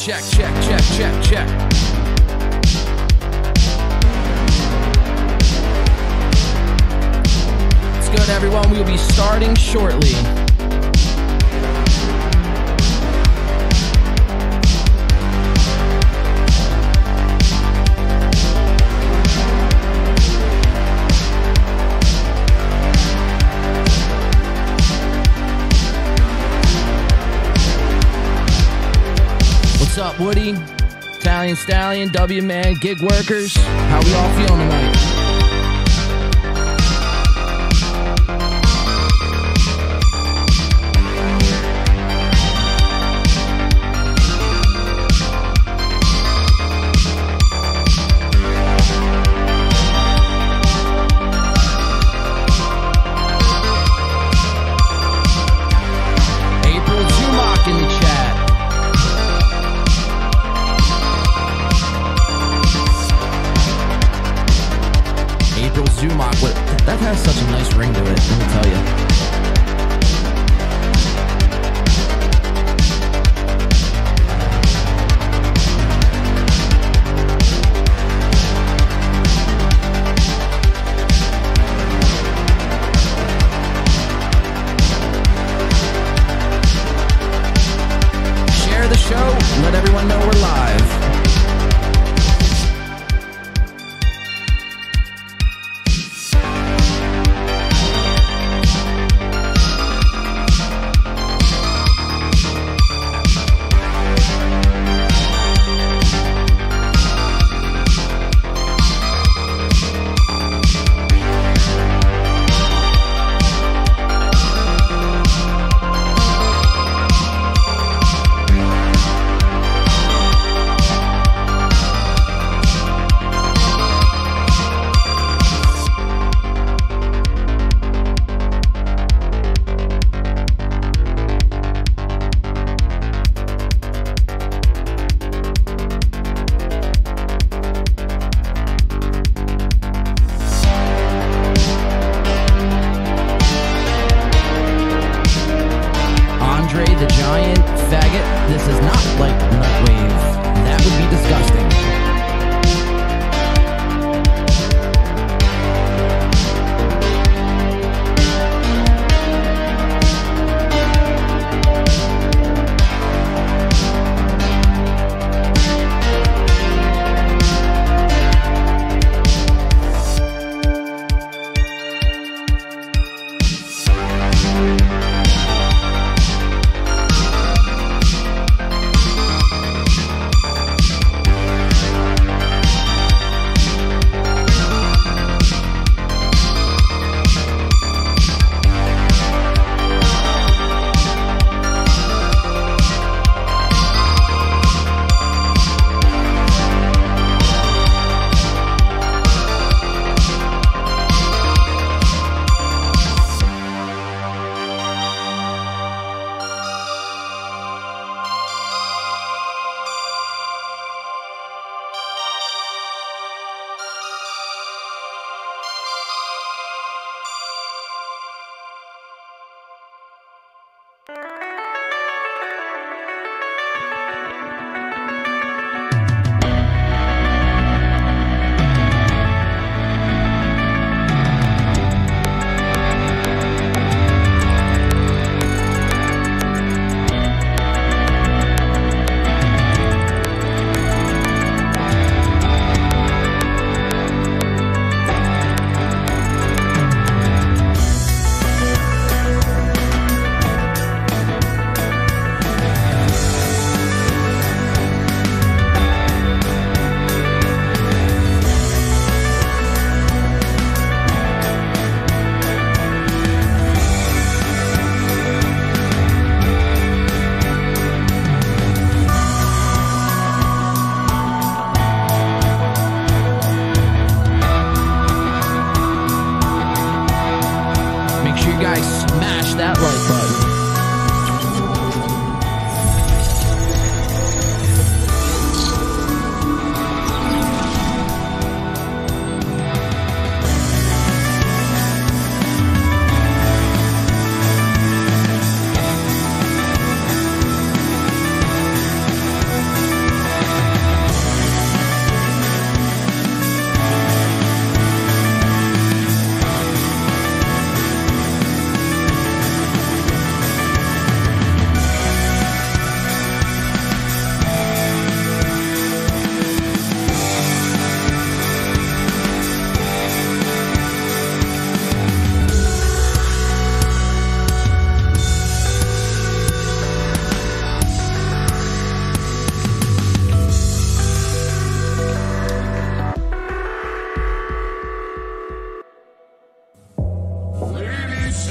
Check, check, check, check, check. It's good, everyone. We will be starting shortly. What's up, Woody, Italian Stallion, W Man, gig workers? How we all feeling tonight? April Zumock in the chat. Zumock, that has such a nice ring to it, let me tell you. Share the show, let everyone know we're live.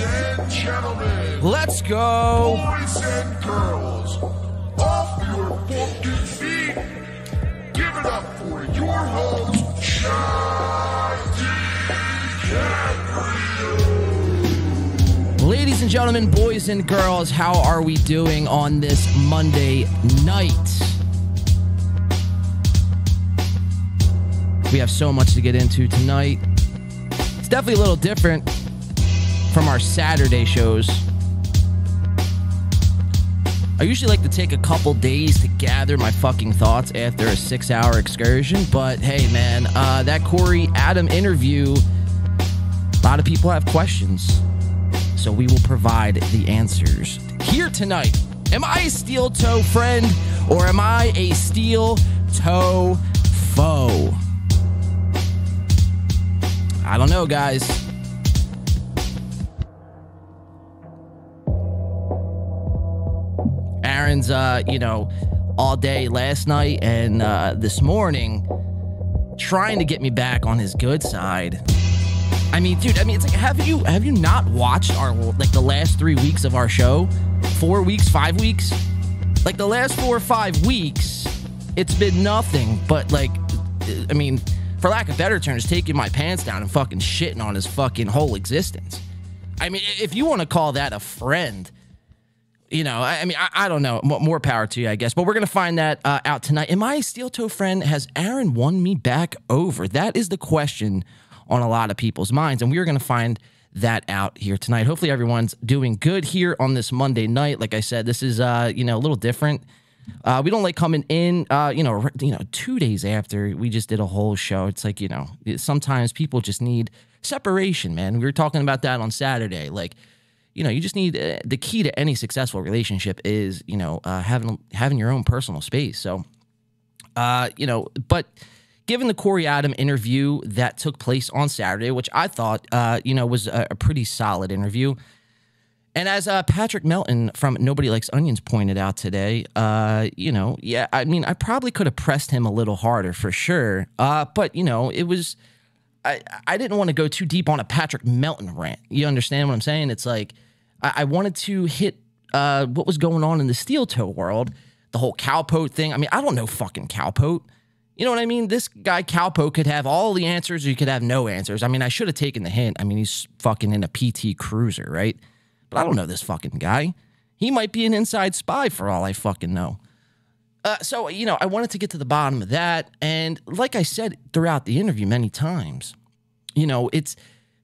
and gentlemen. Let's go. Boys and girls, off your fucking feet. Give it up for your host, Chad Zumock. Ladies and gentlemen, boys and girls, how are we doing on this Monday night? We have so much to get into tonight. It's definitely a little different from our Saturday shows. I usually like to take a couple days to gather my fucking thoughts after a 6-hour excursion, but hey, man, that Corey Adam interview, a lot of people have questions, so we will provide the answers here tonight. Am I a steel toe friend, or am I a steel toe foe? I don't know, guys. Aaron's, you know, all day last night and this morning trying to get me back on his good side. I mean, dude, I mean, it's like, have you not watched our, like, the last 3 weeks of our show? 4 weeks, 5 weeks? Like, the last 4 or 5 weeks, it's been nothing but, like, I mean, for lack of better terms, taking my pants down and fucking shitting on his fucking whole existence. I mean, if you want to call that a friend, you know, I mean, I don't know. More power to you, I guess. But we're going to find that out tonight. Am I a steel toe friend? Has Aaron won me back over? That is the question on a lot of people's minds. And we are going to find that out here tonight. Hopefully everyone's doing good here on this Monday night. Like I said, this is, you know, a little different. We don't like coming in, you know, 2 days after we just did a whole show. It's like, you know, sometimes people just need separation, man. We were talking about that on Saturday. Like, you know, you just need the key to any successful relationship is, you know, having your own personal space. So, you know, but given the Corey Adam interview that took place on Saturday, which I thought, you know, was a pretty solid interview. And as Patrick Melton from Nobody Likes Onions pointed out today, you know, yeah, I mean, I probably could have pressed him a little harder for sure. But, you know, it was, I didn't want to go too deep on a Patrick Melton rant. You understand what I'm saying? It's like I wanted to hit what was going on in the steel toe world, the whole cowpote thing. I mean, I don't know fucking cowpote. You know what I mean? This guy, Cowpoke, could have all the answers or you could have no answers. I mean, I should have taken the hint. I mean, he's fucking in a PT Cruiser, right? But I don't know this fucking guy. He might be an inside spy for all I fucking know. So, you know, I wanted to get to the bottom of that. And like I said throughout the interview many times, you know, it's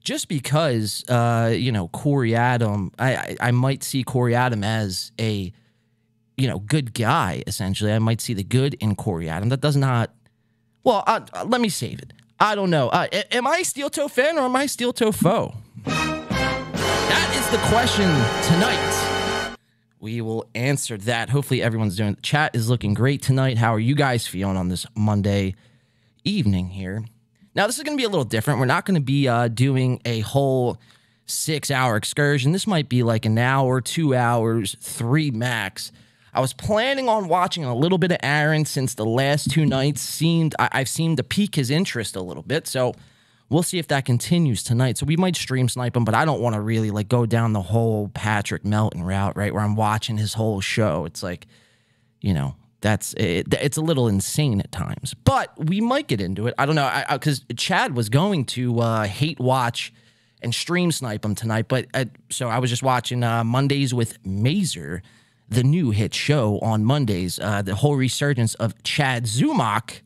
just because, you know, Corey Adam, I might see Corey Adam as a, you know, good guy, essentially. I might see the good in Corey Adam. That does not, well, let me save it. I don't know. Am I a steel toe fan or am I a steel toe foe? That is the question tonight. We will answer that. Hopefully everyone's doing. The chat is looking great tonight. How are you guys feeling on this Monday evening here? Now, this is going to be a little different. We're not going to be doing a whole 6-hour excursion. This might be like an hour, 2 hours, three max. I was planning on watching a little bit of Aaron since the last two nights. I've seemed to pique his interest a little bit, so we'll see if that continues tonight. So we might stream snipe him, but I don't want to really, like, go down the whole Patrick Melton route, right, where I'm watching his whole show. It's like, you know, that's it, it's a little insane at times. But we might get into it. I don't know, because Chad was going to hate watch and stream snipe him tonight. But so I was just watching Mondays with Mazur, the new hit show on Mondays, the whole resurgence of Chad Zumock.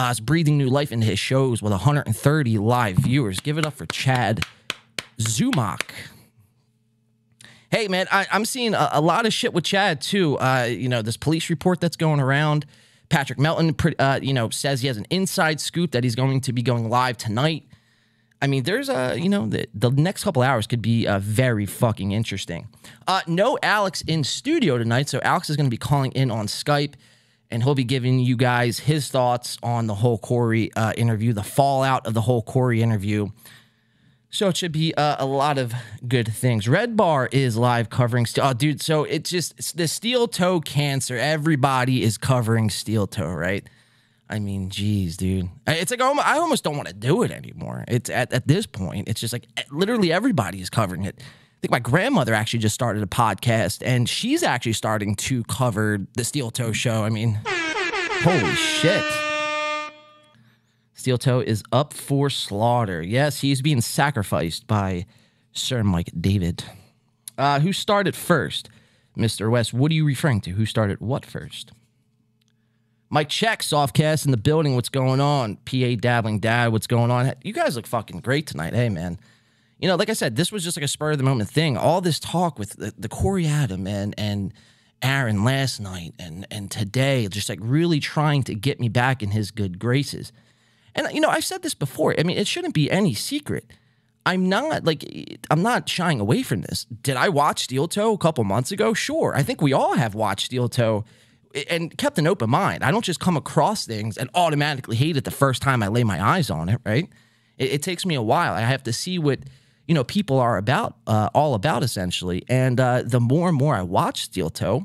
It's breathing new life into his shows with 130 live viewers. Give it up for Chad Zumock. Hey, man, I'm seeing a lot of shit with Chad, too. You know, this police report that's going around. Patrick Melton, you know, says he has an inside scoop that he's going to be going live tonight. I mean, there's a, you know, the next couple hours could be very fucking interesting. No Alex in studio tonight, so Alex is going to be calling in on Skype. And he'll be giving you guys his thoughts on the whole Corey interview, the fallout of the whole Corey interview. So it should be a lot of good things. Red Bar is live covering steel. Oh, dude, so it's just the steel toe cancer. Everybody is covering steel toe, right? I mean, geez, dude. It's like, I almost don't want to do it anymore. It's at this point, it's just like literally everybody is covering it. I think my grandmother actually just started a podcast, and she's actually starting to cover the Steel Toe show. I mean, holy shit. Steel Toe is up for slaughter. Yes, he's being sacrificed by Sir Mike David. Who started first? Mr. West, what are you referring to? Who started what first? Mike Check, Softcast in the building. What's going on? PA Dabbling Dad, what's going on? You guys look fucking great tonight. Hey, man. You know, like I said, this was just like a spur-of-the-moment thing. All this talk with the Corey Adam and Aaron last night and today, just like really trying to get me back in his good graces. And, you know, I've said this before. I mean, it shouldn't be any secret. I'm not shying away from this. Did I watch Steel Toe a couple months ago? Sure. I think we all have watched Steel Toe and kept an open mind. I don't just come across things and automatically hate it the first time I lay my eyes on it, right? It takes me a while. I have to see what, you know, people are about, all about, essentially. And the more and more I watch Steel Toe,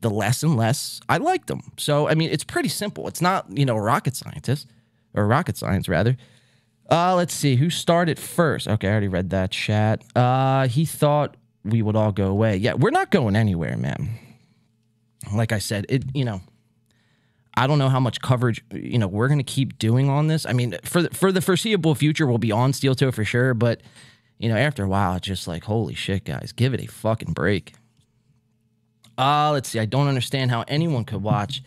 the less and less I like them. So, I mean, it's pretty simple. It's not, you know, rocket science, rather. Let's see. Who started first? Okay, I already read that chat. He thought we would all go away. Yeah, we're not going anywhere, man. Like I said, you know, I don't know how much coverage, you know, we're going to keep doing on this. I mean, for the foreseeable future, we'll be on Steel Toe for sure. But, you know, after a while, it's just like, holy shit, guys, give it a fucking break. Let's see. I don't understand how anyone could watch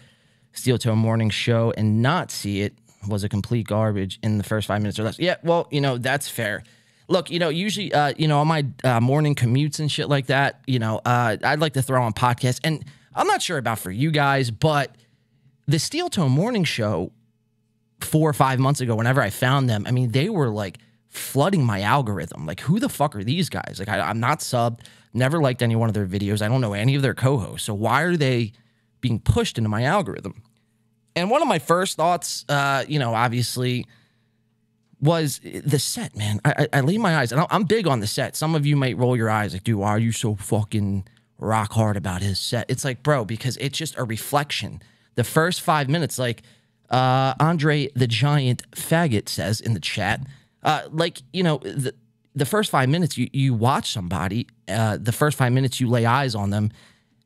Steel Toe Morning Show and not see it was a complete garbage in the first 5 minutes or less. Yeah, well, you know, that's fair. Look, you know, usually, you know, on my morning commutes and shit like that, you know, I'd like to throw on podcasts. And I'm not sure about for you guys, but the Steel Toe Morning Show 4 or 5 months ago, whenever I found them, I mean, they were like flooding my algorithm. Like, who the fuck are these guys? Like, I'm not subbed, never liked any one of their videos. I don't know any of their co-hosts. So why are they being pushed into my algorithm? And one of my first thoughts, you know, obviously, was the set, man. I laid my eyes, and I'm big on the set. Some of you might roll your eyes like, dude, why are you so fucking rock hard about his set? It's like, bro, because it's just a reflection. The first 5 minutes, like Andre the Giant Faggot says in the chat, like, you know, the first 5 minutes you watch somebody, the first 5 minutes you lay eyes on them,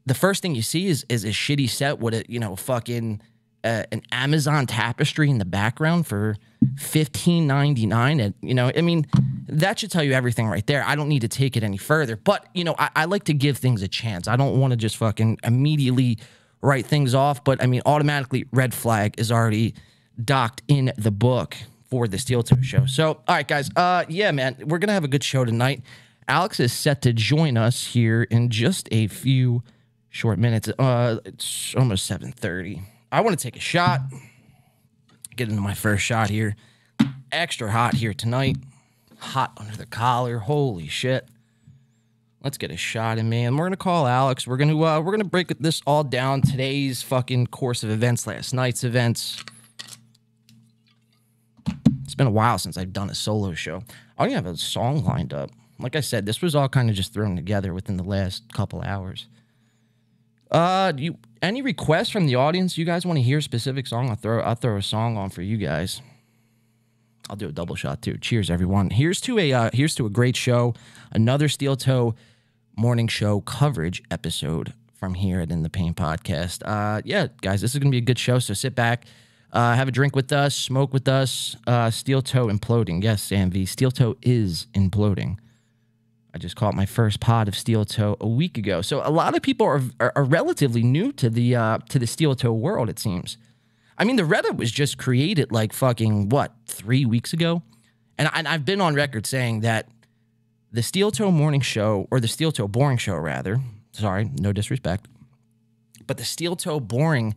the first thing you see is a shitty set with a, you know, fucking... an Amazon tapestry in the background for $15.99, and you know, I mean, that should tell you everything right there. I don't need to take it any further, but you know, I like to give things a chance. I don't want to just fucking immediately write things off, but I mean, automatically red flag is already docked in the book for the Steel Toe show. So, all right, guys, yeah, man, we're gonna have a good show tonight. Alex is set to join us here in just a few short minutes. It's almost 7:30. I want to take a shot, get into my first shot here. Extra hot here tonight. Hot under the collar. Holy shit. Let's get a shot in, man. We're going to call Alex. We're going to break this all down. Today's fucking course of events, last night's events. It's been a while since I've done a solo show. I don't even have a song lined up. Like I said, this was all kind of just thrown together within the last couple hours. Any requests from the audience? You guys want to hear a specific song? I'll throw a song on for you guys. I'll do a double shot too. Cheers, everyone. Here's to a great show. Another Steel Toe Morning Show coverage episode from here at In The Paint Podcast. Yeah, guys, this is gonna be a good show. So sit back, have a drink with us, smoke with us. Steel Toe imploding. Yes, Sam V. Steel Toe is imploding. I just caught my first pod of Steel Toe a week ago. So a lot of people are relatively new to the Steel Toe world, it seems. I mean, the Reddit was just created like fucking, what, 3 weeks ago? And I've been on record saying that the Steel Toe Morning Show, or the Steel Toe Boring Show, rather. Sorry, no disrespect. But the Steel Toe Boring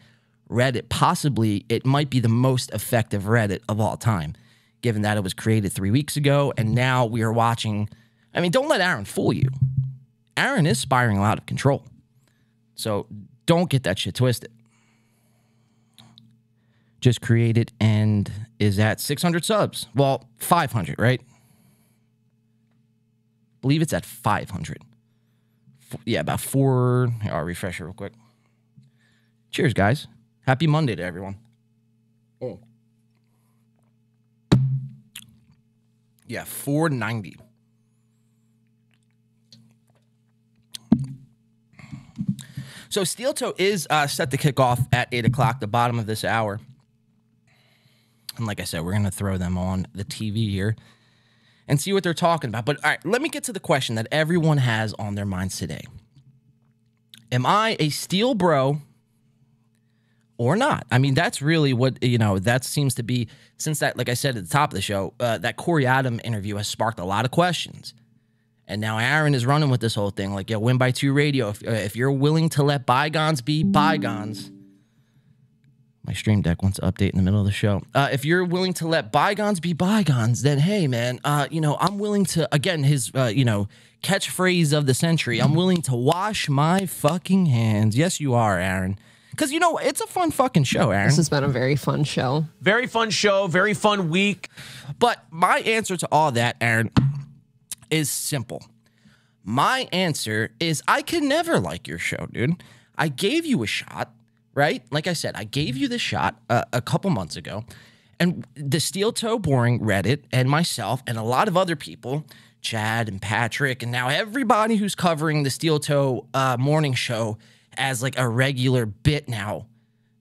Reddit, possibly, it might be the most effective Reddit of all time, given that it was created 3 weeks ago, and now we are watching... I mean, don't let Aaron fool you. Aaron is spiraling out of control. So don't get that shit twisted. Just created and is at 600 subs. Well, 500, right? Believe it's at 500. Yeah, about four. I'll refresh it real quick. Cheers, guys. Happy Monday to everyone. Oh. Yeah, $4.90. So Steel Toe is set to kick off at 8 o'clock, the bottom of this hour. And like I said, we're going to throw them on the TV here and see what they're talking about. But all right, let me get to the question that everyone has on their minds today. Am I a steel bro or not? I mean, that's really what, you know, that seems to be, since that, like I said at the top of the show, that Corey Adam interview has sparked a lot of questions. And now Aaron is running with this whole thing, like, yo, Win by Two Radio. If you're willing to let bygones be bygones, my stream deck wants to update in the middle of the show. If you're willing to let bygones be bygones, then hey, man, you know, I'm willing to. Again, his, you know, catchphrase of the century: I'm willing to wash my fucking hands. Yes, you are, Aaron. Because, you know, it's a fun fucking show, Aaron. This has been a very fun show. Very fun show. Very fun week. But my answer to all that, Aaron, is simple. My answer is I can never like your show, dude. I gave you a shot, right? Like I said, I gave you the shot a couple months ago, and the Steel Toe Boring Reddit and myself and a lot of other people, Chad and Patrick, and now everybody who's covering the Steel Toe Morning Show as like a regular bit now.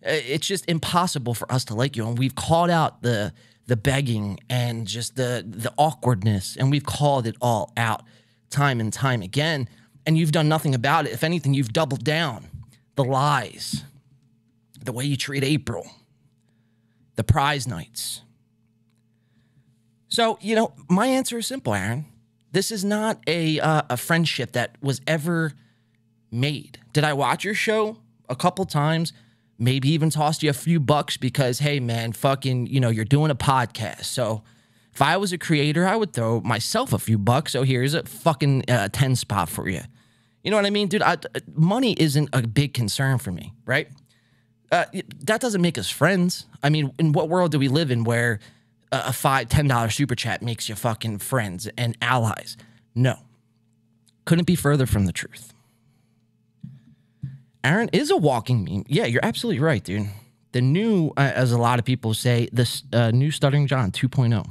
It's just impossible for us to like you, and we've called out the begging and just the awkwardness, and we've called it all out time and time again, and you've done nothing about it. If anything, you've doubled down. The lies, the way you treat April, the prize nights. So, you know, my answer is simple, Aaron. This is not a friendship that was ever made. Did I watch your show a couple times? Maybe even tossed you a few bucks because, hey, man, fucking, you know, you're doing a podcast. So if I was a creator, I would throw myself a few bucks. So here's a fucking 10 spot for you. You know what I mean? Dude, money isn't a big concern for me, right? That doesn't make us friends. I mean, in what world do we live in where a $5, $10 super chat makes you fucking friends and allies? No. Couldn't be further from the truth. Aaron is a walking meme. Yeah, you're absolutely right, dude. The new, as a lot of people say, this new Stuttering John 2.0.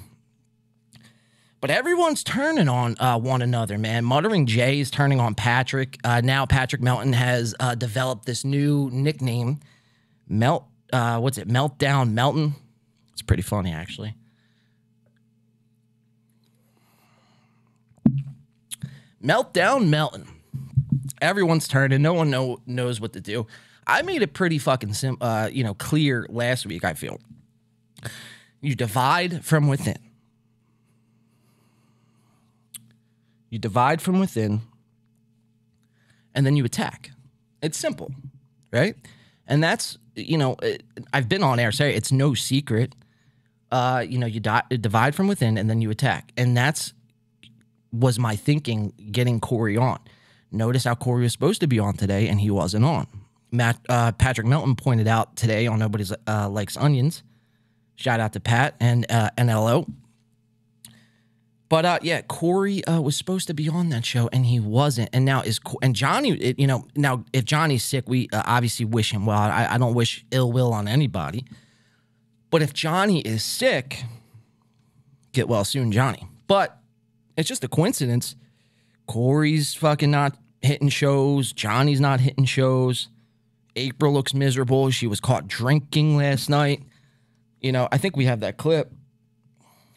But everyone's turning on one another, man. Muttering Jay is turning on Patrick. Now Patrick Melton has developed this new nickname. What's it? Meltdown Melton. It's pretty funny, actually. Meltdown Melton. Everyone's turning. No one knows what to do. I made it pretty fucking you know, clear last week, I feel. You divide from within. You divide from within, and then you attack. It's simple, right? And that's, you know, I've been on air, sorry, it's no secret. You know, you divide from within, and then you attack. And that's was my thinking getting Corey on. Notice how Corey was supposed to be on today, and he wasn't on. Patrick Melton pointed out today on Nobody Likes Onions. Shout out to Pat and NLO. But, yeah, Corey was supposed to be on that show, and he wasn't. And now is Johnny, you know, now if Johnny's sick, we obviously wish him well. I don't wish ill will on anybody. But if Johnny is sick, get well soon, Johnny. But it's just a coincidence. Corey's fucking not hitting shows. Johnny's not hitting shows. April looks miserable. She was caught drinking last night. You know, I think we have that clip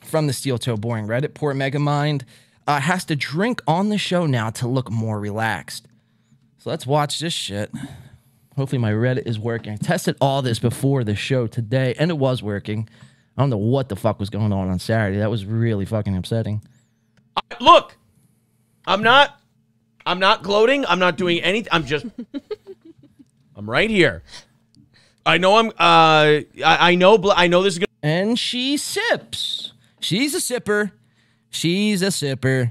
from the Steel Toe Boring Reddit. Poor Megamind has to drink on the show now to look more relaxed. So let's watch this shit. Hopefully my Reddit is working. I tested all this before the show today, and it was working. I don't know what the fuck was going on Saturday. That was really fucking upsetting. Look! I'm not gloating. I'm not doing anything. I'm just, I'm right here. I know I'm, I know this is gonna. And she sips. She's a sipper. She's a sipper.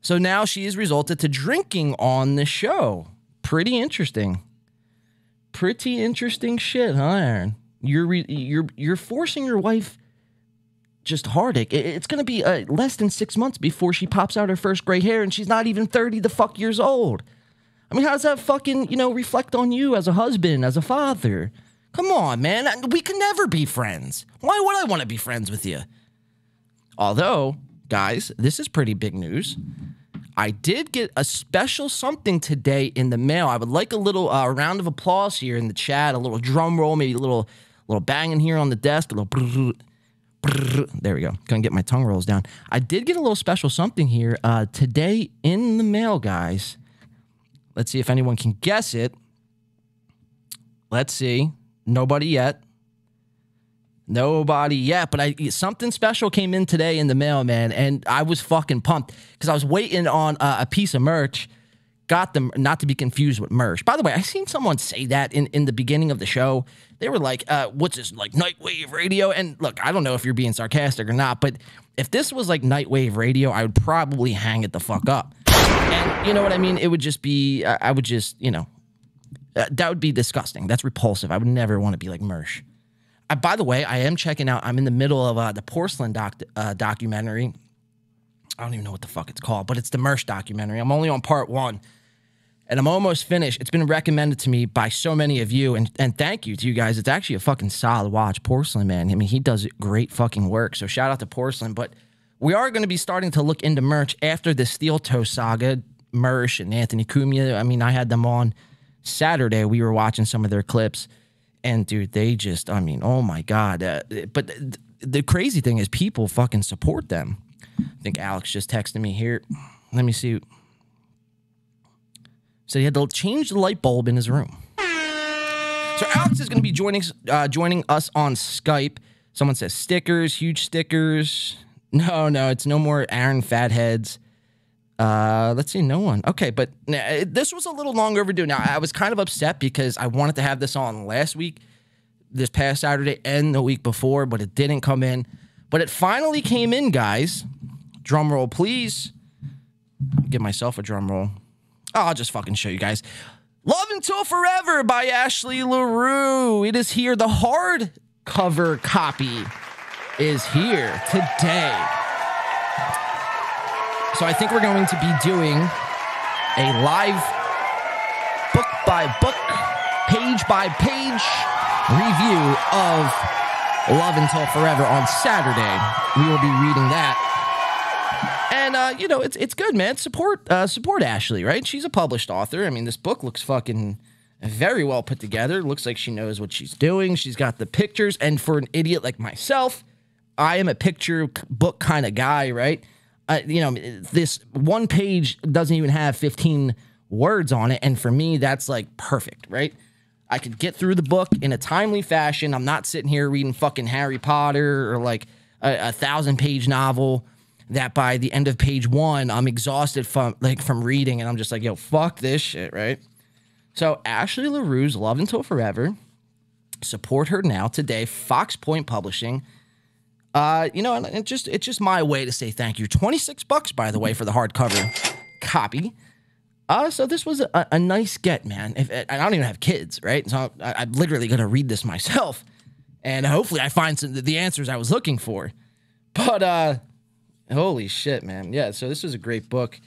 So now she has resulted to drinking on the show. Pretty interesting. Pretty interesting shit, huh, Aaron? You're forcing your wife just heartache. It's going to be less than 6 months before she pops out her first gray hair, and she's not even 30 the fuck years old. I mean, how does that fucking, you know, reflect on you as a husband, as a father? Come on, man. We can never be friends. Why would I want to be friends with you? Although, guys, this is pretty big news. I did get a special something today in the mail. I would like a little round of applause here in the chat, a little drum roll, maybe a little banging here on the desk, a little brrr, brrr. There we go. Couldn't get my tongue rolls down. I did get a little special something here today in the mail, guys. Let's see if anyone can guess it. Let's see. Nobody yet. Nobody yet, but something special came in today in the mail, man, and I was fucking pumped because I was waiting on a piece of merch. Got them, not to be confused with Mersh. By the way, I seen someone say that in the beginning of the show. They were like, what's this, like Nightwave Radio? And look, I don't know if you're being sarcastic or not, but if this was like Nightwave Radio, I would probably hang it the fuck up. And you know what I mean? It would just be, I would just, you know, that would be disgusting. That's repulsive. I would never want to be like Mersh. By the way, I am checking out, I'm in the middle of the Porcelain documentary. I don't even know what the fuck it's called, but it's the Mersh documentary. I'm only on part one, and I'm almost finished. It's been recommended to me by so many of you, and thank you to you guys. It's actually a fucking solid watch. Porcelain, man. I mean, he does great fucking work, so shout out to Porcelain. But we are going to be starting to look into merch after the Steel Toe saga, Mersh and Anthony Cumia. I mean, I had them on Saturday. We were watching some of their clips. And, dude, they just, I mean, oh, my God. But the crazy thing is people fucking support them. I think Alex just texted me here. Let me see. So he had to change the light bulb in his room. So Alex is going to be joining us on Skype. Someone says stickers, huge stickers. No, it's no more Aaron Fatheads. Let's see, no one. Okay, but this was a little long overdue. Now, I was kind of upset because I wanted to have this on last week, this past Saturday, and the week before, but it didn't come in. But it finally came in, guys. Drum roll, please. I'll give myself a drum roll. Oh, I'll just fucking show you guys. Love Until Forever by Ashley LaRue. It is here. The hardcover copy is here today. So I think we're going to be doing a live book by book, page by page review of Love Until Forever on Saturday. We will be reading that. And, you know, it's good, man. Support Ashley, right? She's a published author. I mean, this book looks fucking very well put together. Looks like she knows what she's doing. She's got the pictures. And for an idiot like myself, I am a picture book kind of guy, right? You know, this one page doesn't even have 15 words on it. And for me, that's like perfect, right? I could get through the book in a timely fashion. I'm not sitting here reading fucking Harry Potter or like a 1,000-page novel that by the end of page one, I'm exhausted from reading. And I'm just like, yo, fuck this shit, right? So Ashley LaRue's Love Until Forever. Support her now today. Fox Point Publishing. You know, and it's just my way to say thank you. $26, by the way, for the hardcover copy. So this was a nice get, man. And I don't even have kids, right? So I'm literally going to read this myself. And hopefully I find the answers I was looking for. But holy shit, man. Yeah, so this is a great book.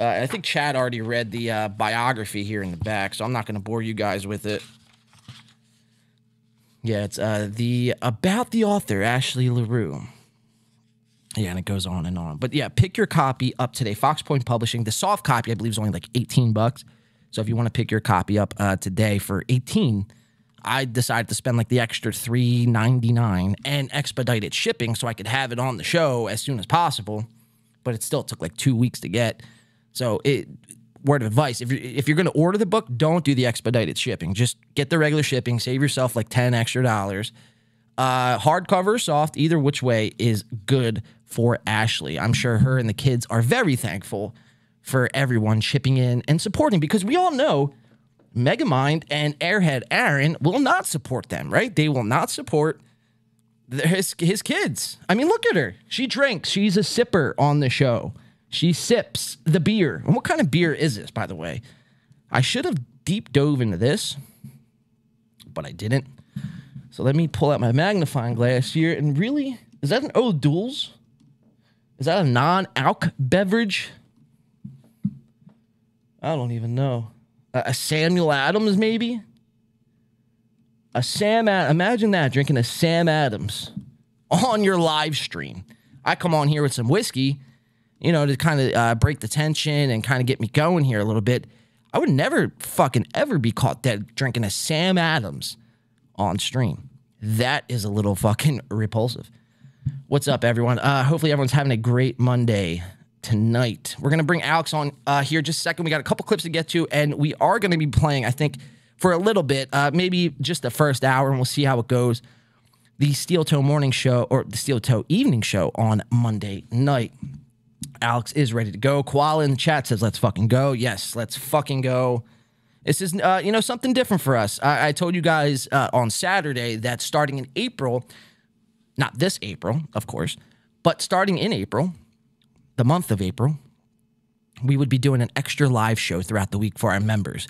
I think Chad already read the biography here in the back, so I'm not going to bore you guys with it. Yeah, it's about the author, Ashley LaRue. Yeah, and it goes on and on. But yeah, pick your copy up today. Fox Point Publishing. The soft copy, I believe, is only like $18. So if you want to pick your copy up today for $18, I decided to spend like the extra $3.99 and expedited shipping so I could have it on the show as soon as possible. But it still took like 2 weeks to get. So word of advice, if you're going to order the book, don't do the expedited shipping. Just get the regular shipping. Save yourself like $10 extra. Hardcover, soft, either which way is good for Ashley. I'm sure her and the kids are very thankful for everyone chipping in and supporting, because we all know Megamind and Airhead Aaron will not support them, right? They will not support his kids. I mean, look at her. She drinks. She's a sipper on the show. She sips the beer. And what kind of beer is this, by the way? I should have deep dove into this, but I didn't. So let me pull out my magnifying glass here. And really, is that an O'Doul's? Is that a non-alc beverage? I don't even know. A Samuel Adams, maybe? a Sam Adams. Imagine that, drinking a Sam Adams on your live stream. I come on here with some whiskey, you know, to kind of break the tension and kind of get me going here a little bit. I would never fucking ever be caught dead drinking a Sam Adams on stream. That is a little fucking repulsive. What's up, everyone? Hopefully everyone's having a great Monday tonight. We're going to bring Alex on here just a second. We got a couple clips to get to, and we are going to be playing, I think, for a little bit, maybe just the first hour, and we'll see how it goes. The Steel Toe Morning Show, or the Steel Toe Evening Show on Monday night. Alex is ready to go. Koala in the chat says, let's fucking go. Yes, let's fucking go. This is, you know, something different for us. I told you guys on Saturday that starting in April, not this April, of course, but starting in April, the month of April, we would be doing an extra live show throughout the week for our members.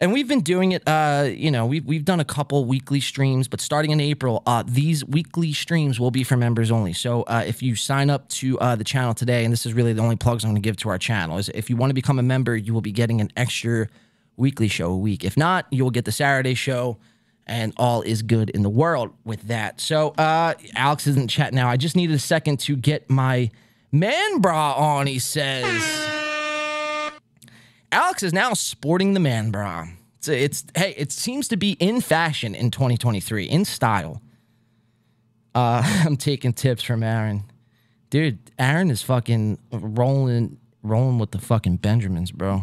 And we've been doing it, you know, we've done a couple weekly streams, but starting in April, these weekly streams will be for members only. So if you sign up to the channel today, and this is really the only plugs I'm going to give to our channel, is if you want to become a member, you will be getting an extra weekly show a week. If not, you will get the Saturday show, and all is good in the world with that. So Alex is in chat now. I just needed a second to get my man bra on, he says. Alex is now sporting the man bra. Hey, it seems to be in fashion in 2023, in style. I'm taking tips from Aaron. Dude, Aaron is fucking rolling with the fucking Benjamins, bro.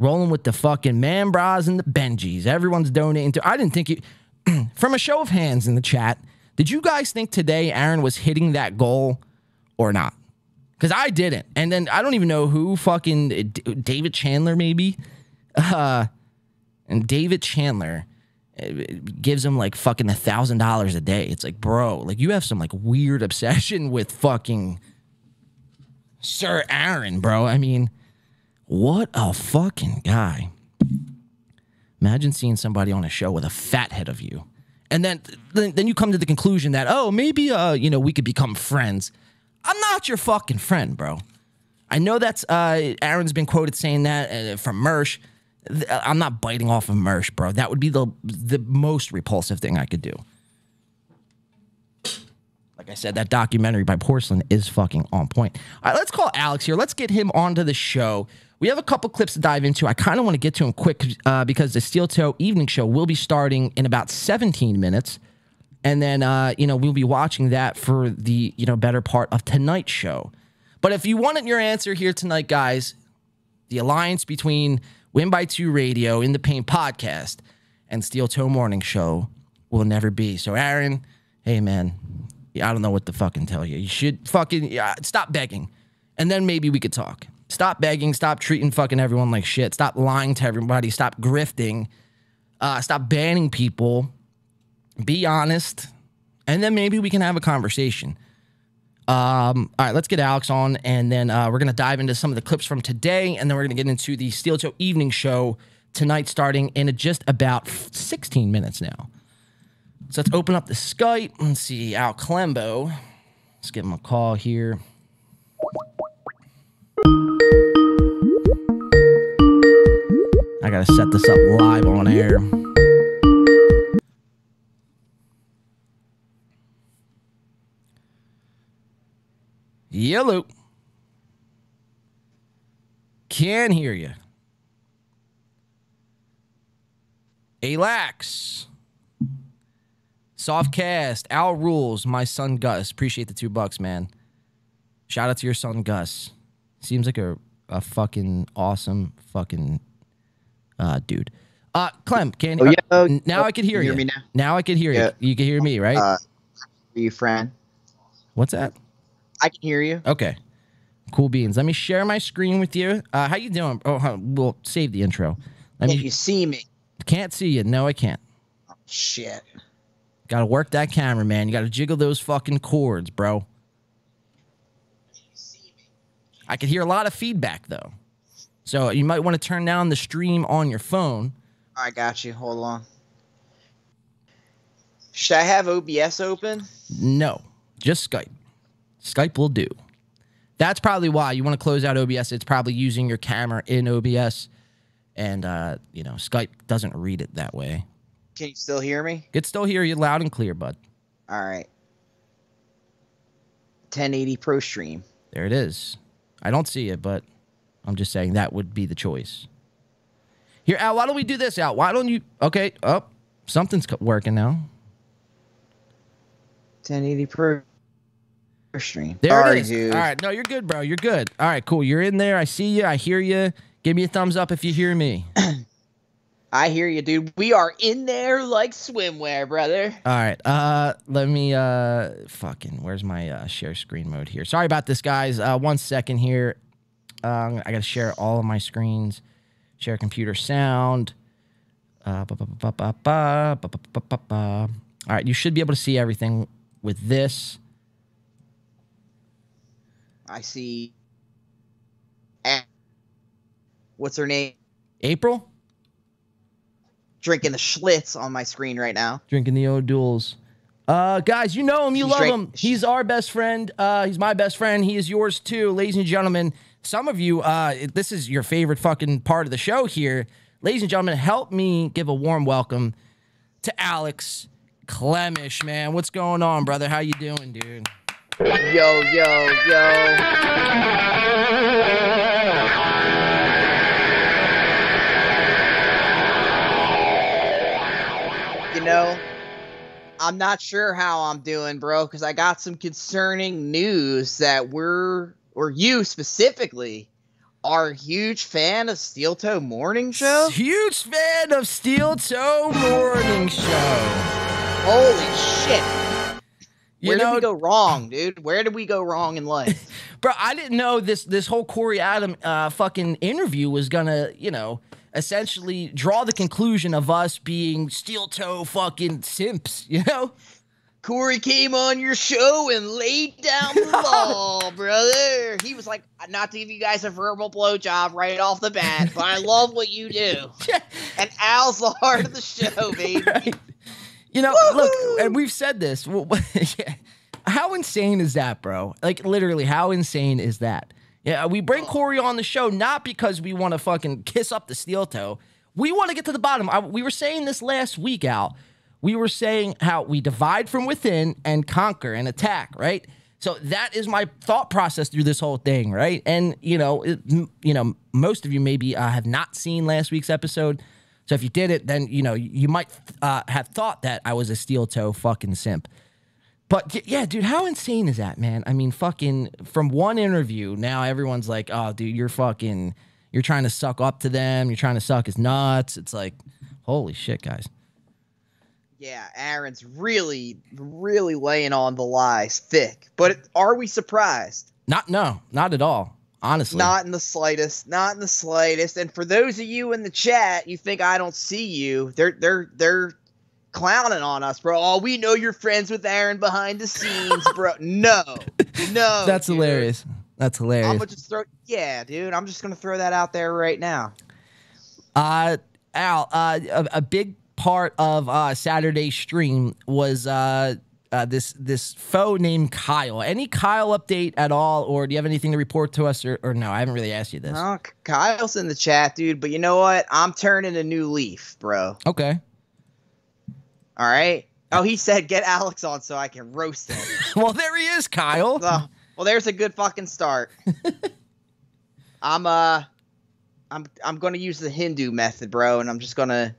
Rolling with the fucking man bras and the Benjis. Everyone's donating to... I didn't think you... From a show of hands in the chat, did you guys think today Aaron was hitting that goal or not? Because I didn't. And then I don't even know who fucking... David Chandler, maybe? And David Chandler gives him, like, fucking $1,000 a day. It's like, bro, like, you have some, like, weird obsession with fucking Sir Aaron, bro. I mean, what a fucking guy. Imagine seeing somebody on a show with a fat head of you. And then you come to the conclusion that, oh, maybe, you know, we could become friends. I'm not your fucking friend, bro. I know that's, Aaron's been quoted saying that from Mersh. I'm not biting off of Mersh, bro. That would be the most repulsive thing I could do. Like I said, that documentary by Porcelain is fucking on point. All right, let's call Alex here. Let's get him onto the show. We have a couple clips to dive into. I kind of want to get to him quick because the Steel Toe Evening Show will be starting in about 17 minutes. And then, you know, we'll be watching that for the, you know, better part of tonight's show. But if you wanted your answer here tonight, guys, the alliance between Win by Two Radio, In The Paint Podcast, and Steel Toe Morning Show will never be. So, Aaron, hey, man, I don't know what to fucking tell you. You should fucking stop begging, and then maybe we could talk. Stop begging. Stop treating fucking everyone like shit. Stop lying to everybody. Stop grifting. Stop banning people. Be honest, and then maybe we can have a conversation. All right, let's get Alex on, and then we're going to dive into some of the clips from today, and then we're going to get into the Steel Toe Evening Show tonight starting in just about 16 minutes now. So let's open up the Skype. Let's see, Al Clembo. Let's give him a call here. I got to set this up live on air. Yellow. Can hear you. Alax. Softcast. Al rules. My son Gus. Appreciate the $2, man. Shout out to your son Gus. Seems like a fucking awesome fucking dude. Clem, can you now I can hear you. Now I can hear you. You can hear me, right? You friend. What's that? I can hear you. Okay. Cool beans. Let me share my screen with you. How you doing? Oh, we'll save the intro. Can you see me? Can't see you. No, I can't. Oh, shit. Got to work that camera, man. You got to jiggle those fucking cords, bro. Can you see me? I can hear a lot of feedback, though. So you might want to turn down the stream on your phone. I got you. Hold on. Should I have OBS open? No. Just Skype. Skype will do. That's probably why you want to close out OBS. It's probably using your camera in OBS, and you know, Skype doesn't read it that way. Can you still hear me? Can still hear you loud and clear, bud. All right. 1080 Pro Stream. There it is. I don't see it, but I'm just saying that would be the choice. Here, Al, why don't we do this, Al? Why don't you... Okay, oh, something's working now. 1080 Pro Stream. There it is. Dude. All right, no, you're good, bro. You're good. All right, cool. You're in there. I see you. I hear you. Give me a thumbs up if you hear me. I hear you, dude. We are in there like swimwear, brother. All right. Let me fucking... Where's my share screen mode here? Sorry about this, guys. 1 second here. I got to share all of my screens. Share computer sound. All right. You should be able to see everything with this. I see. What's her name? April? Drinking the Schlitz on my screen right now. Drinking the O'Doul's. Guys, you know him. You love him. He's our best friend. He's my best friend. He is yours too. Ladies and gentlemen, some of you, this is your favorite fucking part of the show here. Ladies and gentlemen, help me give a warm welcome to Alex Klemish, man. What's going on, brother? How you doing, dude? Yo, yo, yo. No, I'm not sure how I'm doing, bro, because I got some concerning news that we're, or you specifically, are a huge fan of Steel Toe Morning Show? Huge fan of Steel Toe Morning Show. Holy shit. Where did we go wrong, dude? Where did we go wrong in life? Bro, I didn't know this whole Corey Adam fucking interview was gonna, you know... essentially draw the conclusion of us being steel toe fucking simps, you know? Corey came on your show and laid down the law, brother. He was like, not to give you guys a verbal blowjob right off the bat, but I love what you do. And Al's the heart of the show, baby. Right. You know, look, and we've said this. How insane is that, bro? Like, literally, how insane is that? Yeah, we bring Corey on the show not because we want to fucking kiss up the steel toe. We want to get to the bottom. We were saying this last week, Al. We were saying how we divide from within and conquer and attack, right? So that is my thought process through this whole thing, right? And, you know, most of you maybe have not seen last week's episode. So if you did it, then, you know, you might have thought that I was a steel toe fucking simp. But, yeah, dude, how insane is that, man? I mean, fucking, from one interview, now everyone's like, oh, dude, you're fucking, you're trying to suck up to them. You're trying to suck his nuts. It's like, holy shit, guys. Yeah, Aaron's really, really laying on the lies thick. But are we surprised? No, not at all, honestly. Not in the slightest, not in the slightest. And for those of you in the chat, you think I don't see you, they're clowning on us, bro. Oh, we know you're friends with Aaron behind the scenes, bro. No. That's dude. Hilarious. That's hilarious. I'm gonna just throw, yeah, dude. I'm just gonna throw that out there right now. Al, a big part of Saturday's stream was this foe named Kyle. Any Kyle update at all, or do you have anything to report to us, or no? I haven't really asked you this. No, Kyle's in the chat, dude. But you know what? I'm turning a new leaf, bro. Okay. All right. Oh, he said, get Alex on so I can roast him. Well, there he is, Kyle. So, well, there's a good fucking start. I'm going to use the Hindu method, bro, and I'm just going to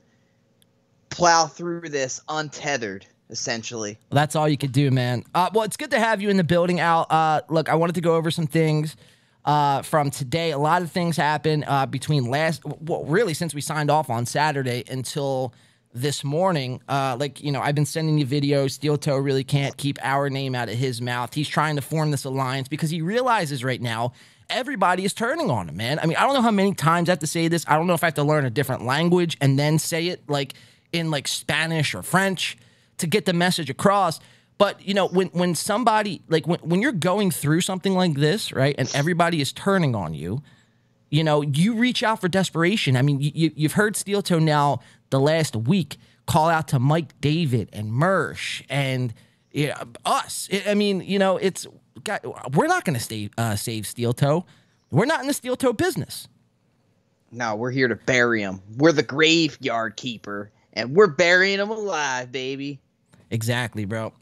plow through this untethered, essentially. Well, that's all you could do, man. Well, it's good to have you in the building, Al. Look, I wanted to go over some things from today. A lot of things happened between really since we signed off on Saturday until this morning. Like, you know, I've been sending you videos. Steel Toe really can't keep our name out of his mouth. He's trying to form this alliance because he realizes right now everybody is turning on him, man. I mean, I don't know how many times I have to say this. I don't know if I have to learn a different language and then say it like in like Spanish or French to get the message across. But, you know, when somebody, like when you're going through something like this, right, and everybody is turning on you, you know, you reach out for desperation. I mean, you've heard Steel Toe now the last week call out to Mike David and Mersh and, you know, us. I mean, you know, it's, God, we're not going to save Steel Toe. We're not in the Steel Toe business. No, we're here to bury him. We're the graveyard keeper, and we're burying them alive, baby. Exactly, bro.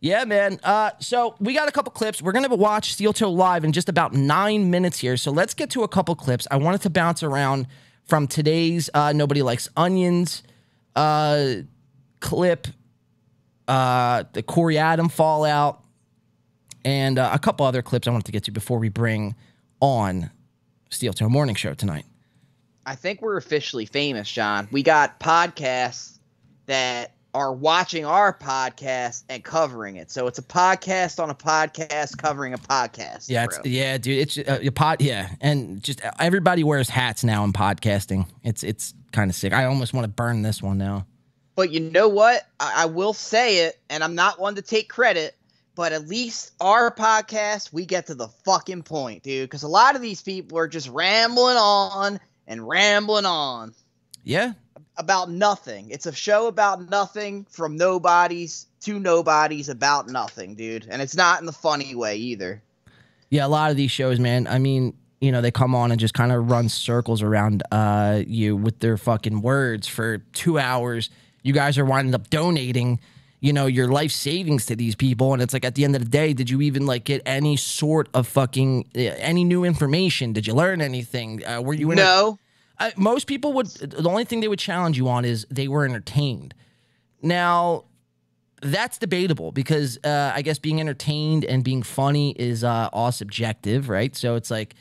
Yeah, man. So we got a couple clips. We're going to watch Steel Toe live in just about 9 minutes here. So let's get to a couple clips. I wanted to bounce around from today's Nobody Likes Onions clip, the Corey Adam fallout, and a couple other clips I wanted to get to before we bring on Steel Toe Morning Show tonight. I think we're officially famous, John. We got podcasts that are watching our podcast and covering it. So it's a podcast on a podcast covering a podcast. Yeah, it's, yeah, dude. It's a pod. Yeah, and just everybody wears hats now in podcasting. It's kind of sick. I almost want to burn this one now. But you know what? I will say it, and I'm not one to take credit. But at least our podcast, we get to the fucking point, dude. Because a lot of these people are just rambling on and rambling on. Yeah. About nothing. It's a show about nothing, from nobodies to nobodies about nothing, dude. And it's not in the funny way either. Yeah, a lot of these shows, man. I mean, you know, they come on and just kind of run circles around you with their fucking words for 2 hours. You guys are winding up donating, you know, your life savings to these people. And it's like, at the end of the day, did you even like get any sort of fucking, any new information? Did you learn anything? Were you in? No. Most people would, the only thing they would challenge you on is they were entertained. Now, that's debatable because I guess being entertained and being funny is all subjective, right? So it's like,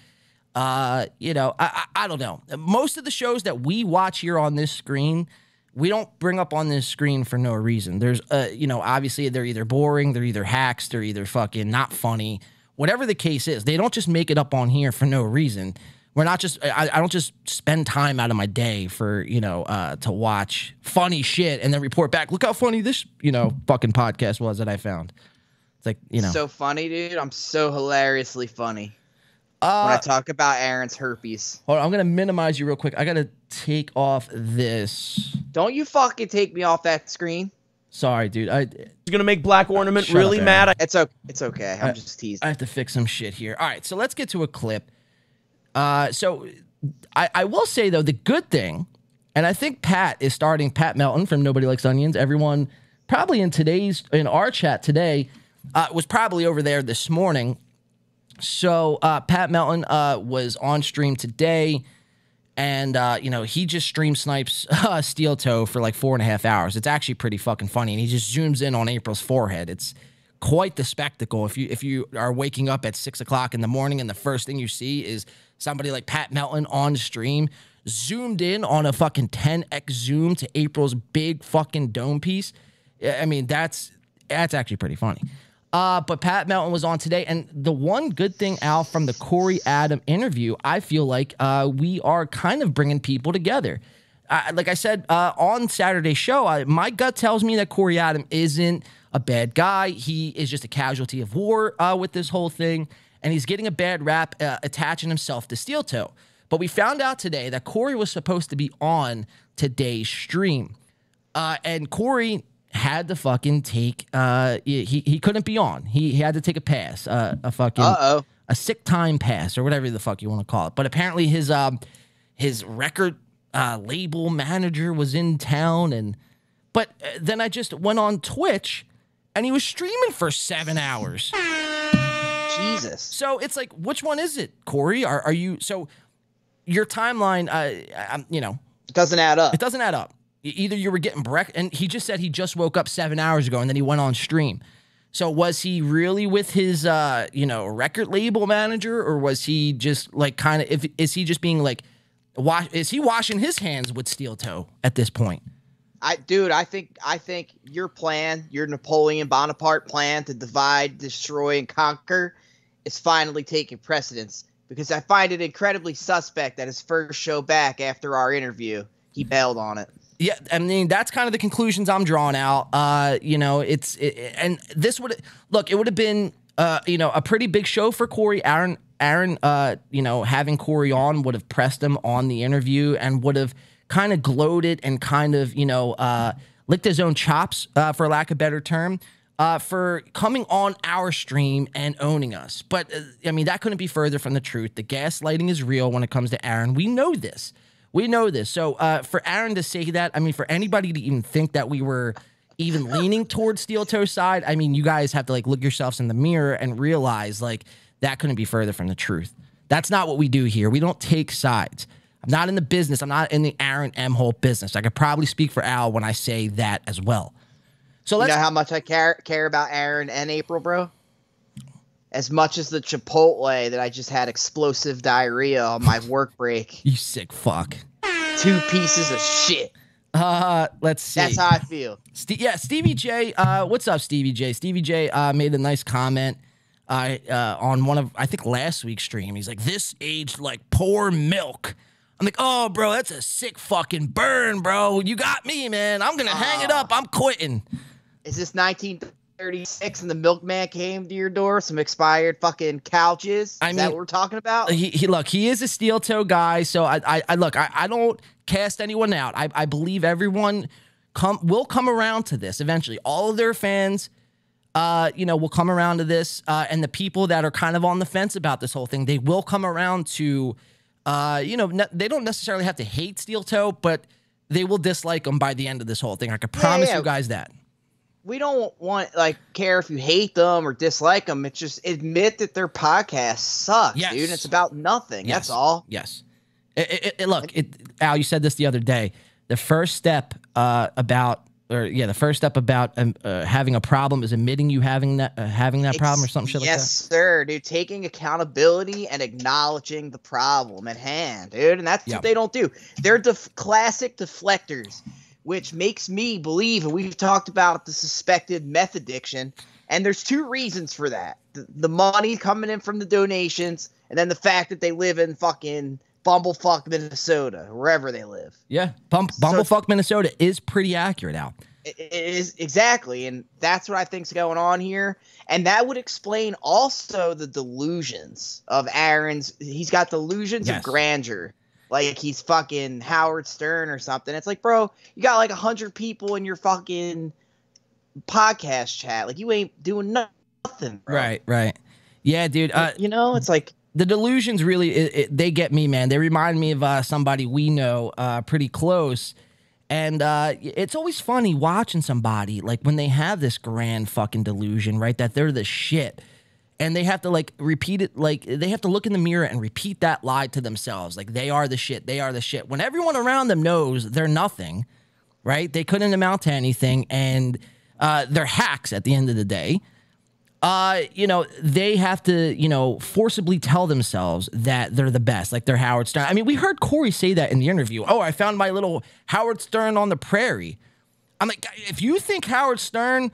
you know, I don't know. Most of the shows that we watch here on this screen, we don't bring up on this screen for no reason. There's, you know, obviously they're either boring, they're either hacks, they're either fucking not funny. Whatever the case is, they don't just make it up on here for no reason. We're not just, I don't just spend time out of my day for, you know, to watch funny shit and then report back, look how funny this, you know, fucking podcast was that I found. It's like, you know. So funny, dude. I'm so hilariously funny. When I talk about Aaron's herpes. Hold on, I'm going to minimize you real quick. I got to take off this. Don't you fucking take me off that screen. Sorry, dude. It's going to make Black Ornament really mad. It's okay. I'm just teasing. I have to fix some shit here. All right, so let's get to a clip. So I will say, though, the good thing, and I think Pat is starting, Pat Melton from Nobody Likes Onions. Everyone probably in today's, in our chat today, was probably over there this morning. So Pat Melton was on stream today, and, you know, he just stream snipes Steel Toe for like 4.5 hours. It's actually pretty fucking funny, and he just zooms in on April's forehead. It's quite the spectacle. If you are waking up at 6 o'clock in the morning and the first thing you see is somebody like Pat Melton on stream, zoomed in on a fucking 10x zoom to April's big fucking dome piece, I mean, that's actually pretty funny. But Pat Melton was on today, and the one good thing, Al, from the Corey Adam interview, I feel like we are kind of bringing people together. Like I said, on Saturday's show, my gut tells me that Corey Adam isn't a bad guy. He is just a casualty of war with this whole thing, and he's getting a bad rap attaching himself to Steel Toe. But we found out today that Corey was supposed to be on today's stream, and Corey had to fucking take he couldn't be on. He had to take a pass, a fucking a sick time pass or whatever the fuck you want to call it. But apparently his record label manager was in town, and but then I just went on Twitch and he was streaming for 7 hours. Jesus. So it's like, which one is it, Corey? Are you, so your timeline you know, it doesn't add up. It doesn't add up. Either you were getting breakfast, and he just said he just woke up 7 hours ago, and then he went on stream. So was he really with his, you know, record label manager, or was he just like kind of? Is he just being like, is he washing his hands with Steel Toe at this point? Dude, I think your plan, your Napoleon Bonaparte plan to divide, destroy, and conquer, is finally taking precedence, because I find it incredibly suspect that his first show back after our interview, he bailed on it. Yeah, I mean, that's kind of the conclusions I'm drawing out. You know, and this would, look, it would have been, you know, a pretty big show for Corey. Aaron, you know, having Corey on would have pressed him on the interview and would have kind of gloated and kind of, you know, licked his own chops, for lack of a better term, for coming on our stream and owning us. But, I mean, that couldn't be further from the truth. The gaslighting is real when it comes to Aaron. We know this. We know this. So for Aaron to say that, I mean, for anybody to even think that we were even leaning towards Steel Toe's side, I mean, you guys have to like look yourselves in the mirror and realize like that couldn't be further from the truth. That's not what we do here. We don't take sides. I'm not in the business. I'm not in the Aaron Imholte business. I could probably speak for Al when I say that as well. So let's, you know how much I care about Aaron and April, bro? As much as the Chipotle that I just had explosive diarrhea on my work break. You sick fuck. Two pieces of shit. Let's see. That's how I feel. Stevie J. What's up, Stevie J? Stevie J made a nice comment on one of, I think, last week's stream. He's like, this aged like poor milk. I'm like, oh, bro, that's a sick fucking burn, bro. You got me, man. I'm going to hang it up. I'm quitting. Is this 1936 and the milkman came to your door? Some expired fucking couches? Is that what we're talking about? Look, he is a Steel Toe guy, so I don't cast anyone out. I believe everyone will come around to this eventually. All of their fans, you know, will come around to this, and the people that are kind of on the fence about this whole thing, they will come around to... you know, they don't necessarily have to hate Steel Toe, but they will dislike him by the end of this whole thing. I can promise you guys that. We don't want, like, care if you hate them or dislike them. It's just admit that their podcast sucks, yes, dude. It's about nothing. Yes. That's all. Yes. Al, you said this the other day. The first step about having a problem is admitting you having that problem or something shit like that. Yes, sir, dude. Taking accountability and acknowledging the problem at hand, dude. And that's what they don't do. They're classic deflectors, which makes me believe, and we've talked about the suspected meth addiction, and there's two reasons for that. The money coming in from the donations, and then the fact that they live in fucking Bumblefuck, Minnesota, wherever they live. Yeah, Bumblefuck, Minnesota is pretty accurate, Al. It is, exactly, and that's what I think's going on here. And that would explain also the delusions of Aaron's. He's got delusions of grandeur, like he's fucking Howard Stern or something. It's like, bro, you got like 100 people in your fucking podcast chat. Like, you ain't doing nothing, bro. Right, right. Yeah, dude. You know, it's like... The delusions really, they get me, man. They remind me of somebody we know pretty close. And it's always funny watching somebody, like, when they have this grand fucking delusion, right, that they're the shit. And they have to, like, repeat it, like, they have to look in the mirror and repeat that lie to themselves. Like, they are the shit, they are the shit. When everyone around them knows they're nothing, right? They couldn't amount to anything, and they're hacks at the end of the day. You know, they have to, you know, forcibly tell themselves that they're the best, like they're Howard Stern. I mean, we heard Corey say that in the interview. Oh, I found my little Howard Stern on the prairie. I'm like, if you think Howard Stern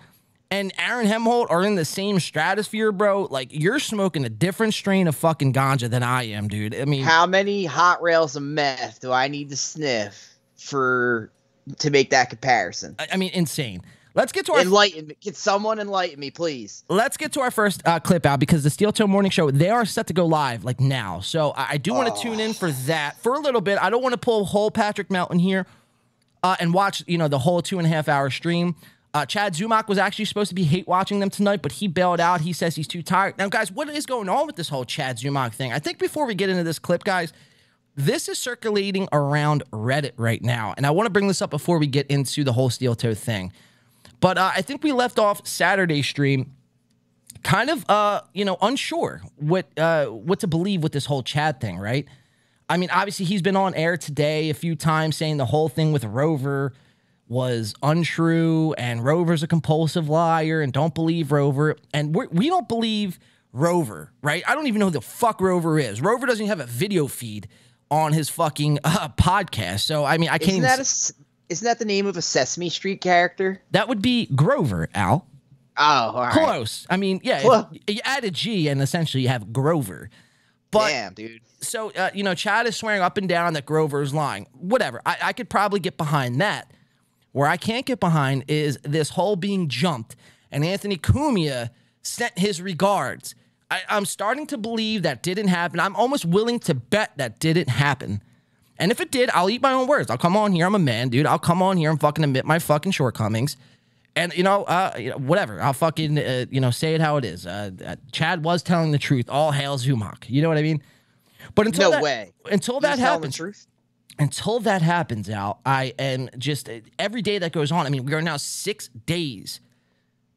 and Aaron Imholte are in the same stratosphere, bro, like, you're smoking a different strain of fucking ganja than I am, dude. I mean, how many hot rails of meth do I need to sniff to make that comparison? I mean, insane. Let's get to our... Enlighten me. Can someone enlighten me, please? Let's get to our first clip out, because the Steel Toe Morning Show, they are set to go live, like, now. So I do want to tune in for that for a little bit. I don't want to pull whole Patrick Melton here and watch, you know, the whole 2.5-hour stream. Chad Zumock was actually supposed to be hate watching them tonight, but he bailed out. He says he's too tired. Now, guys, what is going on with this whole Chad Zumock thing? I think before we get into this clip, guys, this is circulating around Reddit right now. And I want to bring this up before we get into the whole Steel Toe thing. But I think we left off Saturday's stream kind of, you know, unsure what to believe with this whole Chad thing, right? I mean, obviously, he's been on air today a few times saying the whole thing with Rover was untrue, and Rover's a compulsive liar, and don't believe Rover. And we don't believe Rover, right? I don't even know who the fuck Rover is. Rover doesn't even have a video feed on his fucking podcast. So, I mean, I can't even... Isn't that the name of a Sesame Street character? That would be Grover, Al. Oh, all right. Close. I mean, yeah, you add a G and essentially you have Grover. But, damn, dude. So, you know, Chad is swearing up and down that Grover is lying. Whatever. I could probably get behind that. Where I can't get behind is this whole being jumped, and Anthony Cumia sent his regards. I'm starting to believe that didn't happen. I'm almost willing to bet that didn't happen. And if it did, I'll eat my own words. I'll come on here. I'm a man, dude. I'll come on here and fucking admit my fucking shortcomings. And, you know whatever. I'll fucking, you know, say it how it is. Chad was telling the truth. All hail Zumock. You know what I mean? But until that happens, until that happens, Al, I am just, every day that goes on, I mean, we are now 6 days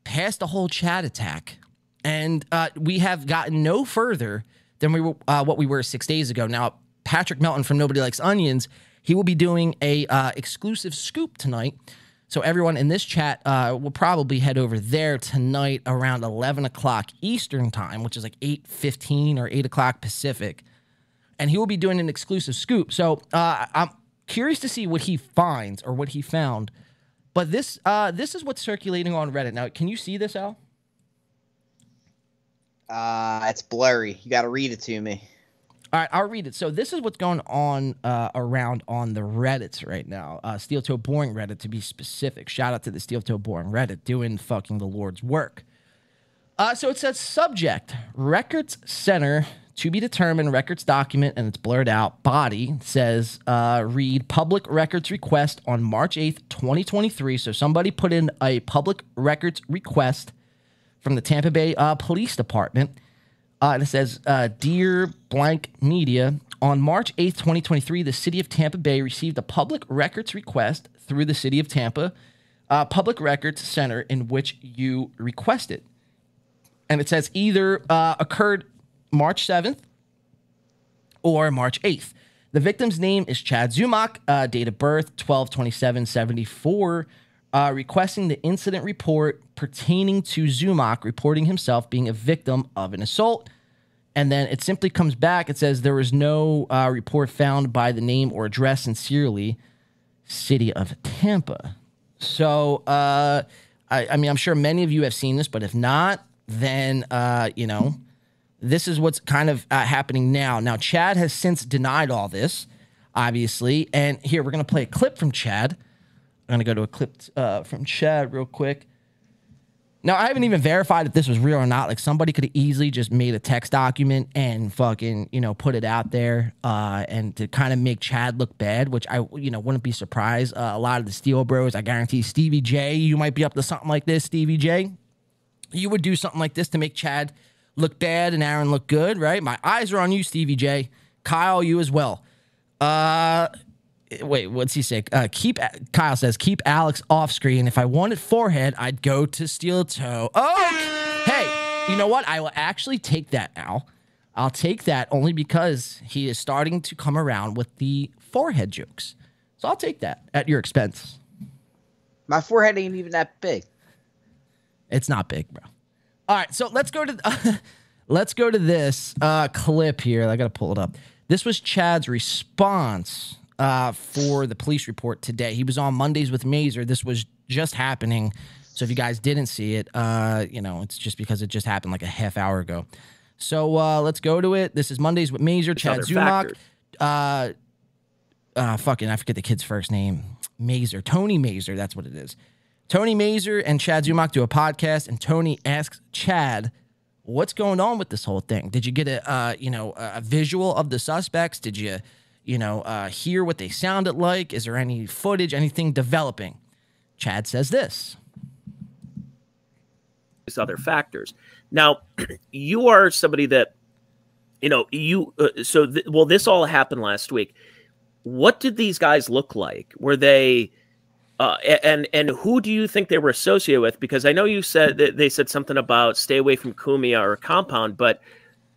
past the whole Chad attack, and we have gotten no further than we were, what we were 6 days ago. Now, Patrick Melton from Nobody Likes Onions, he will be doing a exclusive scoop tonight. So everyone in this chat will probably head over there tonight around 11 o'clock Eastern time, which is like 8:15 or 8 o'clock Pacific. And he will be doing an exclusive scoop. So I'm curious to see what he finds or what he found. But this this is what's circulating on Reddit. Now, can you see this, Al? It's blurry. You got to read it to me. All right, I'll read it. So this is what's going on around on the Reddits right now. Steel Toe Boring Reddit, to be specific. Shout out to the Steel Toe Boring Reddit doing fucking the Lord's work. So it says, subject, records center, to be determined, records document, and it's blurred out. Body says, read public records request on March 8th, 2023. So somebody put in a public records request from the Tampa Bay Police Department. And it says, Dear Blank Media, on March 8th, 2023, the City of Tampa Bay received a public records request through the City of Tampa Public Records Center in which you requested. And it says either occurred March 7th or March 8th. The victim's name is Chad Zumock, date of birth, 12/27/74. Requesting the incident report pertaining to Zumock reporting himself being a victim of an assault. And then it simply comes back. It says there was no report found by the name or address. Sincerely, City of Tampa. So, I mean, I'm sure many of you have seen this, but if not, then, you know, this is what's kind of happening now. Now, Chad has since denied all this, obviously. And here, we're going to play a clip from Chad. I'm going to go to a clip from Chad real quick. Now, I haven't even verified if this was real or not. Like, somebody could have easily just made a text document and fucking, you know, put it out there and to kind of make Chad look bad, which I, you know, wouldn't be surprised. A lot of the Steel Bros, I guarantee Stevie J, you might be up to something like this, Stevie J. You would do something like this to make Chad look bad and Aaron look good, right? My eyes are on you, Stevie J. Kyle, you as well. Wait, what's he say? Kyle says, keep Alex off screen. If I wanted forehead, I'd go to Steel Toe. Oh, hey, you know what? I will actually take that, Al. I'll take that only because he is starting to come around with the forehead jokes. So I'll take that at your expense. My forehead ain't even that big. It's not big, bro. All right, so let's go to let's go to this clip here. I got to pull it up. This was Chad's response for the police report today. He was on Mondays with Mazur. This was just happening. So if you guys didn't see it, you know, it's just because it just happened like a half hour ago. So let's go to it. This is Mondays with Mazur. Chad Zumock. Fucking, I forget the kid's first name. Mazur. Tony Mazur. That's what it is. Tony Mazur and Chad Zumock do a podcast, and Tony asks Chad, what's going on with this whole thing? Did you get a, you know, a visual of the suspects? Did you... you know, hear what they sounded like? Is there any footage, anything developing? Chad says this. There's other factors. Now, you are somebody that, you know, you, well, this all happened last week. What did these guys look like? Were they, and who do you think they were associated with? Because I know you said that they said something about stay away from Cumia or Compound, but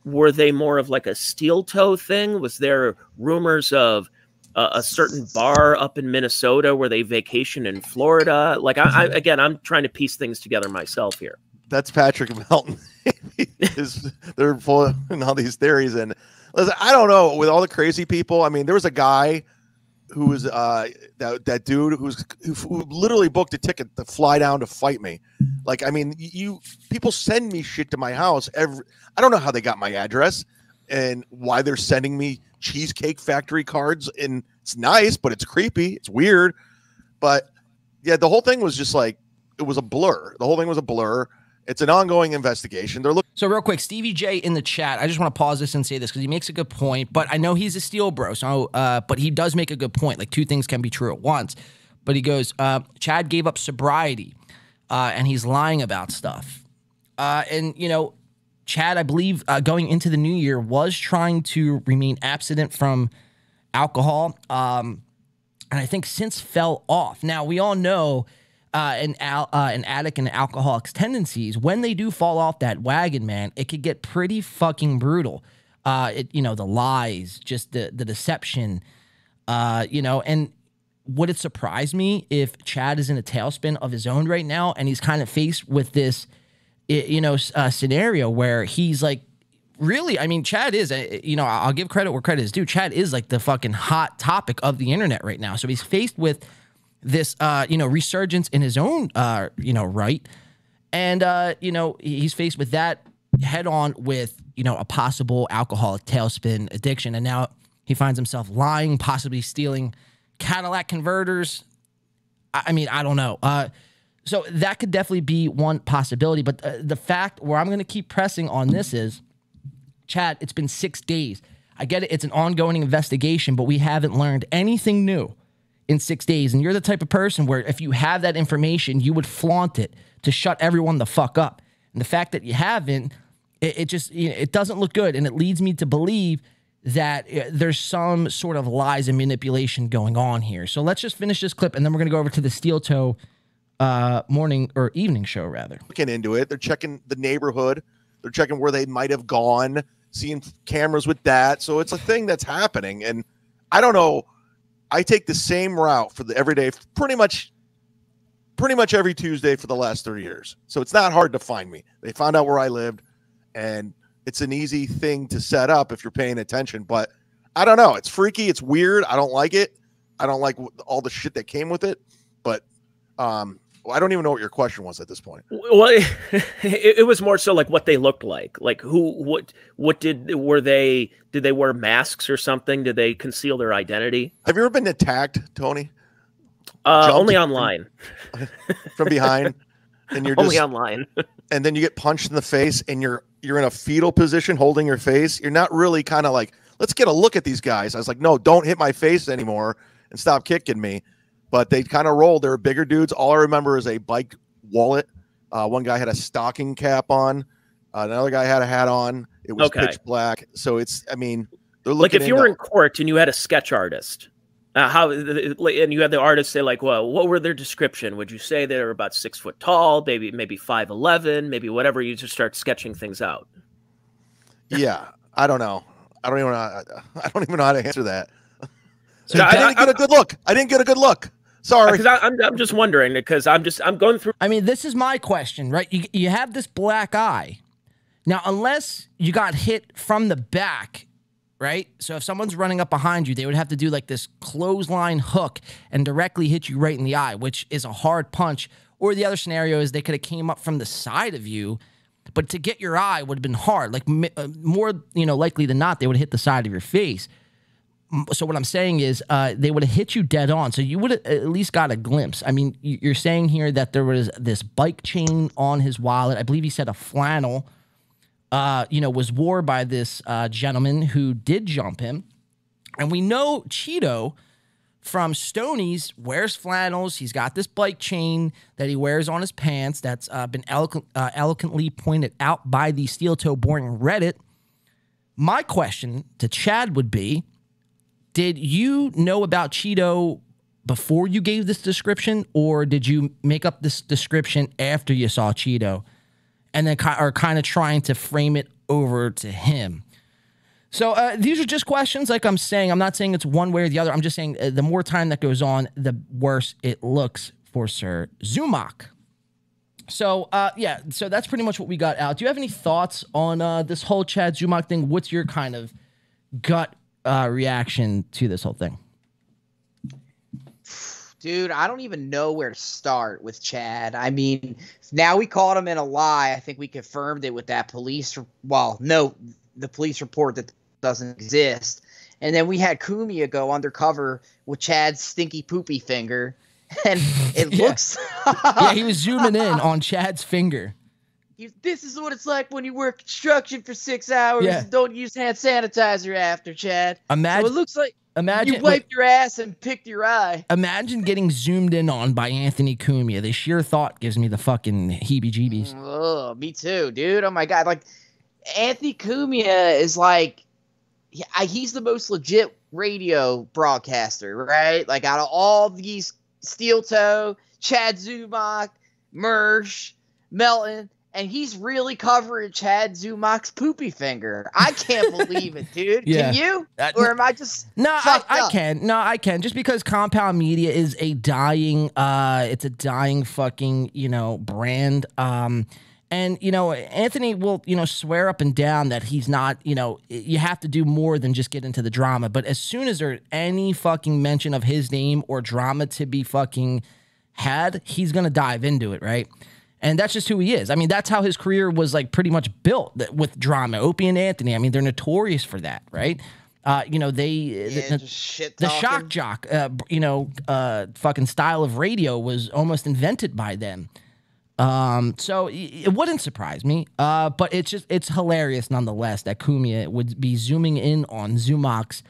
were they more of like a Steel Toe thing? Was there rumors of a certain bar up in Minnesota where they vacation in Florida? Like, I again, I'm trying to piece things together myself here. That's Patrick Melton. They're pulling all these theories. And listen, I don't know. With all the crazy people, I mean, there was a guy who was that dude who literally booked a ticket to fly down to fight me. Like, I mean, you people send me shit to my house every. I don't know how they got my address and why they're sending me Cheesecake Factory cards. And it's nice, but it's creepy. It's weird. But yeah, the whole thing was just like it was a blur. The whole thing was a blur. It's an ongoing investigation. They're looking. So real quick, Stevie J in the chat. I just want to pause this and say this because he makes a good point. But I know he's a Steel Bro, so but he does make a good point. Like, two things can be true at once. But he goes, Chad gave up sobriety, and he's lying about stuff. And you know, Chad, I believe going into the new year was trying to remain abstinent from alcohol, and I think since fell off. Now, we all know an addict and alcoholic's tendencies, when they do fall off that wagon, man, it could get pretty fucking brutal. You know, the lies, just the deception, you know, and would it surprise me if Chad is in a tailspin of his own right now and he's kind of faced with this, you know, scenario where he's like, really, I mean, Chad is, you know, I'll give credit where credit is due. Chad is like the fucking hot topic of the internet right now. So he's faced with this, you know, resurgence in his own, you know, right. And, you know, he's faced with that head on with, you know, a possible alcoholic tailspin addiction. And now he finds himself lying, possibly stealing Cadillac converters. I mean, I don't know. So that could definitely be one possibility. But the fact where I'm going to keep pressing on this is, Chad, it's been 6 days. I get it. It's an ongoing investigation, but we haven't learned anything new in 6 days. And you're the type of person where if you have that information, you would flaunt it to shut everyone the fuck up. And the fact that you haven't, it just, you know, it doesn't look good. And it leads me to believe that there's some sort of lies and manipulation going on here. So let's just finish this clip, and then we're going to go over to the Steel Toe morning or evening show, rather. Looking into it. They're checking the neighborhood. They're checking where they might have gone, seeing cameras with that. So it's a thing that's happening. And I don't know. I take the same route for the everyday, pretty much every Tuesday for the last 30 years. So it's not hard to find me. They found out where I lived, and it's an easy thing to set up if you're paying attention. But I don't know. It's freaky. It's weird. I don't like it. I don't like all the shit that came with it. But I don't even know what your question was at this point. Well, it was more so like what they looked like. Like who, what did they wear masks or something? Did they conceal their identity? Have you ever been attacked, Tony? Only online. From behind. And you're only just, online. And then you get punched in the face and you're in a fetal position holding your face. You're not really kind of like, let's get a look at these guys. I was like, no, don't hit my face anymore and stop kicking me. But they kind of rolled. They're bigger dudes. All I remember is a bike wallet. One guy had a stocking cap on. Another guy had a hat on. It was okay. Pitch black. So it's, I mean, they're looking like if you were in court and you had a sketch artist, and you had the artist say like, well, what were their description? Would you say they were about 6 foot tall, maybe 5'11", maybe whatever? You just start sketching things out. Yeah, I don't know. I don't even know how to answer that. So I didn't get a good look. I didn't get a good look. Sorry, because I'm just wondering, because I'm going through. I mean, this is my question, right? You have this black eye. Now, unless you got hit from the back, right? So if someone's running up behind you, they would have to do like this clothesline hook and directly hit you right in the eye, which is a hard punch. Or the other scenario is they could have came up from the side of you, but to get your eye would have been hard. Like more, you know, likely than not, they would hit the side of your face. So what I'm saying is they would have hit you dead on. So you would have at least got a glimpse. I mean, you're saying here that there was this bike chain on his wallet. I believe he said a flannel, you know, was worn by this gentleman who did jump him. And we know Cheeto from Stoney's wears flannels. He's got this bike chain that he wears on his pants that's been eloquently pointed out by the Steel Toe Boring Reddit. My question to Chad would be, did you know about Cheeto before you gave this description, or did you make up this description after you saw Cheeto and then are kind of trying to frame it over to him? So these are just questions, like I'm saying. I'm not saying it's one way or the other. I'm just saying the more time that goes on, the worse it looks for Sir Zumock. So, yeah, so that's pretty much what we got out. Do you have any thoughts on this whole Chad Zumock thing? What's your kind of gut reaction to this whole thing? Dude, I don't even know where to start with Chad. I mean, now we caught him in a lie. I think we confirmed it with that police, well, no, the police report that doesn't exist. And then we had Cumia go undercover with Chad's stinky poopy finger. And it looks... yeah, he was zooming in on Chad's finger. This is what it's like when you work construction for 6 hours and don't use hand sanitizer after, Chad. Imagine, so it looks like you wiped your ass and picked your eye. Imagine getting zoomed in on by Anthony Cumia. The sheer thought gives me the fucking heebie-jeebies. Oh, me too, dude. Oh, my God. Like, Anthony Cumia is like he's the most legit radio broadcaster, right? Like, out of all these, Steel Toe, Chad Zumock, Mersh, Melton, and he's really covering Chad Zumock's poopy finger. I can't believe it, dude. Yeah. Can you? Or am I just No, I can. No, I can. Just because Compound Media is a dying fucking, you know, brand. And, you know, Anthony will, you know, swear up and down that he's not, you know, you have to do more than just get into the drama. But as soon as there's any fucking mention of his name or drama to be fucking had, he's going to dive into it, right? And that's just who he is. I mean, that's how his career was, like, pretty much built, with drama. Opie and Anthony, I mean, they're notorious for that, right? You know, they the shock jock, you know, fucking style of radio was almost invented by them. So it wouldn't surprise me, but it's just, it's hilarious nonetheless that Cumia would be zooming in on Zumock's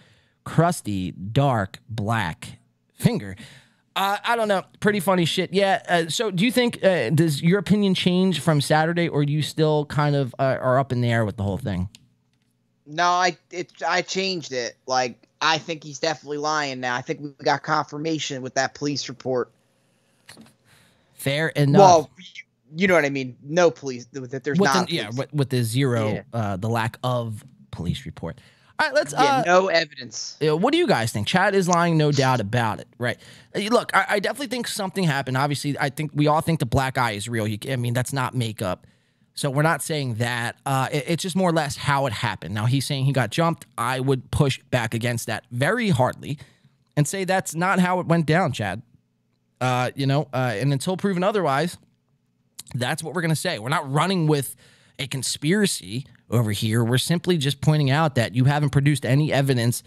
crusty, dark, black finger. I don't know. Pretty funny shit. Yeah. So do you think, does your opinion change from Saturday, or do you still kind of are up in the air with the whole thing? No, I changed it. Like, I think he's definitely lying now. I think we got confirmation with that police report. Fair enough. Well, you know what I mean. No police. That there's not. Police. Yeah, with the zero, yeah. The lack of police report. All right, let's. No evidence. What do you guys think? Chad is lying, no doubt about it. Right. Look, I definitely think something happened. Obviously, I think we all think the black eye is real. I mean, that's not makeup. So we're not saying that. It's just more or less how it happened. Now, he's saying he got jumped. I would push back against that very hardly, and say that's not how it went down, Chad. You know, and until proven otherwise, that's what we're going to say. We're not running with a conspiracy over here. We're simply just pointing out that you haven't produced any evidence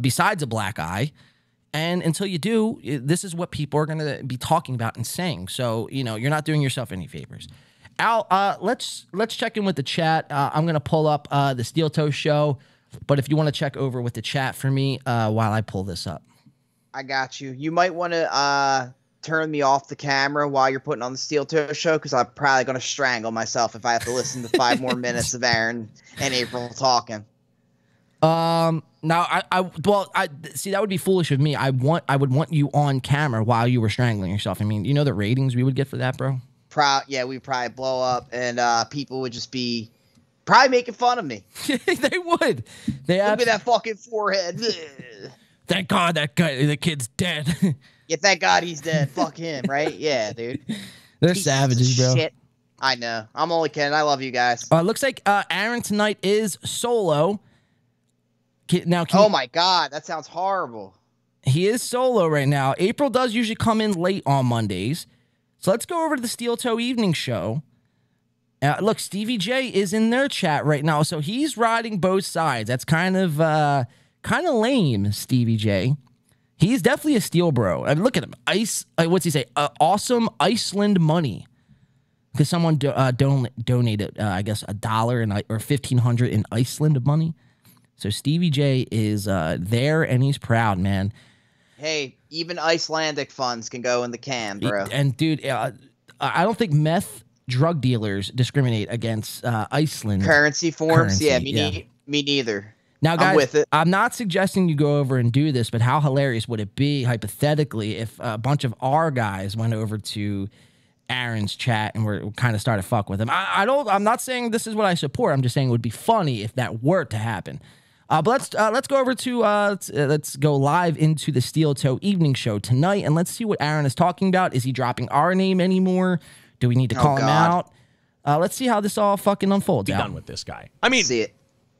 besides a black eye. And until you do, this is what people are going to be talking about and saying. So, you know, you're not doing yourself any favors. Al, let's check in with the chat. I'm going to pull up the Steel Toe Show. But if you want to check over with the chat for me while I pull this up. I got you. You might want to turn me off the camera while you're putting on the Steel Toe Show, because I'm probably going to strangle myself if I have to listen to 5 more minutes of Aaron and April talking. Now, I see that would be foolish of me. I would want you on camera while you were strangling yourself. I mean, you know the ratings we would get for that, bro. Yeah, we'd probably blow up, and people would just be probably making fun of me. They would. They look at that fucking forehead. Thank God that guy, the kid's dead. Yeah, thank God he's dead. Fuck him, right? Yeah, dude. They're savages, bro. Shit. I know. I'm only kidding. I love you guys. Looks like Aaron tonight is solo. Now, oh my God, that sounds horrible. He is solo right now. April does usually come in late on Mondays, so let's go over to the Steel Toe Evening Show. Look, Stevie J is in their chat right now, so he's riding both sides. That's kind of. Kind of lame, Stevie J. He's definitely a steel bro. I mean, look at him. What's he say? Awesome Iceland money. Because someone donated, I guess, $1 or $1,500 in Iceland money. So Stevie J is there, and he's proud, man. Hey, even Icelandic funds can go in the can, bro. And, dude, I don't think meth drug dealers discriminate against Iceland. Currency forms? Currency, yeah, me neither. Now, guys, I'm not suggesting you go over and do this, but how hilarious would it be, hypothetically, if a bunch of our guys went over to Aaron's chat and we kind of started fuck with him? I'm not saying this is what I support. I'm just saying it would be funny if that were to happen. But let's go over to let's go live into the Steel Toe Evening Show tonight, and let's see what Aaron is talking about. Is he dropping our name anymore? Do we need to call him out? Let's see how this all fucking unfolds. Be done with this guy. I mean, see it.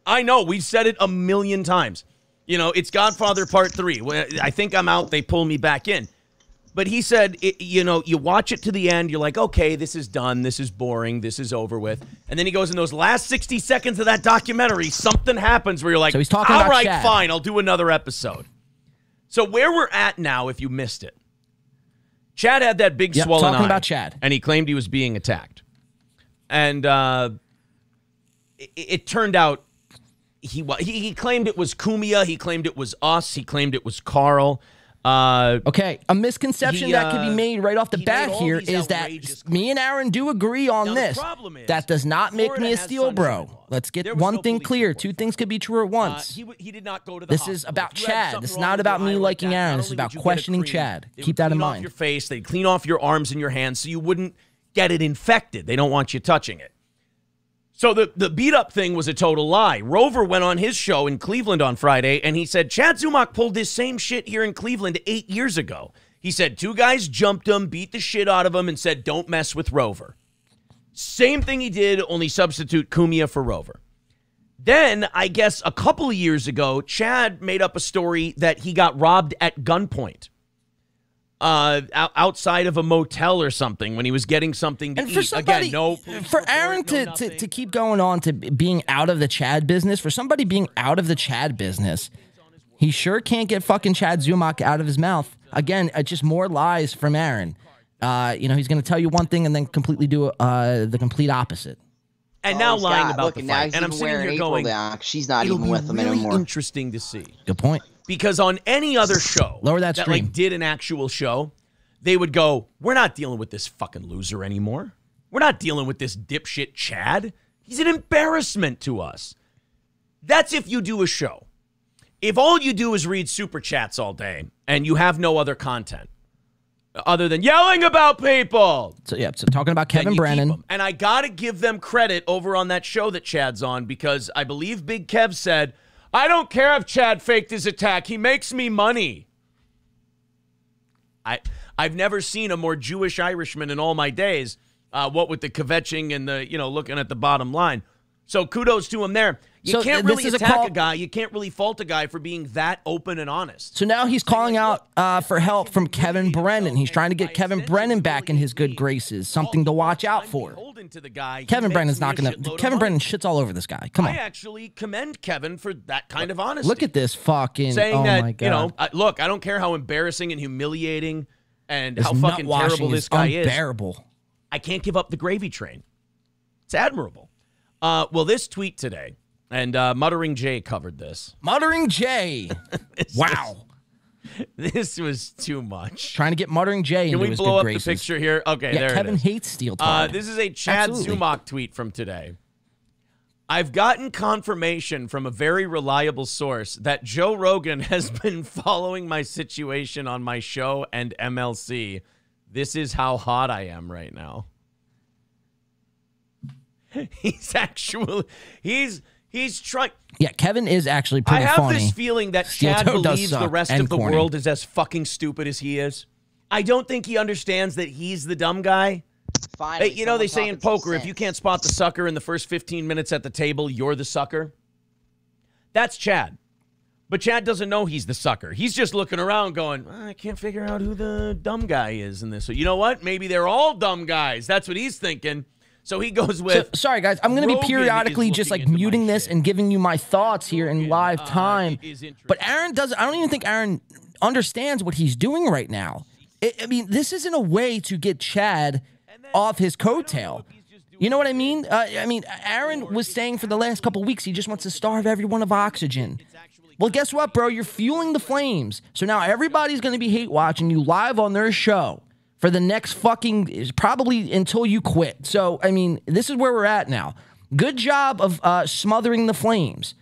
I know. We've said it a million times. You know, it's Godfather Part 3. I think I'm out. They pull me back in. But he said, you know, you watch it to the end. You're like, okay, this is done. This is boring. This is over with. And then he goes in those last 60 seconds of that documentary. Something happens where you're like, so he's talking about Chad. Fine. I'll do another episode. So where we're at now, if you missed it, Chad had that big swollen eye. Talking about Chad. And he claimed he was being attacked. And it turned out. He claimed it was Cumia. He claimed it was us. He claimed it was Carl. Okay, a misconception that could be made right off the bat here is that me and Aaron do agree on this. That does not make me a Steel Bro. Let's get one thing clear. Two things could be true at once. This is about Chad. This is not about me liking Aaron. This is about questioning Chad. Keep that in mind. Your face, they'd clean off your arms and your hands so you wouldn't get it infected. They don't want you touching it. So the beat-up thing was a total lie. Rover went on his show in Cleveland on Friday, and he said, Chad Zumock pulled this same shit here in Cleveland 8 years ago. He said, two guys jumped him, beat the shit out of him, and said, don't mess with Rover. Same thing he did, only substitute Cumia for Rover. Then, I guess a couple of years ago, Chad made up a story that he got robbed at gunpoint. Outside of a motel or something when he was getting something to eat. For somebody, again, no police report, Aaron to keep going on to being out of the Chad business, for somebody being out of the Chad business, he sure can't get fucking Chad Zumock out of his mouth. Again, just more lies from Aaron. You know, he's going to tell you one thing and then completely do the complete opposite. And now lying about the fight. And I'm sitting here going, she's not even with him anymore. It'll be interesting to see. Good point. Because on any other show that like did an actual show, they would go, we're not dealing with this fucking loser anymore. We're not dealing with this dipshit Chad. He's an embarrassment to us. That's if you do a show. If all you do is read super chats all day and you have no other content other than yelling about people. So, yeah, so talking about Kevin Brennan. And I got to give them credit over on that show that Chad's on because I believe Big Kev said, I don't care if Chad faked his attack. He makes me money. I've never seen a more Jewish Irishman in all my days, what with the kvetching and the, you know, looking at the bottom line. So kudos to him there. You can't really attack a guy. You can't really fault a guy for being that open and honest. So now he's calling out for help from Kevin Brennan. He's trying to get Kevin Brennan back in his good graces. Something to watch out for. Kevin Brennan's not going to. Kevin Brennan shits all over this guy. Come on. I actually commend Kevin for that kind of honesty. Look at this fucking. Saying that, you know, look, I don't care how embarrassing and humiliating and how fucking terrible this guy is. Unbearable. I can't give up the gravy train. It's admirable. Well, this tweet today. And Muttering Jay covered this. Muttering Jay. Wow. This was too much. Trying to get Muttering Jay into his good graces. Can we blow up the picture here? Okay, yeah, there Kevin it is. Kevin hates Steel Toe. This is a Chad Zumock tweet from today. I've gotten confirmation from a very reliable source that Joe Rogan has been following my situation on my show and MLC. This is how hot I am right now. He's actually... He's trying. Yeah, Kevin is actually pretty funny. I have this feeling that Chad believes the rest of the world is as fucking stupid as he is. I don't think he understands that he's the dumb guy. Finally, you know, they say in poker, if you can't spot the sucker in the first 15 minutes at the table, you're the sucker. That's Chad. But Chad doesn't know he's the sucker. He's just looking around going, I can't figure out who the dumb guy is in this. So you know what? Maybe they're all dumb guys. That's what he's thinking. So he goes with... So, sorry, guys. I'm going to be periodically just, like, muting this and giving you my thoughts here in live time. But Aaron doesn't... I don't even think Aaron understands what he's doing right now. I mean, this isn't a way to get Chad off his coattail. You know what I mean? I mean, Aaron was saying for the last couple of weeks he just wants to starve everyone of oxygen. Well, guess what, bro? You're fueling the flames. So now everybody's going to be hate-watching you live on their show. For the next fucking, probably until you quit. So, I mean, this is where we're at now. Good job of smothering the flames.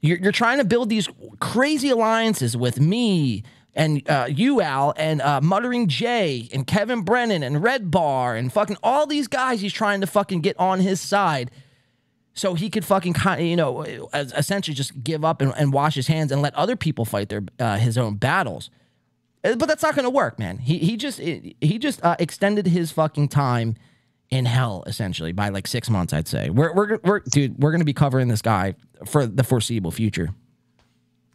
You're trying to build these crazy alliances with me and you, Al, and Muttering Jay and Kevin Brennan and Red Bar and fucking all these guys he's trying to fucking get on his side so he could fucking, you know, essentially just give up and wash his hands and let other people fight their his own battles. But that's not going to work, man. He just extended his fucking time in hell essentially by like 6 months, I'd say. Dude, we're going to be covering this guy for the foreseeable future.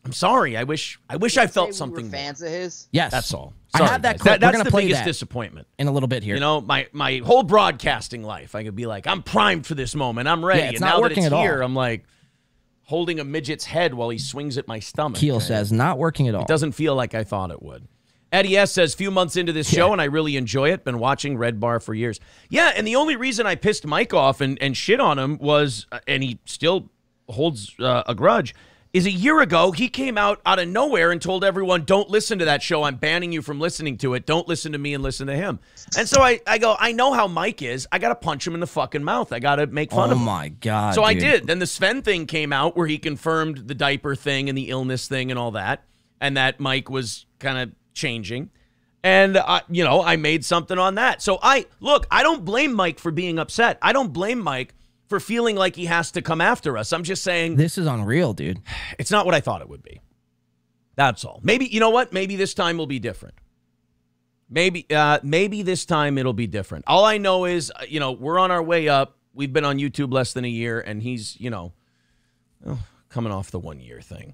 I'm sorry. I wish I felt something. We were fans of his. Yes, that's all. Sorry, I have that clip. That's the biggest disappointment in a little bit here. You know, my whole broadcasting life, I could be like, I'm primed for this moment. I'm ready. Yeah, it's and not now working that it's at here, all. I'm like. Holding a midget's head while he swings at my stomach. Keel says, not working at all. It doesn't feel like I thought it would. Eddie S. says, few months into this show, and I really enjoy it. Been watching Red Bar for years. Yeah, and the only reason I pissed Mike off and shit on him was, and he still holds a grudge, is a year ago, he came out of nowhere and told everyone, don't listen to that show. I'm banning you from listening to it. Don't listen to me and listen to him. And so I go, I know how Mike is. I got to punch him in the fucking mouth. I got to make fun of him. Oh, my God. So dude. I did. Then the Sven thing came out where he confirmed the diaper thing and the illness thing and all that, and that Mike was kind of changing. And, you know, I made something on that. So look, I don't blame Mike for being upset. I don't blame Mike for feeling like he has to come after us. I'm just saying this is unreal, dude. It's not what I thought it would be. That's all. Maybe, you know what? Maybe this time will be different. Maybe, maybe this time it'll be different. All I know is, you know, we're on our way up. We've been on YouTube less than a year, and he's, you know, coming off the one-year thing.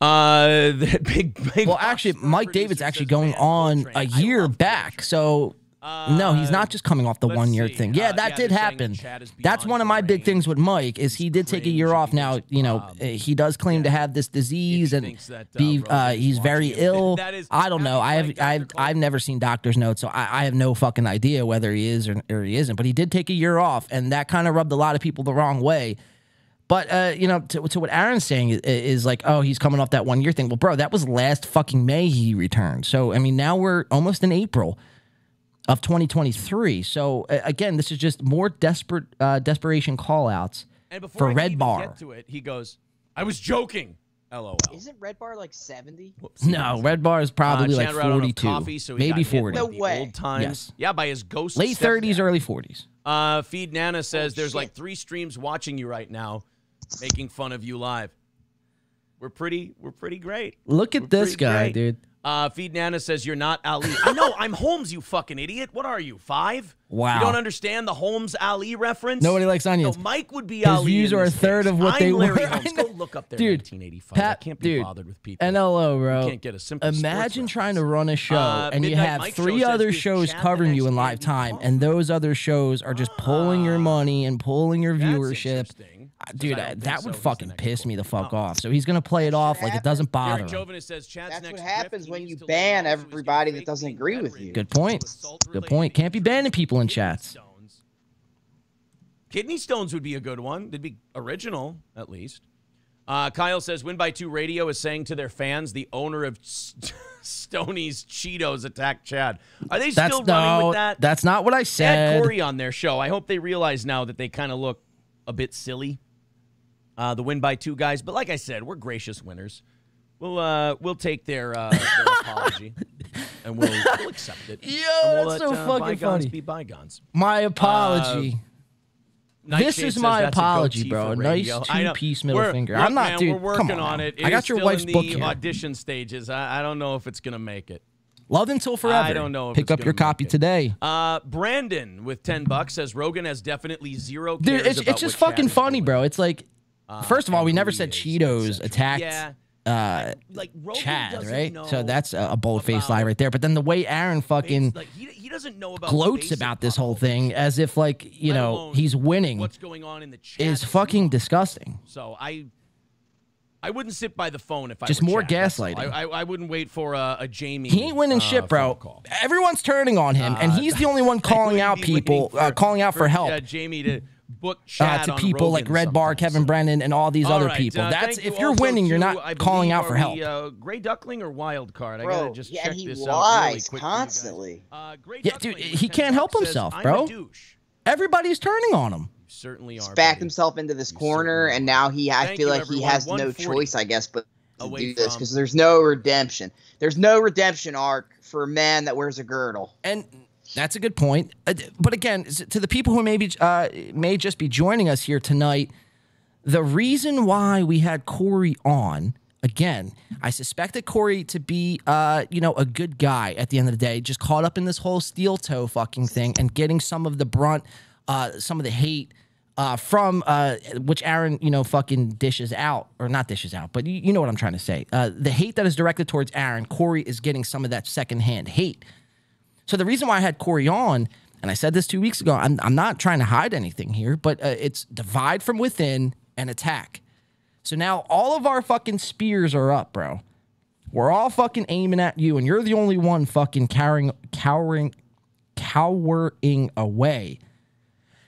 Well, actually, Mike David's actually going on a year back, so... no, he's not just coming off the one-year thing. Yeah, that did happen. That's one of my big things with Mike is he did take a year off. Now, you know, he does claim to have this disease and be he's very ill. I don't know. I've never seen doctor's notes, so I have no fucking idea whether he is or he isn't. But he did take a year off, and that kind of rubbed a lot of people the wrong way. But, you know, to what Aaron's saying is like, oh, he's coming off that one-year thing. Well, bro, that was last fucking May he returned. So, I mean, now we're almost in April of 2023. So again, this is just more desperate desperation call-outs for Red Bar. Get to it, he goes, I was joking. LOL. Isn't Red Bar like 70? Whoops. No, Red Bar is probably like 42. Coffee, so maybe 40. No way. Old times. Yes. Yeah, by his ghost. Late 30s, early 40s. Feed Nana says there's like 3 streams watching you right now, making fun of you live. We're pretty great. Look at this guy, dude. Feed Nana says, you're not Ali. I know, I'm Holmes, you fucking idiot. What are you, 5? Wow. You don't understand the Holmes Ali reference? Nobody likes onions. No, Mike would be Ali. His views are a third of what they were. Go look up there, dude, 1985. Pat, I can't be bothered with people. NLO, bro. You can't get a simple Imagine trying to run a show and you have Mike 3 other shows covering you in live time, and those other shows are just pulling your money and pulling your viewership. Dude, that would fucking piss me the fuck off. So he's going to play it off like it doesn't bother him. That's what happens when you ban everybody that doesn't agree with you. Good point. Good point. Can't be banning people in chats. Kidney stones would be a good one. They'd be original, at least. Kyle says, Win by Two Radio is saying to their fans, the owner of Stoney's Cheetos attacked Chad. Are they still running with that? That's not what I said. They had Corey on their show. I hope they realize now that they kind of look a bit silly. The Win by Two guys. But like I said, we're gracious winners. We'll take their apology, and we'll accept it. Yo, that's so fucking funny. Be bygones. My apology. This is my apology, bro. Nice two-piece middle finger. I'm not, dude. We're working on it. I got your wife's book here. Audition stages. I don't know if it's gonna make it. Love Until Forever. I don't know. Pick up your copy today. Brandon with $10 says Rogan has definitely zero. Dude, it's just fucking funny, bro. It's like, first of all, we never said Cheetos attacked. Yeah. Like Chad, right? So that's a bold-faced lie right there. But then the way Aaron fucking he doesn't know about gloats about this whole thing as if like, you know, he's winning. What's going on in the chat is fucking disgusting. So I wouldn't sit by the phone if I just more gaslighting. I wouldn't wait for a Jamie. He ain't winning shit, bro. Everyone's turning on him, and he's the only one calling out people, calling out for help. Jamie to book Chad to people Rogan like Red Bar, Kevin Brennan, and all these other people. That's if you're winning, you're not calling out for help. Gray Duckling or Wild Card? Bro, I gotta just check this out really quick. Constantly. Yeah, dude, he can't help himself, bro. Everybody's turning on him. You certainly are. He's backed himself into this corner, and now I feel like he has no choice, I guess, but to do this because there's no redemption. There's no redemption arc for a man that wears a girdle. And that's a good point. But again, to the people who maybe may just be joining us here tonight, the reason why we had Corey on, again, I suspected Corey to be, you know, a good guy at the end of the day, just caught up in this whole Steel Toe fucking thing and getting some of the brunt, some of the hate from which Aaron, you know, fucking dishes out, or not dishes out, but you know what I'm trying to say. The hate that is directed towards Aaron, Corey is getting some of that secondhand hate. So the reason why I had Corey on, and I said this 2 weeks ago, I'm not trying to hide anything here, but it's divide from within and attack. So now all of our fucking spears are up, bro. We're all fucking aiming at you, and you're the only one fucking cowering away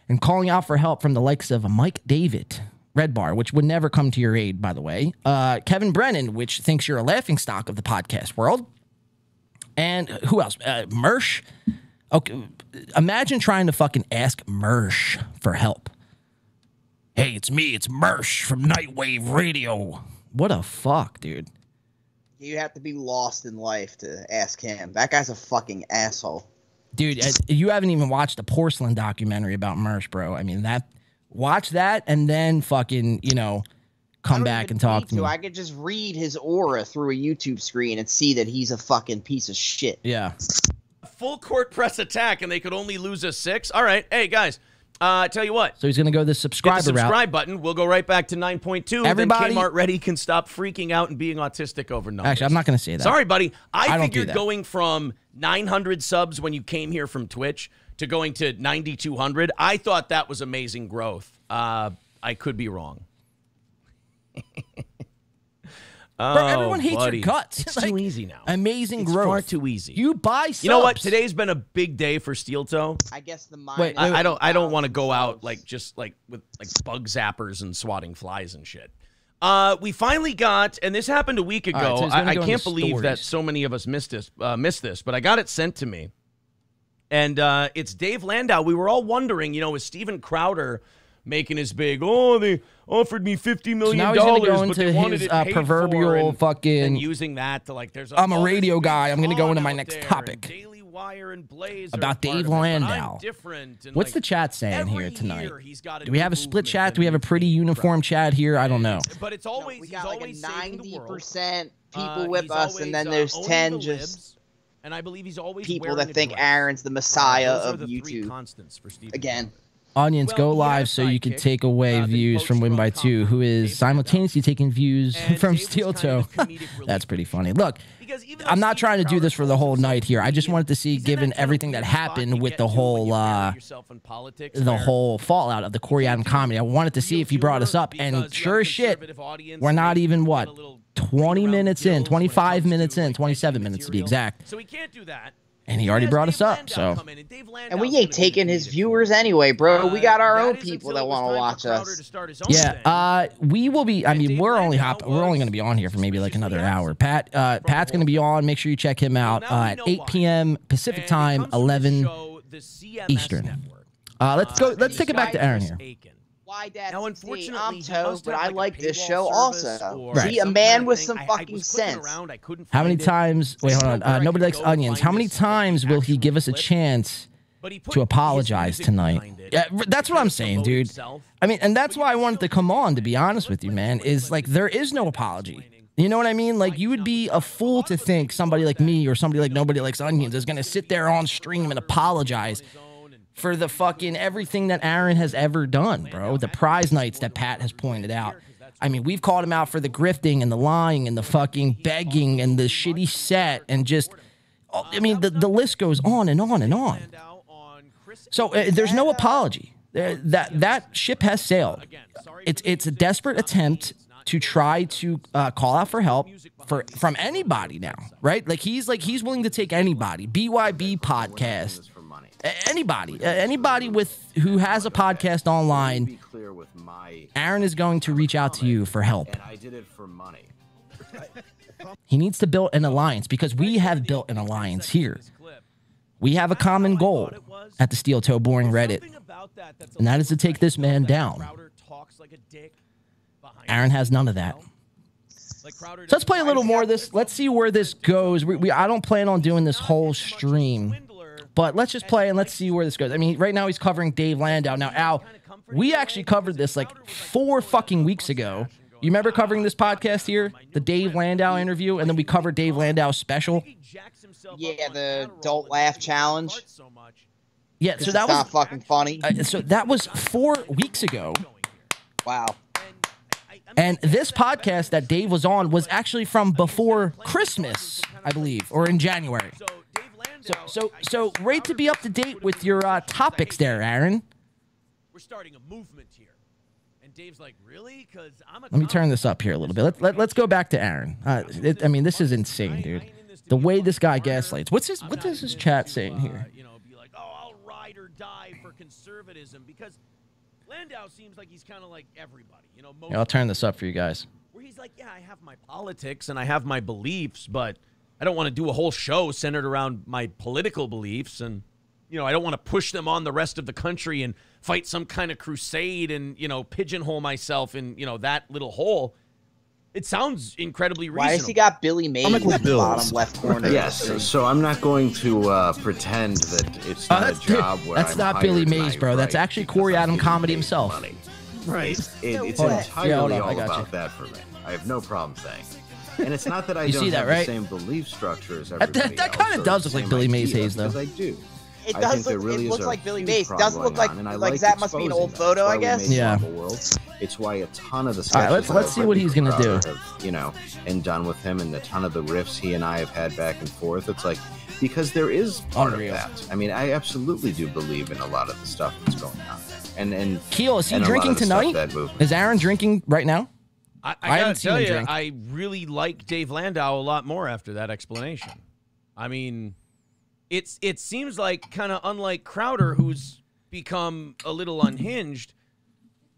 and calling out for help from the likes of Mike David, Red Bar, which would never come to your aid, by the way. Kevin Brennan, which thinks you're a laughingstock of the podcast world. And who else? Mersh. Okay, imagine trying to fucking ask Mersh for help. Hey, it's me. It's Mersh from Nightwave Radio. What a fuck, dude. You have to be lost in life to ask him. That guy's a fucking asshole. Dude, you haven't even watched the Porcelain documentary about Mersh, bro. I mean, that... Watch that and then fucking, you know, come back and talk to me. I could just read his aura through a YouTube screen and see that he's a fucking piece of shit. Yeah. Full court press attack and they could only lose a 6. All right. Hey, guys, tell you what. So he's going to go the subscriber route. Hit the subscribe button. We'll go right back to 9.2. Everybody. Then Kmart Ready can stop freaking out and being autistic over numbers. Actually, I'm not going to say that. Sorry, buddy. I figured going from 900 subs when you came here from Twitch to going to 9,200. I thought that was amazing growth. I could be wrong. Bro, everyone hates your guts. It's like, too easy now. Amazing growth. Far too easy. You buy subs. You know what? Today's been a big day for Steel Toe. I guess the mind. Wait, I don't want to go out like just like with like bug zappers and swatting flies and shit. We finally got, and this happened a week ago. Right, so I can't believe that so many of us missed this, but I got it sent to me. And it's Dave Landau. We were all wondering, you know, is Steven Crowder making his big, oh, they offered me $50 million, so now he's gonna go into but they wanted his, it paid proverbial for and, fucking... And using that to, like, there's a... I'm a radio guy. I'm going to go into my next topic. Daily Wire and Blaze about Dave Landau. What's the chat saying here tonight? Do we have a split chat? Do we have a pretty uniform chat here? I don't know. But it's always... No, we got like a 90% people with us, and then there's 10 just... And I believe he's always people that think Aaron's the messiah of YouTube. Constants for again. Onions, go live so you can take away views from Win by Two, who is simultaneously taking views from Steel Toe. That's pretty funny. Look, I'm not trying to do this for the whole night here. I just wanted to see, given everything that happened with the whole fallout of the Corey Adam comedy, I wanted to see if he brought us up. And sure as shit, we're not even, what, 20 minutes in, 25 minutes in, 27 minutes to be exact. So we can't do that. And he already brought us up, so. And we ain't taking his viewers anyway, bro. We got our own people that want to watch us. Yeah, we will be. I mean, we're only going to be on here for maybe like another hour. Pat's going to be on. Make sure you check him out at 8 PM Pacific time, 11 Eastern. Let's go. Let's take it back to Aaron here. Why that? Now, unfortunately, I'm Toe, but I like this show also. Be a man with some fucking sense. How many times? Wait, hold on. Nobody Likes Onions. How many times will he give us a chance to apologize tonight? Yeah, that's what I'm saying, dude. I mean, and that's why I wanted to come on. To be honest with you, man, is like there is no apology. You know what I mean? Like, you would be a fool to think somebody like me or somebody like Nobody Likes Onions is gonna sit there on stream and apologize for the fucking everything that Aaron has ever done, bro. The prize nights that Pat has pointed out. I mean, we've called him out for the grifting and the lying and the fucking begging and the shitty set and just... I mean, the list goes on and on and on. So there's no apology. That ship has sailed. It's a desperate attempt to try to call out for help from anybody now, right? Like he's willing to take anybody. BYB podcast... Anybody who has a podcast online, Aaron is going to reach out to you for help. I did it for money. He needs to build an alliance because we have built an alliance here. We have a common goal at the Steel Toe Boring Reddit, and that is to take this man down. Aaron has none of that. So let's play a little more of this. Let's see where this goes. I don't plan on doing this whole stream. But let's just play and let's see where this goes. I mean, right now he's covering Dave Landau. Now, Al, we actually covered this like 4 fucking weeks ago. You remember covering this podcast here? The Dave Landau interview, and then we covered Dave Landau's special. Yeah, the Don't Laugh Challenge. Yeah, so that was... not fucking funny. So that was 4 weeks ago. Wow. And this podcast that Dave was on was actually from before Christmas, I believe, or in January. So great to be up to date with your topics there, Aaron. We're starting a movement here, and Dave's like, really? Because I'm. Let me turn this up here a little bit. Let's go back to Aaron. I mean, this is insane, dude. The way this guy gaslights. What does his chat saying here? You know, be like, oh, I'll ride or die for conservatism because Landau seems like he's kind of like everybody, you know. Most I'll turn this up for you guys. Where he's like, yeah, I have my politics and I have my beliefs, but I don't want to do a whole show centered around my political beliefs, and you know, I don't want to push them on the rest of the country and fight some kind of crusade and, you know, pigeonhole myself in, you know, that little hole. It sounds incredibly reasonable. Why has he got Billy Mays in the bottom left corner? Yes, so I'm not going to pretend that it's not a job where that's I'm not Billy Mays, bro. Right, that's actually Corey Adam comedy himself. Money. Right. It's entirely all about that for me. I have no problem saying it. And it's not that I don't have the same belief structure as everybody else. That kind of does look like Billy Mays Hayes, though. Because I do. It does look, really it looks like Billy Mays. It does look like that must be an old photo, I guess. Yeah. It's why a ton of the stuff. All right, let's see what he's going to do. Have, you know, and done with him, and a ton of the riffs he and I have had back and forth. It's like, because there is part of that. I mean, I absolutely do believe in a lot of the stuff that's going on there. And Keel, is he drinking tonight? Is Aaron drinking right now? I gotta tell you, I really like Dave Landau a lot more after that explanation. I mean, it seems like, kind of unlike Crowder, who's become a little unhinged,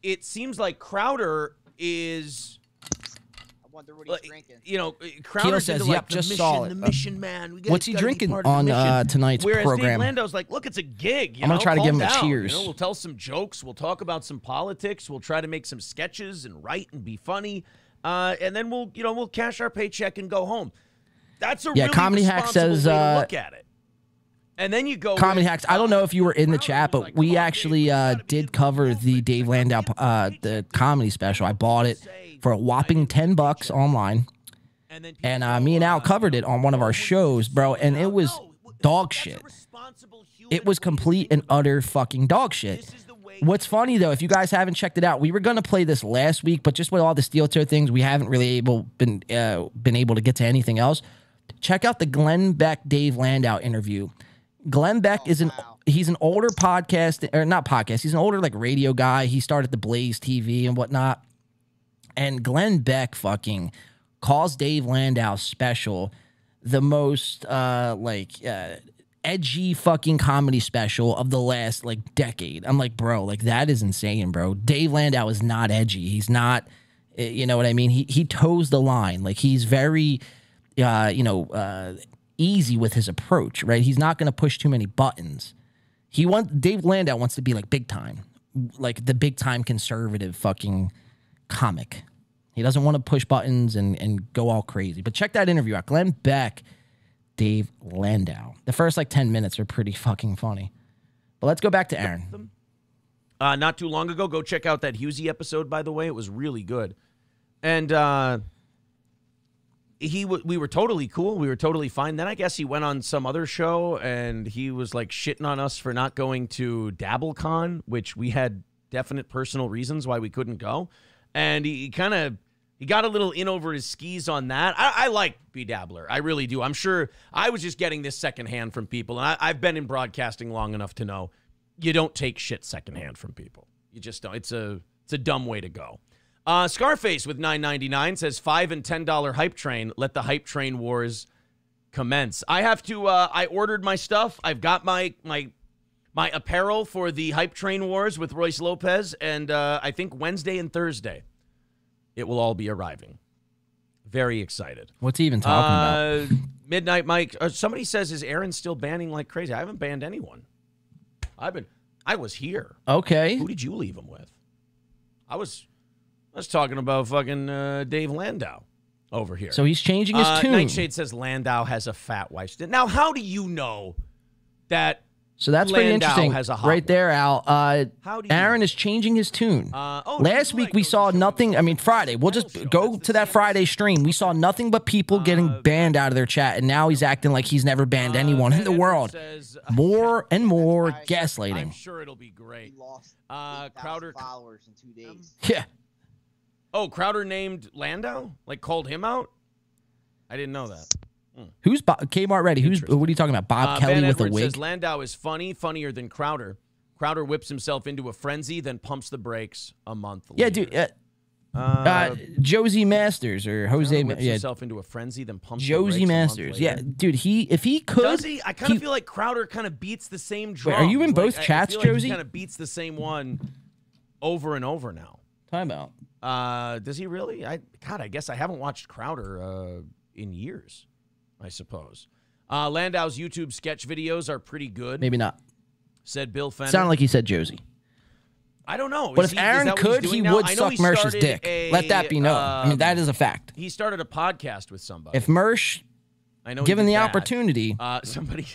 it seems like Crowder is... I wonder what he's drinking. You know, Crowder says, yep, like, just saw it. The mission, man. What's he drinking on tonight's program? Whereas Dave Landau's like, look, it's a gig. You I'm going to try to give him a cheers. You know, we'll tell some jokes. We'll talk about some politics. We'll try to make some sketches and write and be funny. And then we'll, you know, we'll cash our paycheck and go home. That's a really responsible way to look at it. And then you go Comedy Hacks. I don't know if you were in the chat, but we actually did cover the Dave Landau the comedy special. I bought it for a whopping $10 online, and me and Al covered it on one of our shows, bro. And it was dog shit. It was complete and utter fucking dog shit. What's funny though, if you guys haven't checked it out, we were gonna play this last week, but just with all the Steel Toe things, we haven't really been able to get to anything else. Check out the Glenn Beck Dave Landau interview. Glenn Beck is he's an older podcast, or not podcast, he's an older like radio guy. He started the Blaze TV and whatnot. And Glenn Beck fucking calls Dave Landau's special the most edgy fucking comedy special of the last like decade. I'm like, bro, like that is insane, bro. Dave Landau is not edgy. He's not, you know what I mean? He toes the line. Like he's very, easy with his approach, right? He's not going to push too many buttons. Dave Landau wants to be like big time, like the big time conservative fucking comic. He doesn't want to push buttons and go all crazy. But check that interview out, Glenn Beck, Dave Landau. The first like 10 minutes are pretty fucking funny. But let's go back to Aaron. Not too long ago, go check out that Husey episode. By the way, it was really good, and we were totally cool. We were totally fine. Then I guess he went on some other show and he was like shitting on us for not going to DabbleCon, which we had definite personal reasons why we couldn't go. And he got a little in over his skis on that. I like Bedabbler. I really do. I'm sure I was just getting this secondhand from people. And I've been in broadcasting long enough to know you don't take shit secondhand from people. You just don't. It's a dumb way to go. Scarface with $9.99 says $5 and $10 hype train. Let the hype train wars commence. I have to. I ordered my stuff. I've got my apparel for the hype train wars with Royce Lopez, and I think Wednesday and Thursday it will all be arriving. Very excited. What's he even talking about? Midnight Mike. Somebody says, is Aaron still banning like crazy? I haven't banned anyone. I was here. Okay. Who did you leave him with? I was talking about fucking Dave Landau over here. So he's changing his tune. Nightshade says Landau has a fat wife. Now, how do you know that? So that's Landau pretty interesting, has a hot right wife? There, Al. Aaron is changing his tune. Last week we saw nothing. I mean, Friday. We'll just go to that Friday stream. We saw nothing but people getting banned out of their chat, and now he's acting like he's never banned anyone in the world. Says, more and more gaslighting. I'm sure it'll be great. He lost Crowder followers in 2 days. Yeah. Oh, Crowder named Landau? Like, called him out? I didn't know that. Mm. Who's Kmart Ready? What are you talking about? Bob Kelly with a wig? Says Landau is funny, funnier than Crowder. Crowder whips himself into a frenzy, then pumps the brakes a month later. Yeah, dude. Josie Masters or Jose. Whips himself into a frenzy, then pumps Josie the brakes Masters. Yeah, dude. If he could, I kind of feel like Crowder kind of beats the same drum. Wait, are you in both chats, Josie? Kind of beats the same one. over and over now. Timeout. Does he really? I guess I haven't watched Crowder in years, I suppose. Landau's YouTube sketch videos are pretty good. Maybe not. Said Bill Fenner. Sound like he said Josie. I don't know. But if Aaron could, he would suck Mersh's dick. Let that be known. I mean, that is a fact. He started a podcast with somebody. If Mersh, given the opportunity, somebody,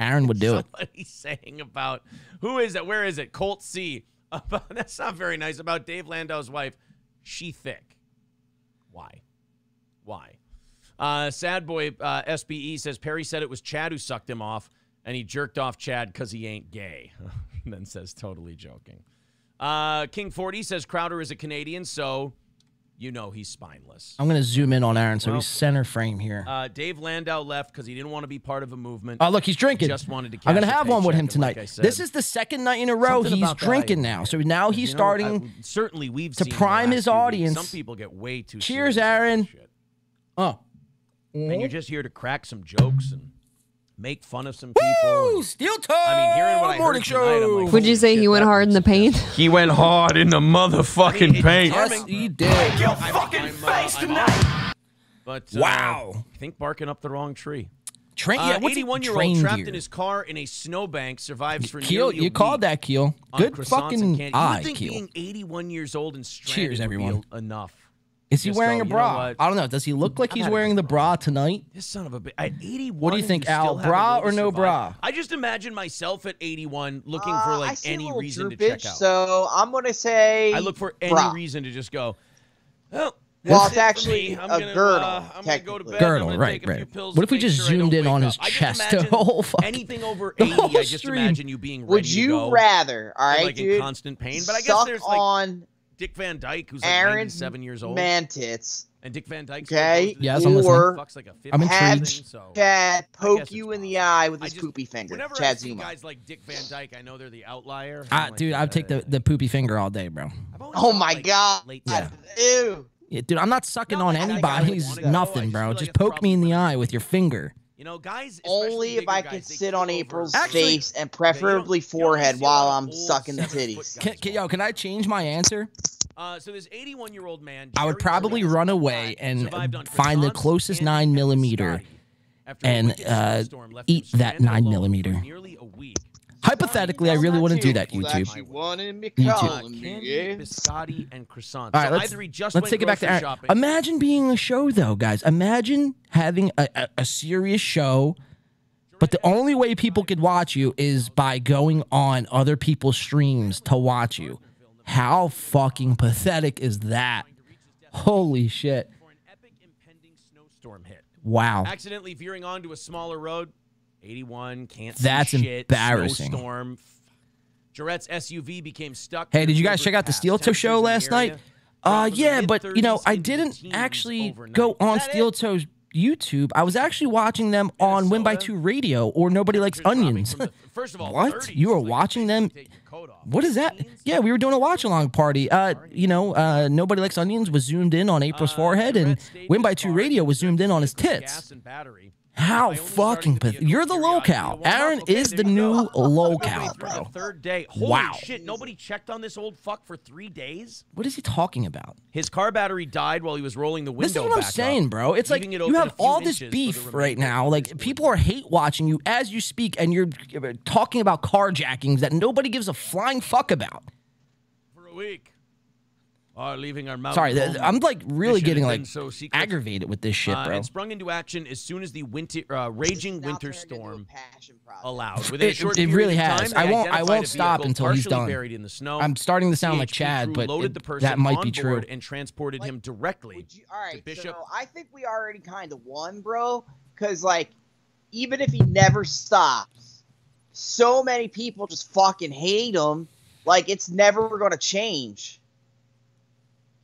Aaron would do it. Somebody's saying about, who is it? Where is it? Colt C. About, that's not very nice. About Dave Landau's wife. She thick. Why? Why? Sad Boy SBE says, Perry said it was Chad who sucked him off, and he jerked off Chad because he ain't gay. And then says, totally joking. King 40 says Crowder is a Canadian, so you know he's spineless. I'm going to zoom in on Aaron, so he's center frame here. Dave Landau left because he didn't want to be part of a movement. Oh, look, he's drinking. He just wanted to. I'm going to have one with him tonight. Like said, this is the second night in a row he's drinking now. So now he's starting certainly we've to prime his audience. Some people get way too serious. Cheers, Aaron. Oh. And you're just here to crack some jokes and make fun of some people. Woo! Steel Toe! I mean, hearing what I heard tonight, like, would you say he went hard in the paint? He went hard in the motherfucking paint. Yes, he did. Break your fucking face tonight. But wow, I think barking up the wrong tree. Yeah, 81-year-old trapped in his car in a snowbank survives for nearly a week. You called that, Keel. Good fucking eye, Keel. You think being 81 years old and stranded would be enough? Is he wearing a bra? I don't know. Does he look like he's wearing the bra tonight? This son of a bitch. At 81, what do you think, Al? Bra or no bra? I just imagine myself at 81 looking for like any reason to check out. So I'm gonna say I look for any reason to just go. Well, it's actually a girdle. I'm gonna go to bed. Girdle, right? Right. What if we just zoomed in on his chest? Oh fuck! Anything over 80, I just imagine you being ready to go. Would you rather? All right, dude. Like in constant pain, but I guess there's like Dick Van Dyke, who's like 97 years old. Mantits. And Dick Van Dyke. Okay. Yeah, or fucks like a 50 have thing, so Chad poke you in the eye with his poopy finger. Chad Zumock. Guys like Dick Van Dyke, I know they're the outlier. Like, dude, I'd take the poopy finger all day, bro. Oh, my like, God. Yeah. Ew. Yeah, dude, I'm not sucking on anybody's nothing, bro. Just poke me in the eye with your finger. You know, guys, only if I can sit on April's face and preferably forehead while I'm sucking the titties. Can I change my answer? So this 81-year-old man, I would probably run away and find the closest 9mm and eat that 9mm. Hypothetically, I really wouldn't do that, YouTube. All right, let's take it back to Aaron. Imagine being a show, though, guys. Imagine having a serious show, but the only way people could watch you is by going on other people's streams to watch you. How fucking pathetic is that? Holy shit. Wow. Accidentally veering onto a smaller road. 81, can't see shit. That's embarrassing. Snowstorm. Jarrett's SUV became stuck. Hey, did you guys check out the Steel Toe show last night? Yeah, but, you know, I didn't actually go on Steel Toe's YouTube. I was actually watching them on Win by Two Radio or Nobody Likes Onions. First of all, what? You were watching them? What is that? Yeah, we were doing a watch-along party. You know, Nobody Likes Onions was zoomed in on April's forehead, and Win by Two Radio was zoomed in on his tits. How fucking pathetic. You're the locale. Aaron is the new locale, bro. Third day. Holy shit, nobody checked on this old fuck for 3 days? What is he talking about? His car battery died while he was rolling the window back up. This is what I'm saying, bro. It's like you have all this beef right now. Like, people are hate-watching you as you speak, and you're talking about carjackings that nobody gives a flying fuck about. For a week. Leaving our mouth. Sorry, I'm like really getting like so aggravated with this shit, bro. It sprung into action as soon as the winter, raging winter storm allowed. Within a short really has. I won't stop until he's done. Buried in the snow. I'm starting to sound like Chad, but that might be true. And transported him directly to Bishop. So I think we already kind of won, bro. Because like, even if he never stops, so many people just fucking hate him. Like it's never gonna change.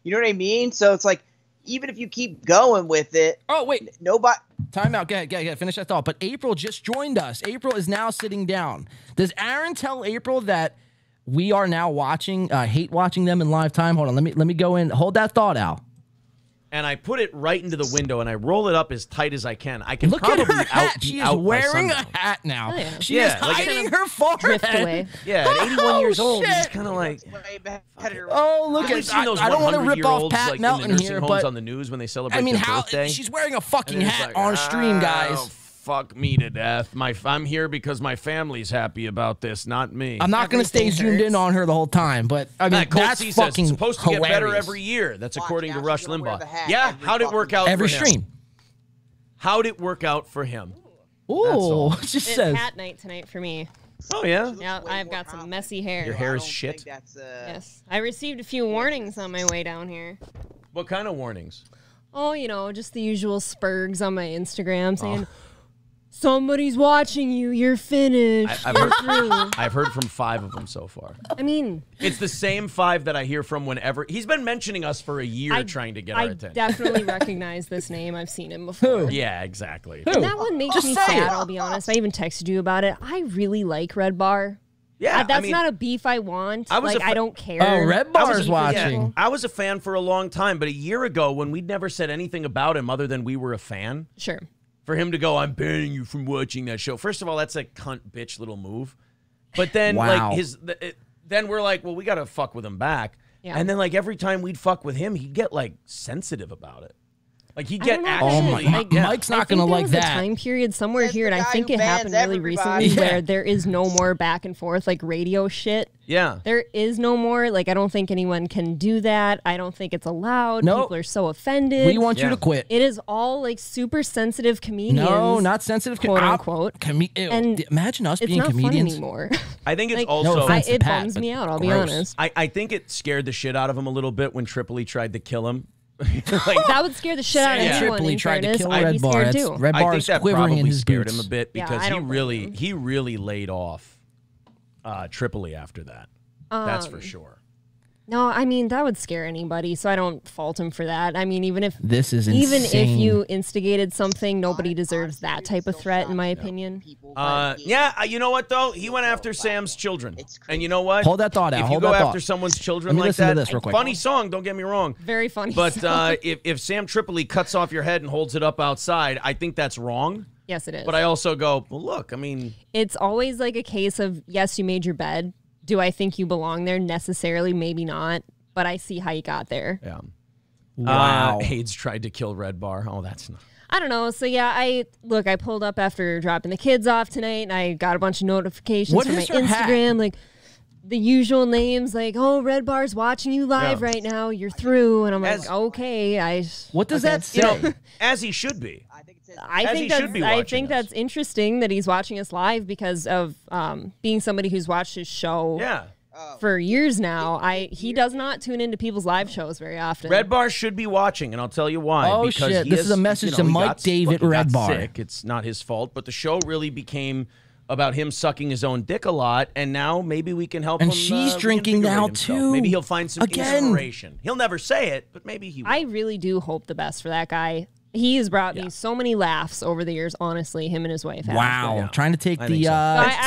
You know what I mean? So it's like, even if you keep going with it. Oh, wait. Nobody. Time out. Go ahead. Finish that thought. But April just joined us. April is now sitting down. Does Aaron tell April that we are now watching, hate watching them in live time? Hold on. Let me go in. Hold that thought, Al. and I put it right into the window, and I roll it up as tight as I can. I can look probably at her hat. She is wearing a hat now. Oh, yeah. She is hiding her forehead. Away. Yeah, at 81 years old, she's kind of like, oh, look at that. I don't want to rip off Pat Melton here, but on the news when they celebrate their birthday. She's wearing a fucking hat like, on stream, guys. Oh, fuck me to death. I'm here because my family's happy about this, not me. I'm not going to stay zoomed in on her the whole time, but I mean, that's fucking hilarious. It's supposed to get better every year. That's according to Rush Limbaugh. Yeah, how'd it work out for him? Every stream. How'd it work out for him? Ooh, it's hat night tonight for me. Oh, yeah? Yeah, I've got some messy hair. Your hair is shit? Yes. I received a few warnings on my way down here. What kind of warnings? Oh, you know, just the usual spurgs on my Instagram saying... Oh. Somebody's watching you. You're finished. I've heard from 5 of them so far. I mean, it's the same 5 that I hear from whenever he's been mentioning us for a year, trying to get our attention. I definitely recognize this name. I've seen him before. Who? Yeah, exactly. And that one makes me sad. I'll be honest. I even texted you about it. I really like Red Bar. Yeah, that's not a beef I want. I don't care. Oh, Red Bar's watching. Yeah. I was a fan for a long time, but a year ago when we'd never said anything about him other than we were a fan. Sure. For him to go, I'm banning you from watching that show. First of all, that's a cunt bitch little move. But then, like, then we're like, well, we got to fuck with him back. Yeah. And then, like, every time we'd fuck with him, he'd get, like, sensitive about it. Like, he'd get Mike's not going to like that. There was a time period somewhere here, and I think it happened really recently, where there is no more back and forth, like, radio shit. Yeah. There is no more. Like, I don't think anyone can do that. I don't think it's allowed. Nope. People are so offended. We want you to quit. It is all, like, super sensitive comedians. No, not sensitive. Quote, unquote. And imagine us being comedians. It's not fun anymore. I think it's like, also... No, it bums me out, I'll be honest. I think it scared the shit out of him a little bit when Triple E tried to kill him. Like, that would scare the shit out of anyone. Triple E tried to kill Red Bar. Red Bar is quivering in his boots. I think that probably scared him a bit because he really laid off Triple E after that. That's for sure. No, I mean that would scare anybody, so I don't fault him for that. I mean, even if you instigated something, nobody deserves that type of threat, in my opinion. Yeah, you know what though? He went after Sam's children, and you know what? Hold that thought out. If you go after someone's children like that, funny song. Don't get me wrong, very funny. But if Sam Tripoli cuts off your head and holds it up outside, I think that's wrong. Yes, it is. But I also go, well, look, I mean, it's always like a case of yes, you made your bed. Do I think you belong there? Necessarily, maybe not, but I see how you got there. Yeah. Wow. AIDS tried to kill Red Bar. Oh, that's not... I don't know. So, yeah, I pulled up after dropping the kids off tonight, and I got a bunch of notifications from my Instagram. Like, the usual names, like, oh, Red Bar's watching you live right now. You're through. And I'm like, okay. What does that say? You know, as he should be. I think that's interesting that he's watching us live because of being somebody who's watched his show for years now. He does not tune into people's live shows very often. Red Bar should be watching, and I'll tell you why. Oh, shit. This is a message to Mike David Red Bar. It's not his fault, but the show really became about him sucking his own dick a lot, and now maybe we can help him. And she's drinking now, too. Maybe he'll find some inspiration. He'll never say it, but maybe he will. I really do hope the best for that guy. He has brought me so many laughs over the years, honestly, him and his wife. Wow. Yeah. Trying to take the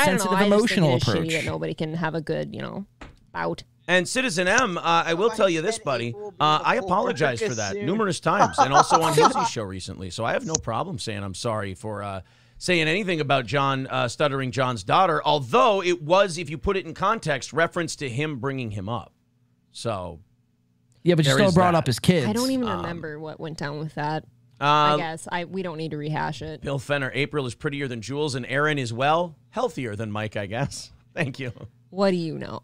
sensitive, emotional approach. That nobody can have a good, you know, bout. And Citizen M, I will tell you this, buddy. I apologize for that numerous times and also on his show recently. So I have no problem saying I'm sorry for saying anything about John stuttering John's daughter, although it was, if you put it in context, reference to him bringing him up. So yeah, but you still brought up his kids. I don't even remember what went down with that. I guess we don't need to rehash it. Bill Fenner, April is prettier than Jules, and Aaron is, well, healthier than Mike, I guess. Thank you. What do you know?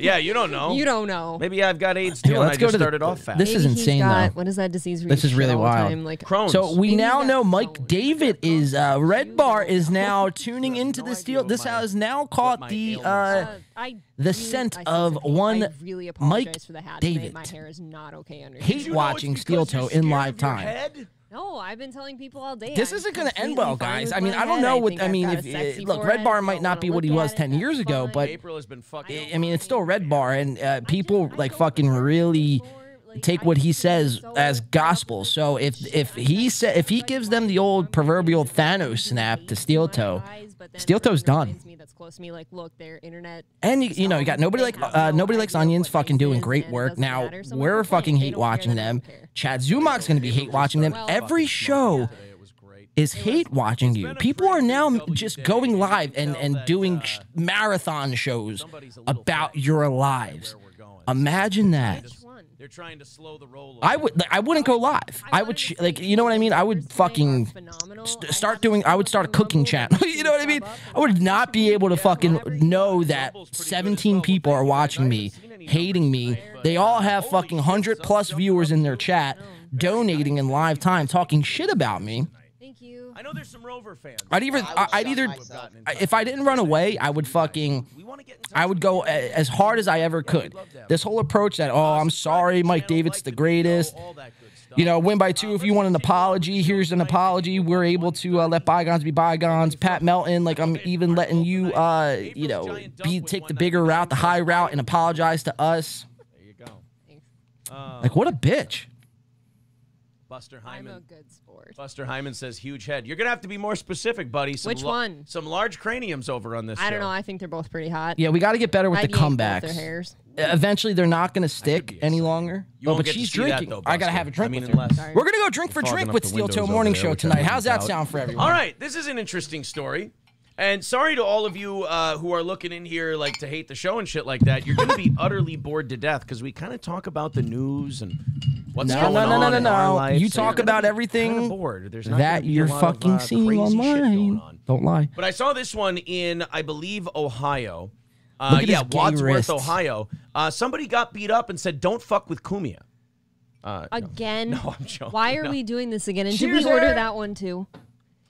Yeah, you don't know. You don't know. Maybe I've got AIDS too, and I just started off fast. This is insane, though. What is that disease? This is really wild. Like, Crohn's. So we now know Mike David is, Red Bar is now tuning into this deal. This is now caught the scent of one Mike David. My hair is not okay under here. Hate watching Steel Toe in live time. No, I've been telling people all day. This isn't going to end well, guys. I mean, I don't know what, I mean, if, look, Red Bar might not be what he was 10 years ago, but, I mean, it's still Red Bar, and people, like, fucking really take what he says as gospel. So if he gives them the old proverbial Thanos snap to Steel Toe, Steel Toe's done. And you know, you got Nobody Likes Onions fucking doing great work. Now we're fucking hate watching them. Chad Zumock's gonna be hate watching them. Every show is hate watching you. People are now just going live and doing marathon shows about your lives. Imagine that. They're trying to slow the roll. I wouldn't go live. I would like, you know what I mean? I would fucking start a cooking channel. You know what I mean? I would not be able to fucking know that 17 people are watching me, hating me. They all have fucking 100 plus viewers in their chat, donating in live time, talking shit about me. Thank you. I know there's some Rover fans. If I didn't run away, I would fucking, I would go as hard as I ever could. This whole approach that, oh, I'm sorry, Mike David's the greatest. You know, Win by Two, if you want an apology, here's an apology. We're able to let bygones be bygones. Pat Melton, like, I'm even letting you, you know, take the bigger route, the high route, and apologize to us. There you go. Like, what a bitch. Buster Hyman. I'm a good sport. Buster Hyman says huge head. You're going to have to be more specific, buddy. Which one? Some large craniums over on this show. I don't know. I think they're both pretty hot. Yeah, we got to get better with the comebacks. Their hairs. Eventually, they're not going to stick any longer. Oh, but she's drinking. I got to have a drink with her. We're going to go drink for drink with Steel Toe Morning Show tonight. How's that sound for everyone? All right. This is an interesting story. And sorry to all of you who are looking in here like to hate the show and shit like that. You're going to be utterly bored to death because we kind of talk about the news and what's going on in our lives. You talk about everything that you're fucking seeing online. Don't lie. But I saw this one in, I believe, Ohio. Yeah, Wadsworth, Ohio. Somebody got beat up and said, "Don't fuck with Cumia." Again? No, I'm joking. Why are we doing this again? And did we order that one too?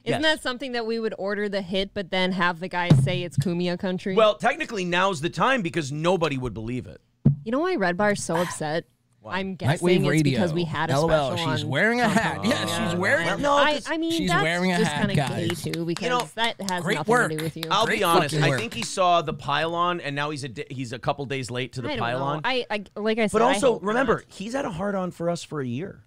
Isn't that something that we would order the hit, but then have the guy say it's Cumia country? Well, technically, now's the time because nobody would believe it. You know why Red Bar's so upset? Wow. I'm guessing it's because we had a special she's wearing a hat. Yeah, she's wearing a hat. No, I mean, she's wearing a just hat, kind of gay, too, because you know, that has nothing to do with you. I'll be honest. I think he saw the pylon, and now he's a couple days late to the pylon. Like I said, but also, remember, he's had a hard-on for us for a year.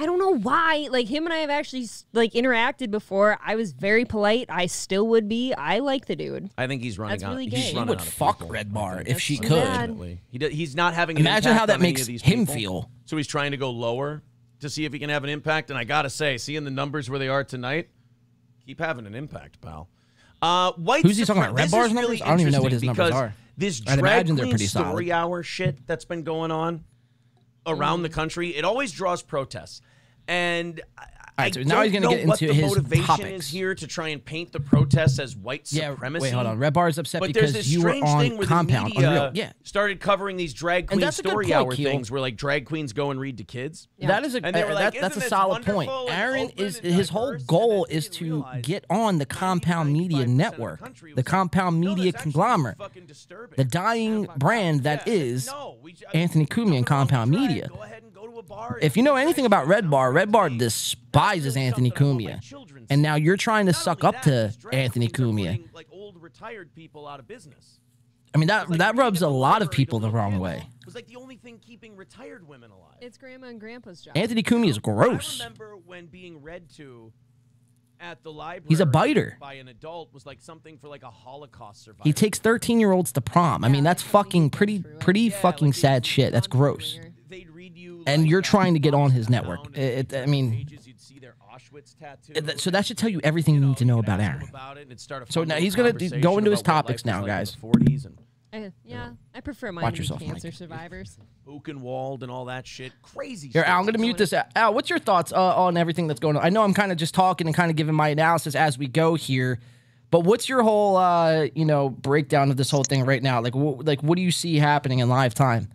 I don't know why. Like, him and I have actually, like, interacted before. I was very polite. I still would be. I like the dude. I think he's running out. Really, he would fuck people. Red Bar if she could. He's not having an impact. Imagine how that makes him feel. So he's trying to go lower to see if he can have an impact. And I got to say, seeing the numbers where they are tonight, keep having an impact, pal. Who's he talking about? Red Bar's numbers? I don't even know what his numbers are. This drag queen story hour shit that's been going on around the country, it always draws protests. And right, so now he's going to get into his motivation topics. Is here to try and paint the protests as white supremacy. Wait, hold on. Red Bar's upset but because you were on Compound. Yeah, started covering these drag queen story hour things where like drag queens go and read to kids. Yeah. That is a that's a solid point. Aaron is his whole goal is to get on the Compound Media network, the Compound Media conglomerate, the dying brand that is Anthony Cumia and Compound Media. If you know anything about Red Bar despises Anthony Cumia, and now you're trying to suck up to Anthony Cumia. I mean, that rubs a lot of people the wrong way. It was like the only thing keeping retired women alive. It's grandma and grandpa's job. Anthony Cumia is gross. I remember when being read to at the library, he's a biter. By an adult was like something for like a Holocaust survivor. He takes 13-year-olds to prom. I mean, that's fucking pretty fucking sad shit. That's gross. And you're trying to get on his network. I mean, so that should tell you everything you need to know about Aaron. So now he's going to go into his topics now, guys. Yeah, I prefer my cancer survivors. Buchenwald and all that shit. Crazy stuff. Here, Al, I'm going to mute this. Al, what's your thoughts on everything that's going on? I know I'm kind of just talking and kind of giving my analysis as we go here. But what's your whole, you know, breakdown of this whole thing right now? Like, what do you see happening in live time?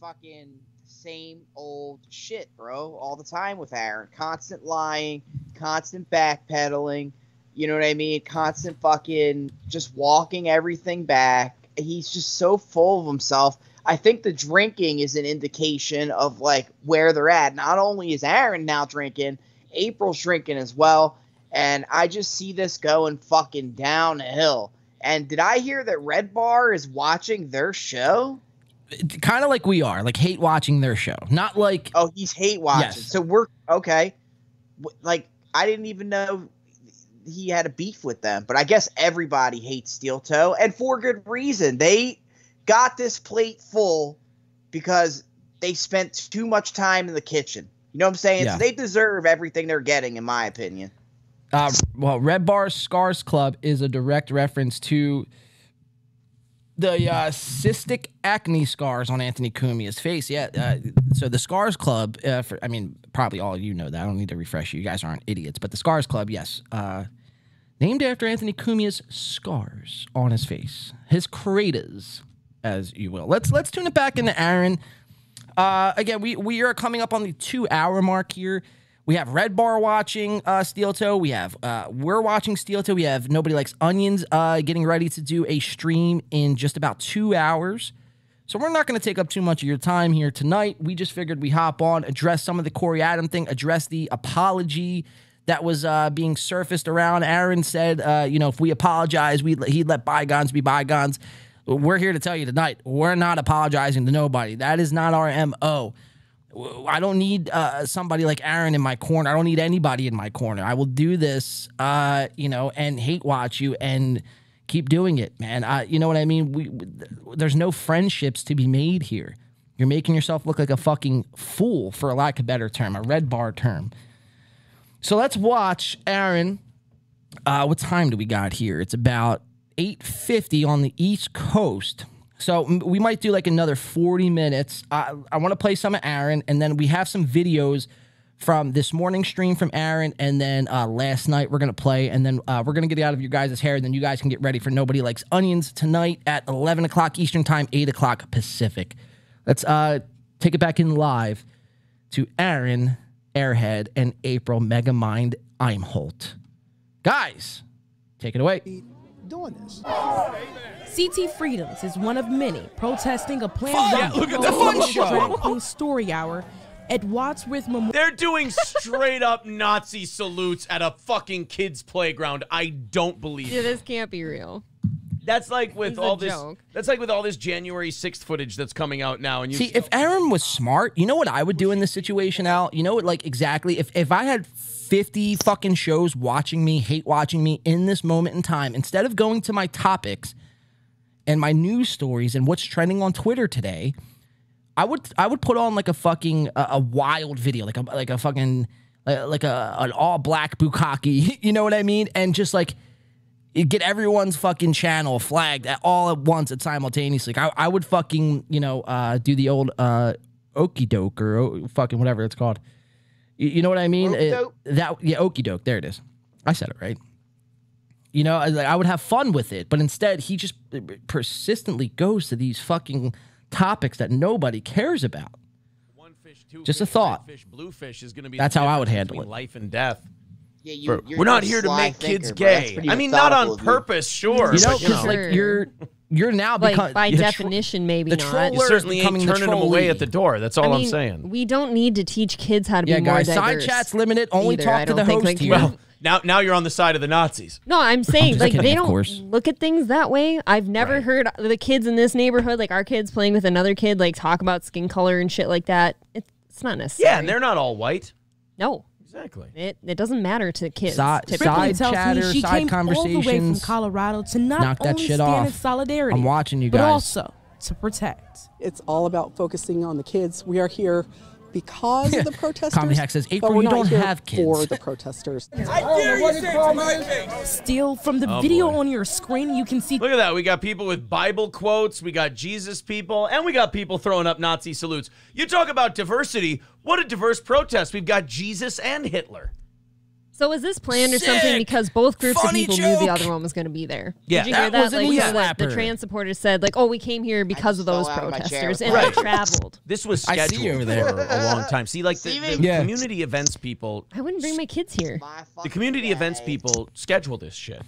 Fucking same old shit, bro, all the time with Aaron. Constant lying, constant backpedaling, you know what I mean? Constant fucking just walking everything back. He's just so full of himself. I think the drinking is an indication of, like, where they're at. Not only is Aaron now drinking, April's drinking as well, and I just see this going fucking downhill. And did I hear that Red Bar is watching their show? kind of like we are, like hate watching their show. Not like, oh, he's hate watching. Yes. So we're okay. Like, I didn't even know he had a beef with them, but I guess everybody hates Steel Toe, and for good reason. They got this plate full because they spent too much time in the kitchen. You know what I'm saying? Yeah. So they deserve everything they're getting, in my opinion. Well, Red Bar Scars Club is a direct reference to the cystic acne scars on Anthony Cumia's face. Yeah, so the Scars Club, I mean, probably all of you know that. I don't need to refresh you. You guys aren't idiots. But the Scars Club, yes, named after Anthony Cumia's scars on his face. His craters, as you will. Let's tune it back into Aaron. Again, we are coming up on the 2-hour mark here. We have Red Bar watching Steel Toe. We have we're watching Steel Toe. We have Nobody Likes Onions getting ready to do a stream in just about 2 hours. So we're not going to take up too much of your time here tonight. We just figured we hop on, address some of the Corey Adam thing, address the apology that was being surfaced around. Aaron said, you know, if we apologize, he'd let bygones be bygones. We're here to tell you tonight, we're not apologizing to nobody. That is not our M.O. I don't need somebody like Aaron in my corner. I don't need anybody in my corner. I will do this, you know, and hate watch you and keep doing it, man. You know what I mean? There's no friendships to be made here. You're making yourself look like a fucking fool, for a lack of a better term, a Red Bar term. So let's watch Aaron. What time do we got here? It's about 8:50 on the East Coast. So we might do like another 40 minutes. I want to play some of Aaron, and then we have some videos from this morning stream from Aaron, and then last night we're going to play, and then we're going to get out of your guys' hair, and then you guys can get ready for Nobody Likes Onions tonight at 11 o'clock Eastern Time, 8 o'clock Pacific. Let's take it back in live to Aaron, Airhead, and April Megamind Imholte. Guys, take it away. Doing this. CT Freedoms is one of many protesting a planned Fun story hour at Wadsworth Memorial. They're doing straight up Nazi salutes at a fucking kids' playground. I don't believe it. This can't be real. That's like with all this. Joke. That's like with all this January 6th footage that's coming out now. And you see, if Aaron was smart, you know what I would do in this situation, Al? You know what, like exactly. If I had 50 fucking shows watching me, hate watching me in this moment in time, instead of going to my topics and my news stories and what's trending on Twitter today, I would put on like a fucking a wild video, like a fucking an all black bukkake, you know what I mean, and just like get everyone's fucking channel flagged all at once and simultaneously. I would fucking, you know, do the old okie doke or fucking whatever it's called. You know what I mean? Yeah, okie doke. There it is. I said it right. You know, I would have fun with it, but instead he just persistently goes to these fucking topics that nobody cares about. One fish, two just fish, a thought. Fish, blue fish is gonna be that's how I would handle it. Life and death. Yeah, we're not here to make kids gay. I mean, not on purpose, sure. You know, because like you're now becoming, like, by definition, maybe not. You certainly ain't turning them away at the door. That's all I'm saying. We don't need to teach kids how to be more diverse. Yeah, guys, side chat's limited. Only talk to the host here. Well, now you're on the side of the Nazis. No, I'm saying, like, they don't look at things that way. I've never heard the kids in this neighborhood, like our kids playing with another kid, like talk about skin color and shit like that. It's not necessary. Yeah, and they're not all white. No. Exactly. It doesn't matter to kids. Side chatter, she side conversations. All the way from Colorado to knock that shit off. In solidarity, I'm watching you guys. But also to protect. It's all about focusing on the kids. We are here because of the protesters. Comedy Hack says, April, you don't have kids. For the protesters. I dare you say to my face. Still, from the video on your screen, you can see. Look at that. We got people with Bible quotes. We got Jesus people. And we got people throwing up Nazi salutes. You talk about diversity. What a diverse protest. We've got Jesus and Hitler. So is this planned or something? Because both groups of people knew the other one was going to be there. Yeah, did you hear that? Like, so that the trans supporters said, like, oh, we came here because of those protesters, and we traveled. This was scheduled for a long time. See, like, the community events people. I wouldn't bring my kids here. The community events people schedule this shit.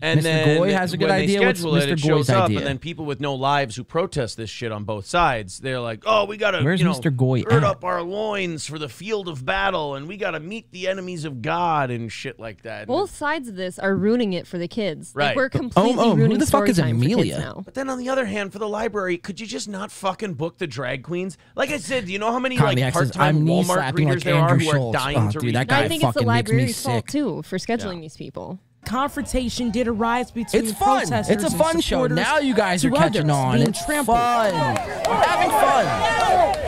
And Mr. then Goy has a good idea. What's Mr. Goy's shows up, idea? And then people with no lives who protest this shit on both sides, they're like, oh, we got to, you know, Mr. Goy gird up our loins for the field of battle, and we got to meet the enemies of God and shit like that. Both sides of this are ruining it for the kids. Right. Like, we're completely ruining who the fuck is Amelia now. But then on the other hand, for the library, could you just not fucking book the drag queens? Like I said, you know how many like part-time Walmart readers there are who are dying to read? I think it's the library's fault, too, for scheduling these people. Confrontation did arise between protesters. It's a fun show. Now you guys are catching on. It's fun. We're having fun.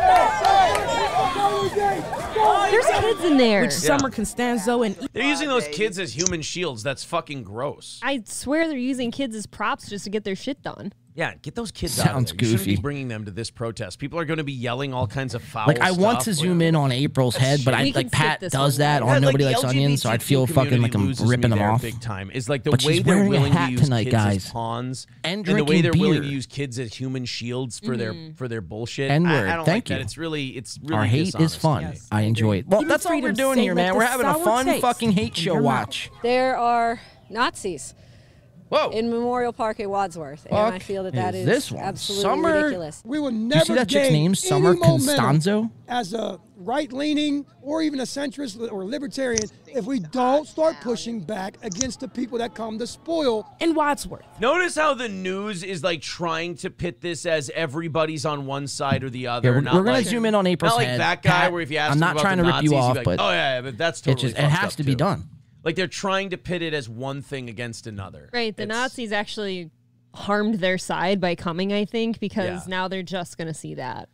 There's kids in there. Which Summer Constanzo and they're using those kids as human shields. That's fucking gross. I swear they're using kids as props just to get their shit done. Yeah, get those kids out. Sounds goofy. You shouldn't be bringing them to this protest. People are going to be yelling all kinds of foul stuff. Like, I want to zoom in on April's head, but I like Pat does that on Nobody Likes Onions, so I feel fucking like I'm ripping them off. Big time. It's like the way they're willing to use kids as pawns, and the way they're willing to use kids as human shields for their bullshit. I don't like that. It's really our hate is fun. I enjoy it. Well, that's all we're doing here, man. We're having a fun fucking hate show watch. There are Nazis. Whoa. In Memorial Park at Wadsworth, and I feel that that is absolutely ridiculous. We will never see that chick's name, Summer Constanzo, as a right-leaning or even a centrist or libertarian if we don't start pushing back against the people that come to spoil in Wadsworth. Notice how the news is like trying to pit this as everybody's on one side or the other. Yeah, we're gonna zoom in on April's head. Not like that guy where if you ask him about the Nazis, I'm not trying to rip you off, but oh yeah, but that's totally fucked up too. It has to be done. Like, they're trying to pit it as one thing against another. Right. The Nazis actually harmed their side by coming, I think, because now they're just going to see that.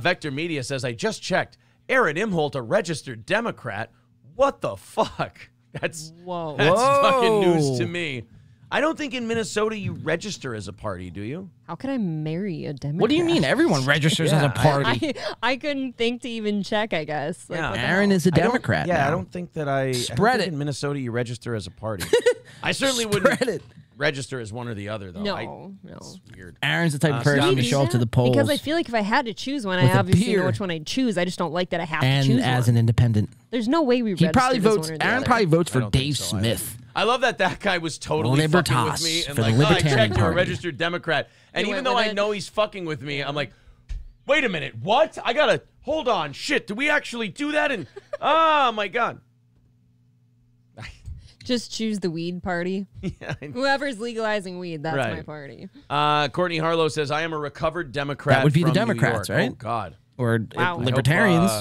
Vector Media says, I just checked. Aaron Imholte, a registered Democrat. What the fuck? That's fucking news to me. I don't think in Minnesota you register as a party, do you? How can I marry a Democrat? What do you mean? Everyone registers as a party. I couldn't think to even check, I guess. Like, Aaron is a Democrat. I don't think that I think in Minnesota you register as a party. I certainly wouldn't register as one or the other, though. No. It's weird. Aaron's the type of person to show up to the polls. Because I feel like if I had to choose one, I obviously know which one I'd choose. I just don't like that I have to choose one. And as an independent. There's no way we register as one or the other. Aaron probably votes for Dave Smith. I love that that guy was totally fucking with me and like, I checked, you're a registered Democrat. And even though I know he's fucking with me, I'm like, wait a minute, what? I gotta, hold on, shit, do we actually do that? And, oh my God. Just choose the weed party. Yeah, whoever's legalizing weed, that's my party. Courtney Harlow says, I am a recovered Democrat. That would be the Democrats, right? Oh God. Or libertarians.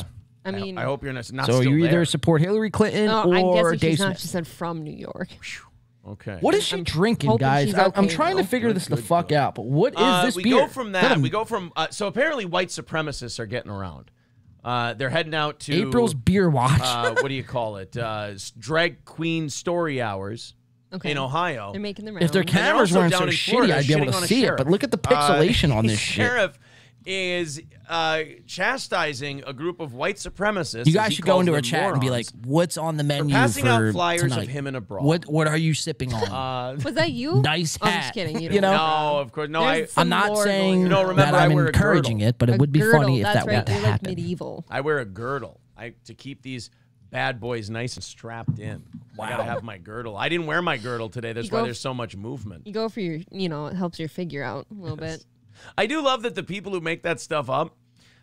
I mean, I hope you're not still there. So you either support Hillary Clinton or Dave Smith. She said from New York. Okay. What is she drinking, guys? I'm trying to figure this the fuck out, but what is this beer? We go from that. We go from... so apparently white supremacists are getting around. They're heading out to... April's beer watch. What do you call it? Drag queen story hours in Ohio. They're making the rounds. If their cameras weren't so shitty, I'd be able to see it, but look at the pixelation on this shit. Sheriff is chastising a group of white supremacists. You guys should go into a chat and be like, what's on the menu passing out flyers tonight? Of him in a bra. What are you sipping on? Was that you? Nice hat. I'm just kidding. You know? No, of course. No, I'm not saying that I'm encouraging it, but it would be funny if that were to happen. Medieval. I wear a girdle to keep these bad boys nice and strapped in. Wow. I gotta have my girdle. I didn't wear my girdle today. That's why there's so much movement. You go for your, it helps your figure out a little bit. I do love that the people who make that stuff up,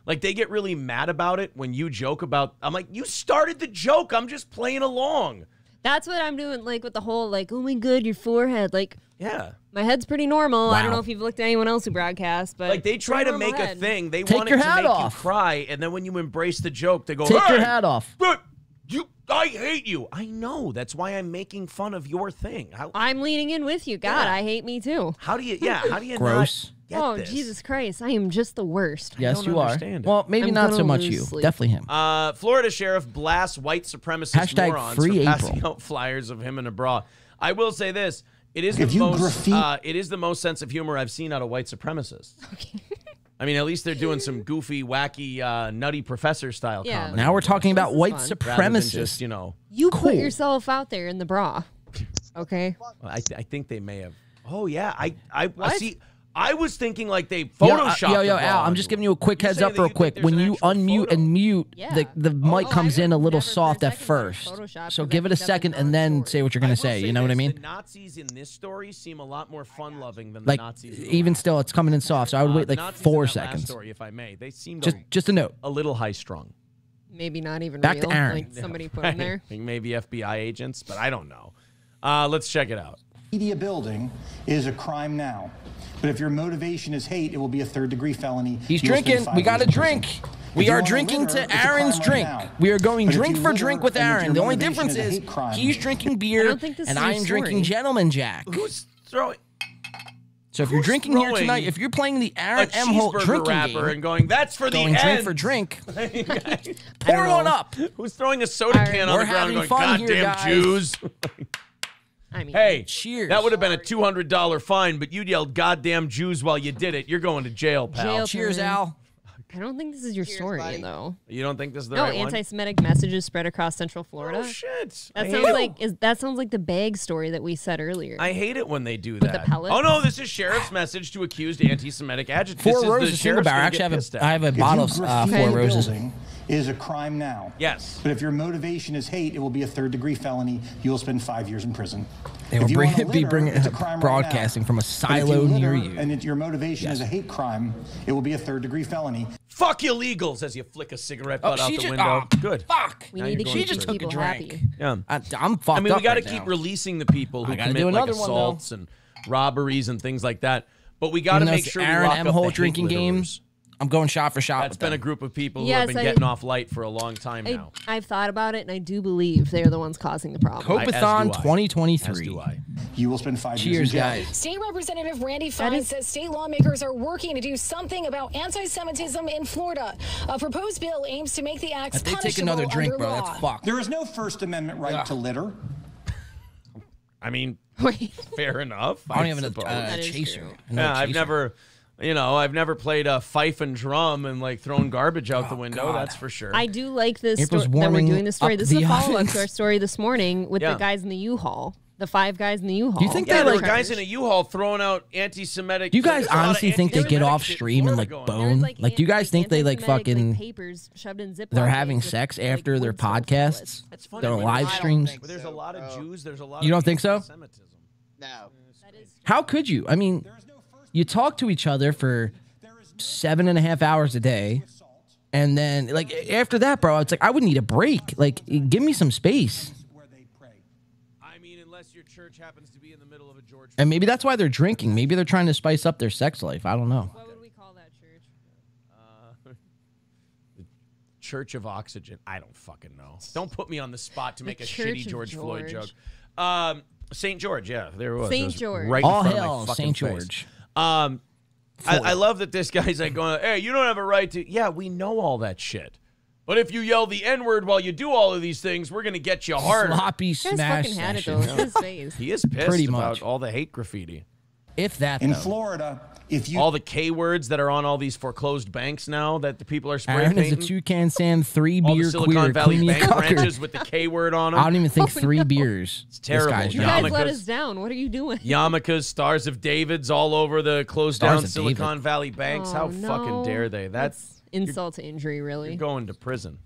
like, they get really mad about it when you joke about... I'm like, you started the joke. I'm just playing along. That's what I'm doing, like, with the whole, like, oh, my God, your forehead. Like, yeah. My head's pretty normal. Wow. I don't know if you've looked at anyone else who broadcasts, but... Like, they try to make a thing. They want it to make you cry, and then when you embrace the joke, they go, take your hat off. I hate you. I know. That's why I'm making fun of your thing. I'm leaning in with you. God, I hate me, too. How do you... Yeah, how do you not... Oh, this. Jesus Christ. I am just the worst. Yes, you are. Well, maybe not so much you. Definitely him. Florida sheriff blasts white supremacist morons for passing out flyers of him in a bra. I will say this. It is the most sense of humor I've seen out of white supremacists. Okay. I mean, at least they're doing some goofy, wacky, nutty professor style comedy. Now we're talking about white supremacists. Just, you put yourself out there in the bra. Okay. Well, I think they may have. Oh, yeah. I see... I was thinking like they photoshopped. Yo, Al, I'm just giving you a quick heads up real quick. When you unmute and mute, the mic comes in a little soft at first. So give it a second and then say what you're going to say. You know what I mean? The Nazis in this story seem a lot more fun-loving than the Nazis. Even still, it's coming in soft. So I would wait like 4 seconds. If I may, they seemed just a note. A little high-strung. Maybe not even real. Back to Aaron. Like somebody put in there. Maybe FBI agents, but I don't know. Let's check it out. Media building is a crime now, but if your motivation is hate, it will be a third-degree felony. He's drinking. We got a drink. We are drinking to Aaron's drink. We are going drink for drink with Aaron. The only difference is he's drinking beer and I am drinking Gentleman Jack. Who's throwing? So if you're drinking here tonight, if you're playing the Aaron Imholte drinking game and going, that's for the end. Drink for drink. Pour one up. Who's throwing a soda can on the ground going, goddamn Jews? I mean, hey, cheers. That would have been a $200 fine, but you yelled goddamn Jews while you did it. You're going to jail, pal. Jail, cheers, Al. I don't think this is your story, though. You don't think this is the right one? No, anti-Semitic messages spread across Central Florida. Oh, shit. That sounds like that sounds like the bag story that we said earlier. I hate it when they do that. The pellets. Oh, no, this is sheriff's message to accused anti-Semitic agitates. I have a bottle of Four Roses. Is a crime now. Yes. But if your motivation is hate, it will be a third-degree felony. You'll spend 5 years in prison. They will be broadcasting from a silo near you. And if your motivation is a hate crime, it will be a third-degree felony. Fuck illegals as you flick a cigarette butt out the window. Good. Fuck. We need to keep people happy. Yeah. I'm fucked up. I mean, we got to keep releasing the people who commit like assaults and robberies and things like that. But we got to make sure we lock up the drinking games. I'm going shot for shot. That's been a group of people who have been getting off light for a long time now. I've thought about it, and I do believe they're the ones causing the problem. Copathon 2023. You will spend 5 years. Cheers, guys. State Representative Randy Fine says state lawmakers are working to do something about anti-Semitism in Florida. A proposed bill aims to make the acts punishable under law. Take another drink, bro. That's fucked. There is no First Amendment right to litter. I mean, fair enough. I don't even have a chaser. Yeah, I've never... You know, I've never played a fife and drum and, like, thrown garbage out the window, that's for sure. I do like this story that we're doing this story. This is a follow-up to our story this morning with the guys in the U-Haul. The 5 guys in the U-Haul. Do you think there were guys in a U-Haul throwing out anti-Semitic... Do you guys honestly think they get off stream and, like, bone? Like, do you guys think they, like, fucking... papers shoved in Ziploc. They're having sex after their podcasts? Their live streams? There's a lot of Jews. There's a lot of... You don't think so? No. How could you? I mean... You talk to each other for 7.5 hours a day, and then, like, after that, bro, it's like, I would need a break. Like, give me some space. I mean, unless your church happens to be in the middle of a George... And maybe that's why they're drinking. Maybe they're trying to spice up their sex life. I don't know. What would we call that church? The Church of Oxygen. I don't fucking know. Don't put me on the spot to make a shitty George Floyd joke. St. George, yeah, there it was. St. George. Right in front of my fucking face. All hail St. George. I love that this guy's like going, hey, you don't have a right to, yeah, we know all that shit. But if you yell the N-word while you do all of these things, we're going to get you hard. Sloppy smash session. He is pissed about all the hate graffiti. If that, in Florida, if you... All the K-words that are on all these foreclosed banks now that the people are spray painting. Aaron is a toucan Sam, 3-beer queer. All the Silicon Valley bank branches with the K-word on them. I don't even think 3 beers. It's terrible. You guys let us down. What are you doing? Yarmulkes, Stars of David's all over the closed-down Silicon Valley banks. How fucking dare they? That's insult to injury, really. You're going to prison.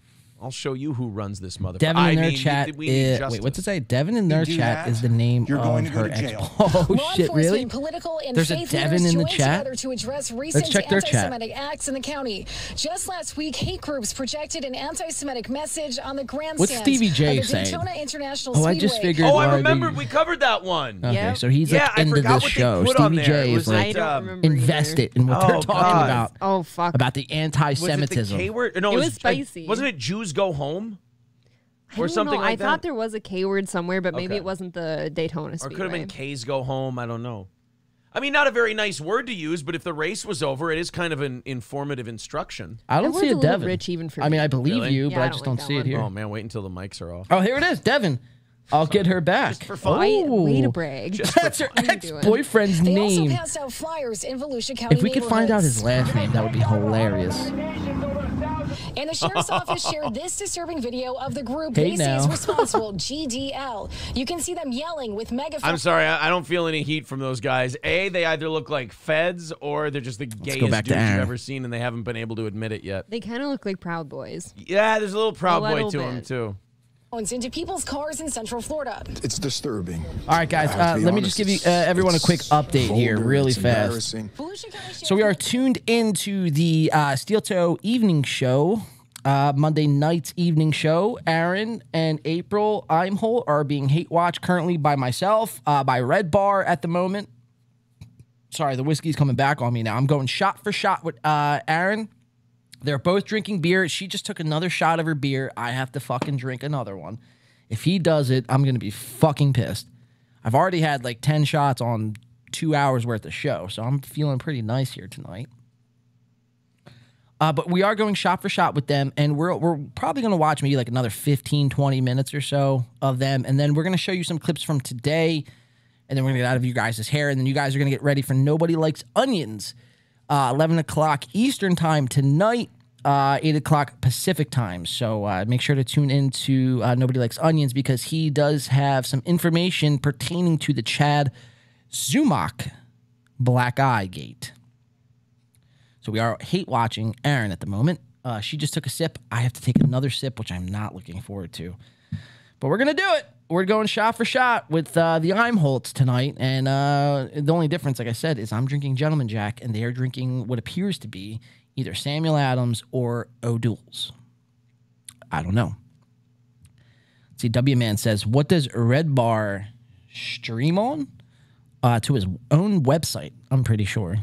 I'll show you who runs this motherfucker. Devin in their chat. Wait, what's it say? Devin in their chat is the name of her ex. Oh shit, really? There's a Devin in the chat. Let's check their chat. Acts in the county. Just last week, hate groups projected an anti-Semitic message on the grandstand. What's Stevie J saying? Oh, I just figured. Oh, I remembered. We covered that one. Okay, so he's like into this show. Stevie J is like invested in what they're talking about. Oh fuck. About the anti-Semitism. It was spicy. Wasn't it Jews go home or something like that? I thought there was a K word somewhere, but maybe it wasn't the Daytona Speedway. Or could have been K's go home. I don't know. I mean, not a very nice word to use, but if the race was over, it is kind of an informative instruction. I don't see a Devin. Rich even for me. I mean, I believe you, but I just don't see it here. Oh, man, wait until the mics are off. Oh, here it is, Devin. I'll get her back. Just for fun. Way to brag. That's her ex-boyfriend's name. They also passed out flyers in Volusia County. If we could find out his last name, that would be hilarious. And the sheriff's office shared this disturbing video of the group they say is responsible, GDL. You can see them yelling with megaphones. I'm sorry, I don't feel any heat from those guys. A, they either look like feds or they're just the gayest dudes you've ever seen and they haven't been able to admit it yet. They kind of look like Proud Boys. Yeah, there's a little Proud Boy to them, too. Into people's cars in Central Florida. It's disturbing. All right, guys, let me just give you everyone a quick update here really fast. So we are tuned into the Steel Toe Evening Show, Monday night's evening show. Aaron and April Imholte are being hate watched currently by myself, by Red Bar at the moment. Sorry, the whiskey's coming back on me now. I'm going shot for shot with Aaron. They're both drinking beer. She just took another shot of her beer. I have to fucking drink another one. If he does it, I'm going to be fucking pissed. I've already had like 10 shots on 2 hours worth of show, so I'm feeling pretty nice here tonight. But we are going shot for shot with them, and we're probably going to watch maybe like another 15, 20 minutes or so of them, and then we're going to show you some clips from today, and then we're going to get out of you guys' hair, and then you guys are going to get ready for Nobody Likes Onions. 11 o'clock Eastern time tonight, 8 o'clock Pacific time. So make sure to tune in to Nobody Likes Onions because he does have some information pertaining to the Chad Zumock Black Eye Gate. So we are hate watching Aaron at the moment. She just took a sip. I have to take another sip, which I'm not looking forward to. But we're going to do it. We're going shot for shot with the Imholtes tonight, and the only difference, like I said, is I'm drinking Gentleman Jack, and they are drinking what appears to be either Samuel Adams or O'Doul's. I don't know. Let's see, W Man says, "What does Red Bar stream on?" To his own website, I'm pretty sure.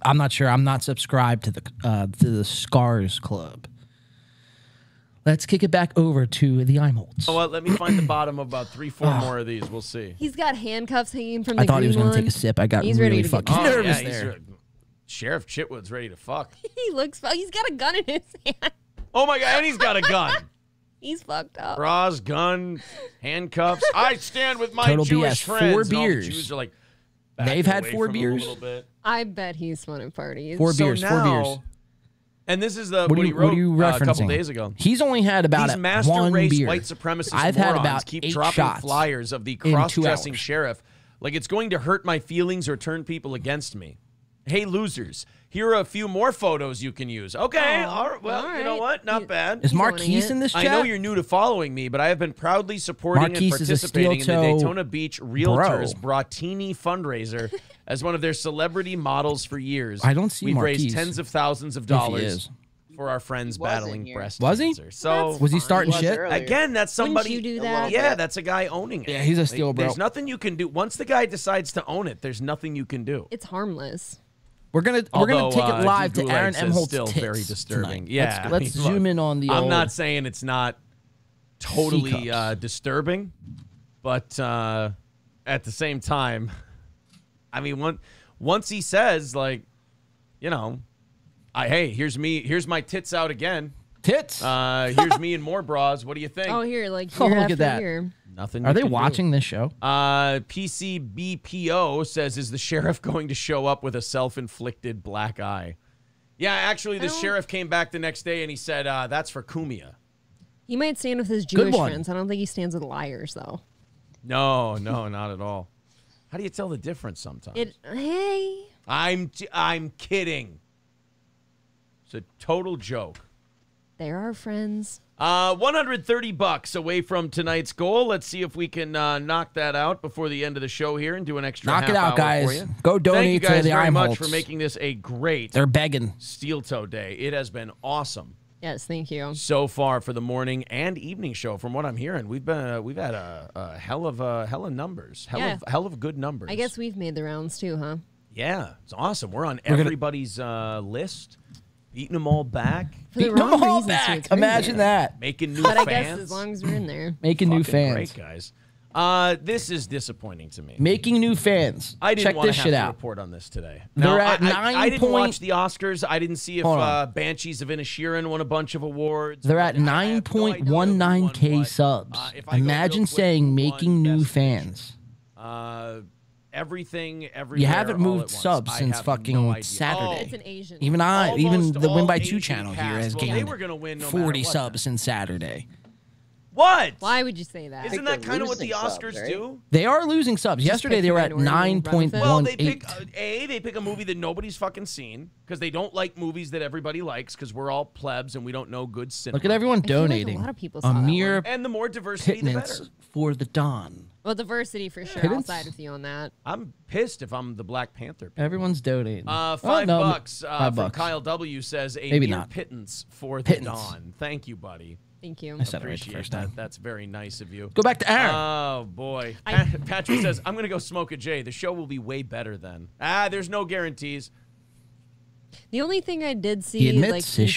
I'm not sure. I'm not subscribed to the Scars Club. Let's kick it back over to the Imholtes. Oh, let me find the bottom of about 3, 4 more of these. We'll see. He's got handcuffs hanging from the green one. I thought he was going to take a sip. I got really fucking nervous there. Sheriff Chitwood's ready to fuck. He looks fucked. He's got a gun in his hand. Oh, my God. And he's got a gun. He's fucked up. Bras, gun, handcuffs. I stand with my Jewish friends. 4 beers. The Jews are like, they've had 4 beers. I bet he's fun at parties. 4 beers. And this is the what he wrote a couple days ago. He's only had about these master race beer. White supremacist I've morons had about keep 8 dropping flyers of the cross-dressing sheriff. Like it's going to hurt my feelings or turn people against me. Hey, losers. Here are a few more photos you can use. Okay. All right. Well, all right. You know what? Not bad. Is Marquise in this chat? I know you're new to following me, but I have been proudly supporting Marquise and participating in the Daytona Beach Realtors Brattini fundraiser as one of their celebrity models for years. I don't see We've Marquise. Raised tens of thousands of dollars for our friends battling breast cancer. So was he starting shit? Again, that's somebody. Wouldn't you do that? Yeah, that's a guy owning it. Yeah, he's a steel bro. There's nothing you can do. Once the guy decides to own it, there's nothing you can do. It's harmless. We're gonna take it live to Aaron Imholte's still tits very disturbing. Tonight. Yeah, let's zoom in on the. I'm not saying it's not totally disturbing, but at the same time, I mean, once he says like, you know, here's my tits out again. Tits. Here's me and more bras. What do you think? Oh, here, like, here look at that. Here. Nothing. Are they watching this show? PCBPO says, is the sheriff going to show up with a self-inflicted black eye? Yeah, actually, the sheriff came back the next day and he said, that's for Cumia. He might stand with his Jewish friends. I don't think he stands with liars, though. No, no, not at all. How do you tell the difference sometimes? Hey. I'm kidding. It's a total joke. They're our friends. $130 away from tonight's goal. Let's see if we can knock that out before the end of the show here and do an extra half hour for you. Knock it out, guys. Go donate Thank you guys to the very Imholtes. Much for making this a great Steel Toe Day. It has been awesome. Yes, thank you. So far for the morning and evening show, from what I'm hearing, we've had a hell of good numbers. I guess we've made the rounds too, huh? Yeah, it's awesome. We're on everybody's list. Eating them all back. Eating them all back. Imagine that. Making new fans. But I guess as long as we're in there. Making new fans. Great, guys. This is disappointing to me. Making new fans. I didn't want to have to report on this today. They're at 9. I didn't watch the Oscars. I didn't see if Banshees of Inisherin won a bunch of awards. They're at 9.19K subs. Imagine saying making new fans. everything, everywhere. You haven't moved subs since fucking Saturday. It's an Asian. Even the Win by Two channel here has gained 40 subs since Saturday. What? Why would you say that? Isn't that kind of what the Oscars do? They are losing subs. Yesterday they were at 9.18. Well, they pick a movie that nobody's fucking seen because they don't like movies that everybody likes because we're all plebs and we don't know good cinema. Look at everyone donating. A lot of people saw that. And the more diversity, the better. For the Don. Well, diversity for sure. Pittance? I'll side with you on that. I'm pissed if I'm the Black Panther. Everyone's donating. $5 Kyle W. says a mere pittance for the Don. Thank you, buddy. Thank you. I said it right the first time. That's very nice of you. Go back to Aaron. Oh, boy. Patrick says, I'm going to go smoke a J. The show will be way better then. Ah, there's no guarantees. The only thing I did see, he just said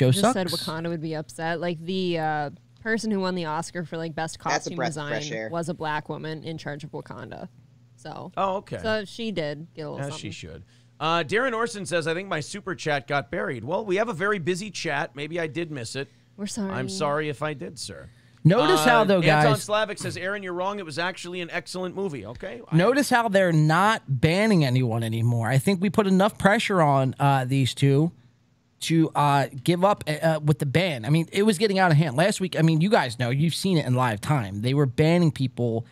Wakanda would be upset. Like, the person who won the Oscar for, like, best costume design was a black woman in charge of Wakanda. So. Oh, okay. So she did get a little something. She should. Darren Orson says, I think my super chat got buried. Well, we have a very busy chat. Maybe I did miss it. We're sorry. I'm sorry if I did, sir. Notice how, though, guys. Anton Slavic says, Aaron, you're wrong. It was actually an excellent movie. Okay. Notice how they're not banning anyone anymore. I think we put enough pressure on these two to give up with the ban. I mean, it was getting out of hand. Last week, I mean, you guys know. You've seen it in live time. They were banning people.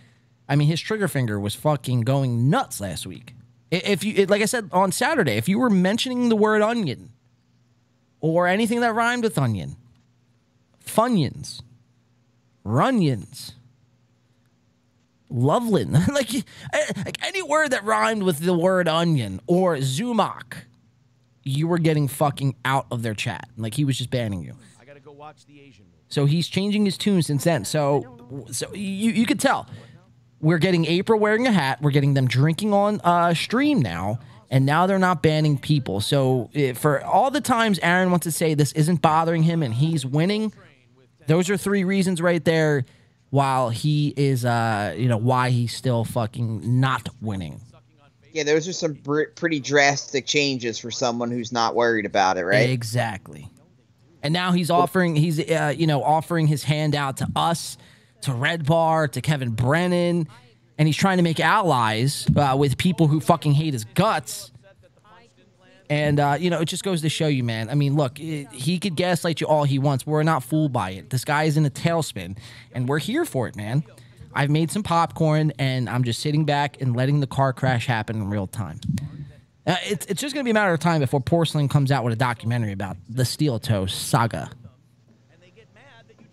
I mean, his trigger finger was fucking going nuts last week. If you, like I said on Saturday, if you were mentioning the word onion or anything that rhymed with onion, Funyuns, Runyuns, Lovelin, like any word that rhymed with the word onion or Zumock, you were getting fucking out of their chat. Like, he was just banning you. I gotta go watch the Asian movie. So he's changing his tune since then. So you could tell. We're getting April wearing a hat. We're getting them drinking on stream now. And now they're not banning people. So for all the times Aaron wants to say this isn't bothering him and he's winning, those are three reasons right there while he is, you know, why he's still fucking not winning. Yeah, those are some pretty drastic changes for someone who's not worried about it, right? Exactly. And now he's offering, he's, you know, offering his hand out to us, to Red Bar, to Kevin Brennan, and he's trying to make allies with people who fucking hate his guts. And, you know, it just goes to show you, man. I mean, look, he could gaslight you all he wants. We're not fooled by it. This guy is in a tailspin, and we're here for it, man. I've made some popcorn, and I'm just sitting back and letting the car crash happen in real time. It's just going to be a matter of time before Porcelain comes out with a documentary about the Steel Toe saga.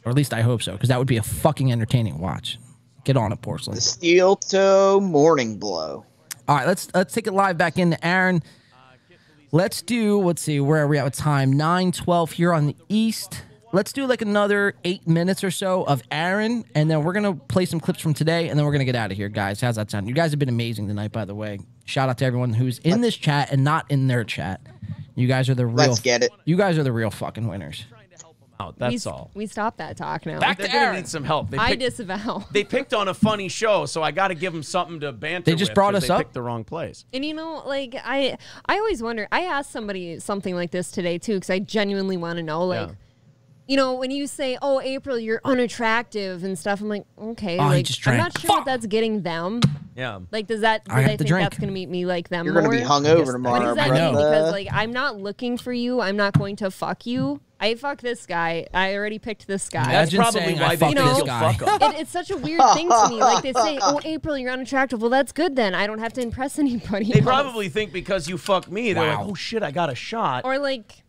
Or at least I hope so, because that would be a fucking entertaining watch. Get on it, Porcelain. The Steel Toe Morning Blow. All right, let's take it live back into Aaron. Let's do, let's see, where are we at with time? 9:12 here on the East. Let's do like another 8 minutes or so of Aaron, and then we're going to play some clips from today, and then we're going to get out of here, guys. How's that sound? You guys have been amazing tonight, by the way. Shout out to everyone who's in this chat and not in their chat. You guys are the real. Let's get it. You guys are the real fucking winners. Out. That's all. We stopped that talk now. Back to Aaron. Need some help. I disavow. They picked on a funny show, so I got to give them something to banter. They just brought us up. They picked the wrong place. And you know, like I always wonder. I asked somebody something like this today too, because I genuinely want to know, like, you know, when you say, "Oh, April, you're unattractive" and stuff, I'm like, okay, like I'm not sure what that's getting them. Yeah. Like, does that? Do they think that's gonna make me like them? You're gonna be hungover tomorrow, bro. Because like I'm not looking for you. I'm not going to fuck you. I fuck this guy. I already picked this guy. That's probably why I fuck this guy. It's such a weird thing to me. Like they say, "Oh, April, you're unattractive." Well, that's good then. I don't have to impress anybody. They probably think because you fuck me, they're like, "Oh shit, I got a shot." Or like,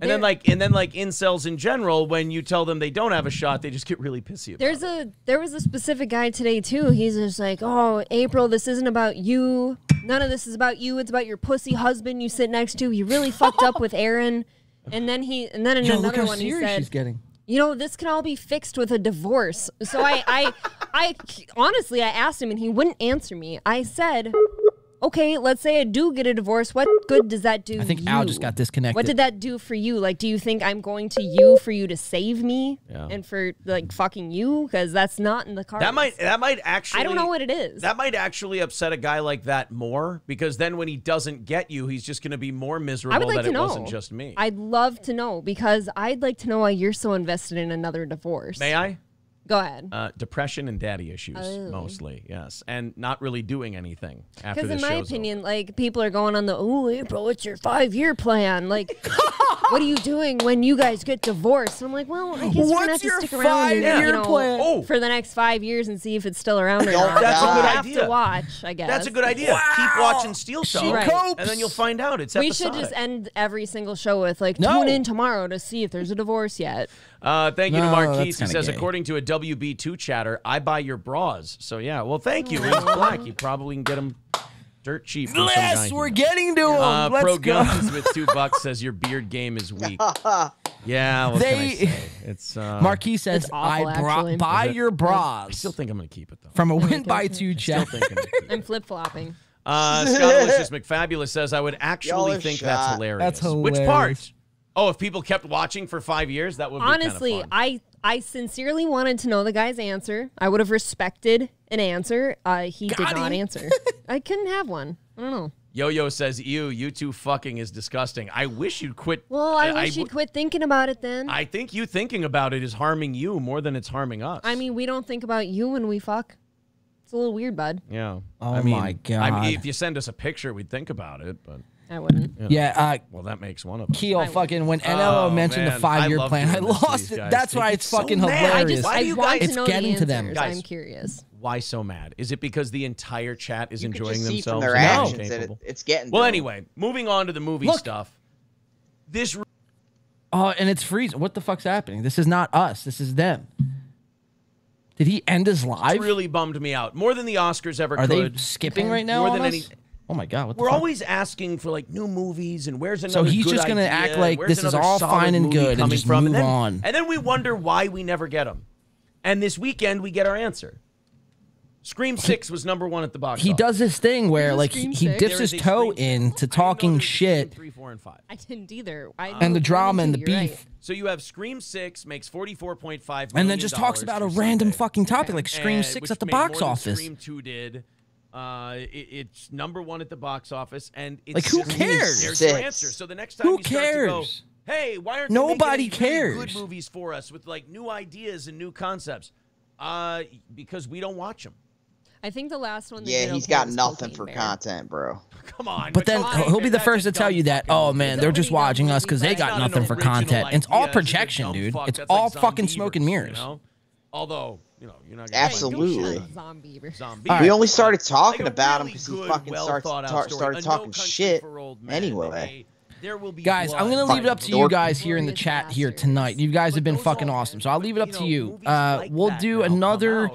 and then like incels in general, when you tell them they don't have a shot, they just get really pissy about it. There was a specific guy today too. He's just like, "Oh, April, this isn't about you. None of this is about you. It's about your pussy husband you sit next to. You really fucked up with Aaron." And then in another one he said, she's getting. "You know, this can all be fixed with a divorce." So I honestly, I asked him and he wouldn't answer me. I said, "Okay, let's say I do get a divorce. What good does that do?" I think Al just got disconnected. What did that do for you? Like, do you think I'm going to you for you to save me and for like fucking you? Because that's not in the cards. That might actually. I don't know what it is. That might actually upset a guy like that more, because then when he doesn't get you, he's just going to be more miserable. I would like to know. It wasn't just me. I'd love to know, because I'd like to know why you're so invested in another divorce. May I? Go ahead. Depression and daddy issues, mostly, yes. And not really doing anything after this show's over. Because in my opinion, like, people are going on the, ooh, April, what's your 5-year plan? Like, what are you doing when you guys get divorced? And I'm like, well, I guess we're going to have to stick around and, you know, for the next 5 years and see if it's still around or not. That's a good idea. To watch, I guess. That's a good idea. Wow. Keep watching Steel Toe, and then you'll find out. It's episodic. We should just end every single show with, like, tune in tomorrow to see if there's a divorce yet. Thank you to Marquise. He says, according to a WB2 chatter, I buy your bras. So, yeah. Well, thank you. It's black. You probably can get them dirt cheap. Yes, we're getting to them. Let's Pro Guns with $2 says, your beard game is weak. Yeah, what can I say? It's, Marquise says, I buy your bras. I still think I'm going to keep it, though. From a Win by Two chatter. I'm flip-flopping. Scott McFabulous says, I would actually think that's hilarious. That's hilarious. Which part? Oh, if people kept watching for 5 years, that would be kind of fun. I sincerely wanted to know the guy's answer. I would have respected an answer. He did not answer. I couldn't have one. I don't know. Yo-Yo says, ew, you two fucking is disgusting. I wish you'd quit. Well, I wish you'd quit thinking about it then. I think you thinking about it is harming you more than it's harming us. I mean, we don't think about you when we fuck. It's a little weird, bud. Yeah. Oh, I mean, my God. I mean, if you send us a picture, we'd think about it, but... I wouldn't. Yeah. Well, that makes one of them. Keel fucking when NLO mentioned the 5-year plan, I lost it. That's why it's fucking hilarious. I want to know the answers. I'm curious. Why so mad? Is it because the entire chat is enjoying themselves? No. It's getting. Well, anyway, moving on to the movie stuff. This. Oh, and it's freezing. What the fuck's happening? This is not us. This is them. Did he end his life? It really bummed me out more than the Oscars ever could. Are they skipping right now? More than any. Oh my God! What the fuck? We're always asking for like new movies and where's another. So he's good just gonna act like this is all fine and good and just move on. And then we wonder why we never get them. And this weekend we get our answer. Scream 6 was #1 at the box. He does this thing where like he dips his toe into talking shit. 3, 4, and 5. I didn't either. And the drama and the beef. So you have Scream 6 makes $44.5 million, and then just talks about a random fucking topic like Scream 6 at the box office. Scream 2 did. It's #1 at the box office, and it's like who cares? There's your answer. So the next time you start to go, hey, why aren't nobody cares? Really good movies for us with like new ideas and new concepts, because we don't watch them. I think the last one. Yeah, he's got nothing for content, bro. Come on. But then he'll be the first to tell you that, oh, man, they're just watching us because they got nothing for content. It's all projection, dude. It's all fucking smoke and mirrors. Although... You know, you're not absolutely. Zombie. We only started talking about him because he fucking started talking shit anyway. Guys, I'm going to leave it up to you guys here in the chat here tonight. You guys have been fucking awesome, so I'll leave it up to you. We'll do another...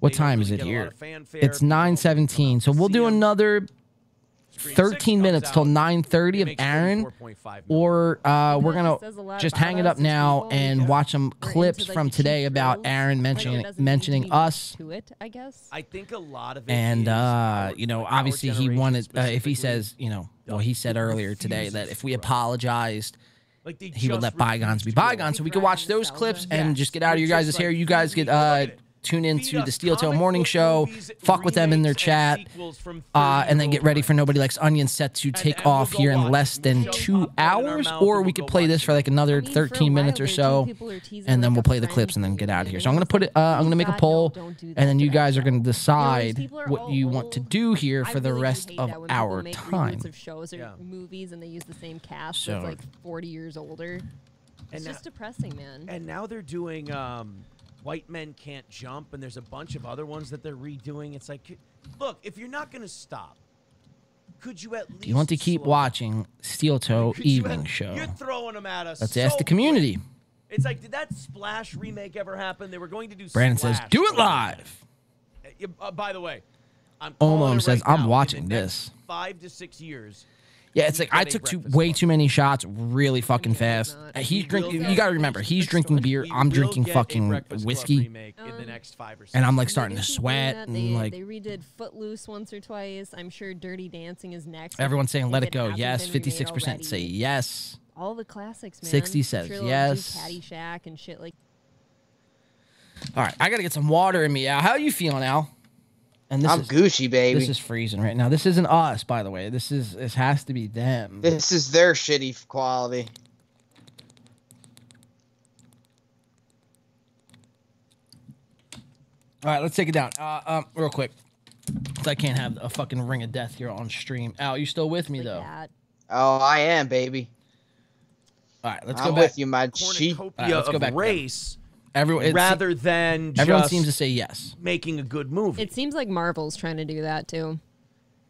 What time is it here? It's 9:17, so we'll do another... 13 minutes till 9:30 of Aaron, or we're gonna just hang it up now and watch some clips from today about Aaron mentioning us to it, I guess. I think a lot of it, and you know, obviously he wanted if he says, you know, well, he said earlier today that if we apologized, like he would let bygones be bygones, so we could watch those clips and just get out of your guys' hair. You guys get tune into the Steel Toe Morning Show, fuck with them in their chat, and then get ready for Nobody Likes Onions set to take off here in less than 2 hours, or we could play this for like another 13 minutes or so, and then we'll play the clips and then get out of here. So I'm gonna put it, I'm gonna make a poll, and then you guys are gonna decide what you want to do here for the rest of our time. Movies and they use the same cast that's like 40 years older. It's just depressing, man. And now they're doing White Men Can't Jump, and there's a bunch of other ones that they're redoing. It's like, look, if you're not going to stop, could you at least... Do you want to keep watching Steel Toe Evening Show? You're throwing them at us. Let's ask the community. It's like, did that Splash remake ever happen? They were going to do Brandon Splash. Says, do it live. By the way, I'm Omom says, I'm watching this. 5 to 6 years... Yeah, it's like I took way too many shots really fucking fast. He's drinking. You gotta remember, he's drinking beer. I'm drinking fucking whiskey. And I'm like starting to sweat. And like they redid Footloose once or twice. I'm sure Dirty Dancing is next. Everyone's saying Let It Go. Yes, 56% say yes. All the classics, man. 60 says yes. Caddyshack and shit like. All right, I gotta get some water in me, Al. How are you feeling, Al? And this I'm Gucci, baby. This is freezing right now. This isn't us, by the way. This has to be them. This is their shitty quality. All right, let's take it down real quick. I can't have a fucking ring of death here on stream. Al, you still with me though? Oh, I am, baby. All right, let's go back. I'm with you, my chief. Let's go back. Race. Everyone, rather than just everyone seems to say yes, making a good movie. It seems like Marvel's trying to do that too.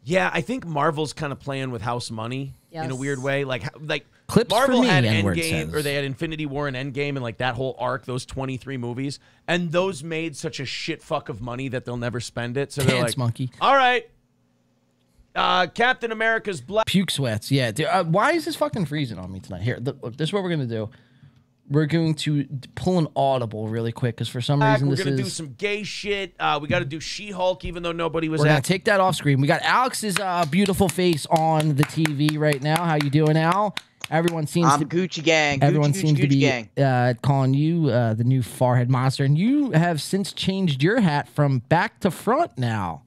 Yeah, I think Marvel's kind of playing with house money in a weird way. Like clips Marvel had Endgame, or they had Infinity War and Endgame, and like that whole arc, those 23 movies, and those made such a shit fuck of money that they'll never spend it. So they're like, monkey. All right, Captain America's black puke sweats. Yeah, dude, why is this fucking freezing on me tonight? Here, look, this is what we're gonna do. We're going to pull an audible really quick because for some reason we're going to do some gay shit. We got to do She-Hulk even though nobody was. We're going to take that off screen. We got Alex's beautiful face on the TV right now. How you doing, Al? Everyone seems to be Gucci Gang. Everyone seems to be calling you the new Farhead Monster, and you have since changed your hat from back to front now.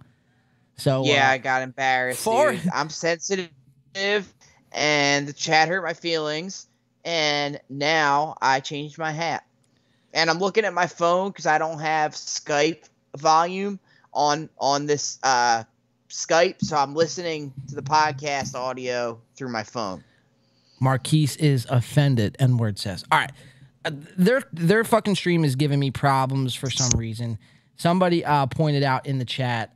So yeah, I got embarrassed. I'm sensitive, and the chat hurt my feelings. And now I changed my hat. And I'm looking at my phone because I don't have Skype volume on this Skype. So I'm listening to the podcast audio through my phone. Marquise is offended, N-word says. All right. Their fucking stream is giving me problems for some reason. Somebody pointed out in the chat,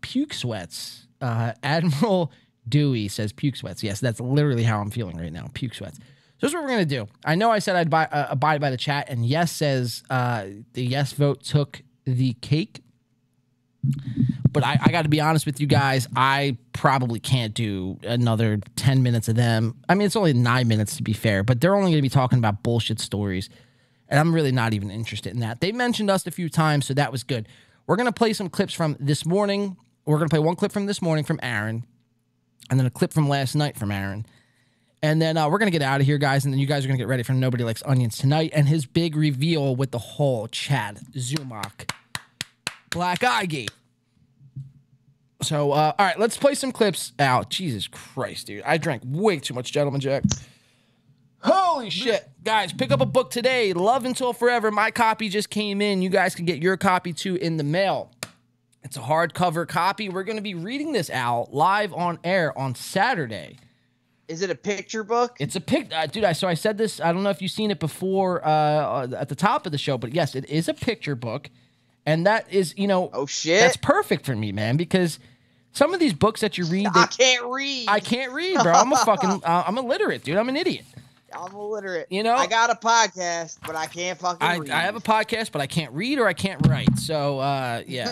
puke sweats. Admiral Dewey says puke sweats. Yes, that's literally how I'm feeling right now, puke sweats. This is what we're going to do. I know I said I'd abide by the chat, and yes says the yes vote took the cake. But I got to be honest with you guys. I probably can't do another 10 minutes of them. I mean, it's only 9 minutes to be fair, but they're only going to be talking about bullshit stories, and I'm really not even interested in that. They mentioned us a few times, so that was good. We're going to play some clips from this morning. We're going to play one clip from this morning from Aaron, and then a clip from last night from Aaron. And then we're going to get out of here, guys, and then you guys are going to get ready for Nobody Likes Onions tonight and his big reveal with the whole Chad Zumock Black Eye Gate. So, all right, let's play some clips out. Jesus Christ, dude. I drank way too much Gentleman Jack. Holy shit. Guys, pick up a book today, Love Until Forever. My copy just came in. You guys can get your copy, too, in the mail. It's a hardcover copy. We're going to be reading this out live on air on Saturday. Is it a picture book? It's a picture. Dude, so I said this. I don't know if you've seen it before at the top of the show, but yes, it is a picture book. And that is, you know. Oh, shit. That's perfect for me, man, because some of these books that you read. I can't read. I can't read, bro. I'm a fucking, I'm illiterate, dude. I'm an idiot. I'm illiterate. You know? I got a podcast, but I can't fucking read. I have a podcast, but I can't read or I can't write. So, yeah.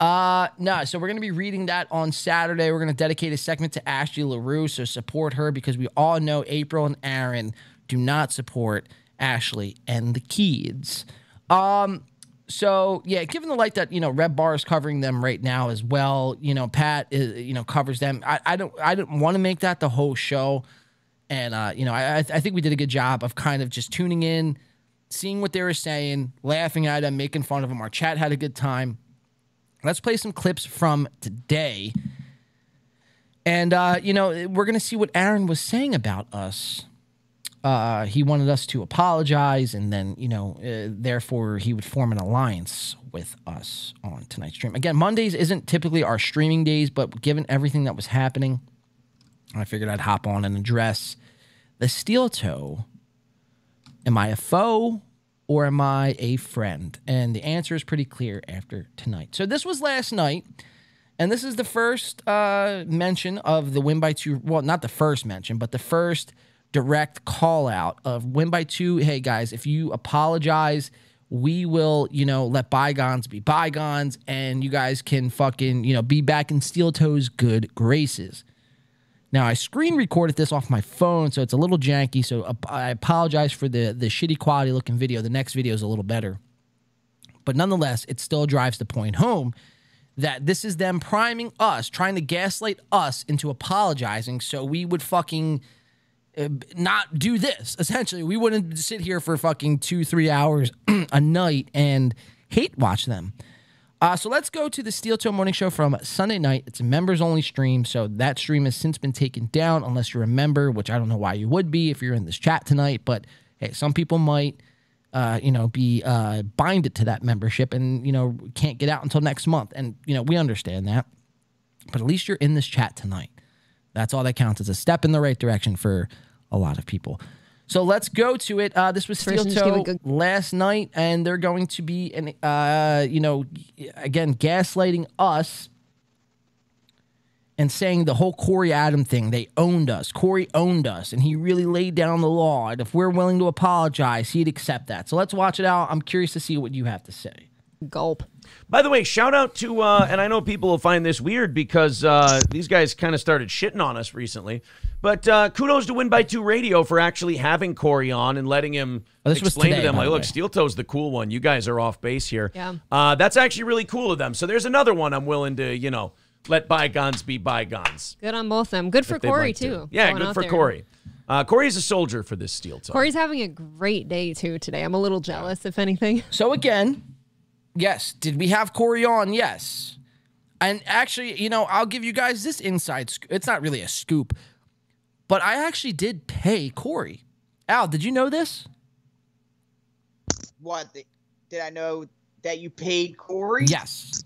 So we're going to be reading that on Saturday. We're going to dedicate a segment to Ashley LaRue, so support her because we all know April and Aaron do not support Ashley and the kids. So, yeah, given the light that, you know, Red Bar is covering them right now as well, you know, Pat, you know, covers them. I don't want to make that the whole show. And, you know, I think we did a good job of kind of just tuning in, seeing what they were saying, laughing at them, making fun of them. Our chat had a good time. Let's play some clips from today. And, you know, we're going to see what Aaron was saying about us. He wanted us to apologize, and then, you know, therefore he would form an alliance with us on tonight's stream. Again, Mondays isn't typically our streaming days, but given everything that was happening, I figured I'd hop on and address the steel toe. Am I a foe or am I a friend? And the answer is pretty clear after tonight. So this was last night, and this is the first mention of the Win by Two. Well, not the first mention, but the first direct call out of Win by Two. Hey, guys, if you apologize, we will, you know, let bygones be bygones, and you guys can fucking, you know, be back in Steel Toe's good graces. Now, I screen recorded this off my phone, so it's a little janky, so I apologize for the shitty quality-looking video. The next video is a little better. But nonetheless, it still drives the point home that this is them priming us, trying to gaslight us into apologizing so we would fucking not do this. Essentially, we wouldn't sit here for fucking 2-3 hours a night and hate watch them. So let's go to the Steel Toe Morning Show from Sunday night. It's a members-only stream, so that stream has since been taken down, unless you're a member, which I don't know why you would be if you're in this chat tonight. But, hey, some people might. be binded to that membership and, you know, can't get out until next month. And, you know, we understand that. But at least you're in this chat tonight. That's all that counts. It's a step in the right direction for a lot of people. So let's go to it. This was Steel Toe last night, and they're going to be, again, gaslighting us and saying the whole Corey Adam thing. They owned us. Corey owned us, and he really laid down the law. And if we're willing to apologize, he'd accept that. So let's watch it out. I'm curious to see what you have to say. Gulp. By the way, shout out to, and I know people will find this weird because these guys kind of started shitting on us recently, but kudos to Win by Two Radio for actually having Corey on and letting him explain to them, like, look, Steel Toe's the cool one. You guys are off base here. Yeah. That's actually really cool of them. So there's another one I'm willing to, you know, let bygones be bygones. Good on both of them. Good for Corey, too. Yeah, good for Corey. Corey's a soldier for this Steel Toe. Corey's having a great day, too, today. I'm a little jealous, if anything. So, again... Yes. Did we have Corey on? Yes. And actually, you know, I'll give you guys this inside scoop. It's not really a scoop, but I actually did pay Corey. Al, did you know this? What? Did I know that you paid Corey? Yes.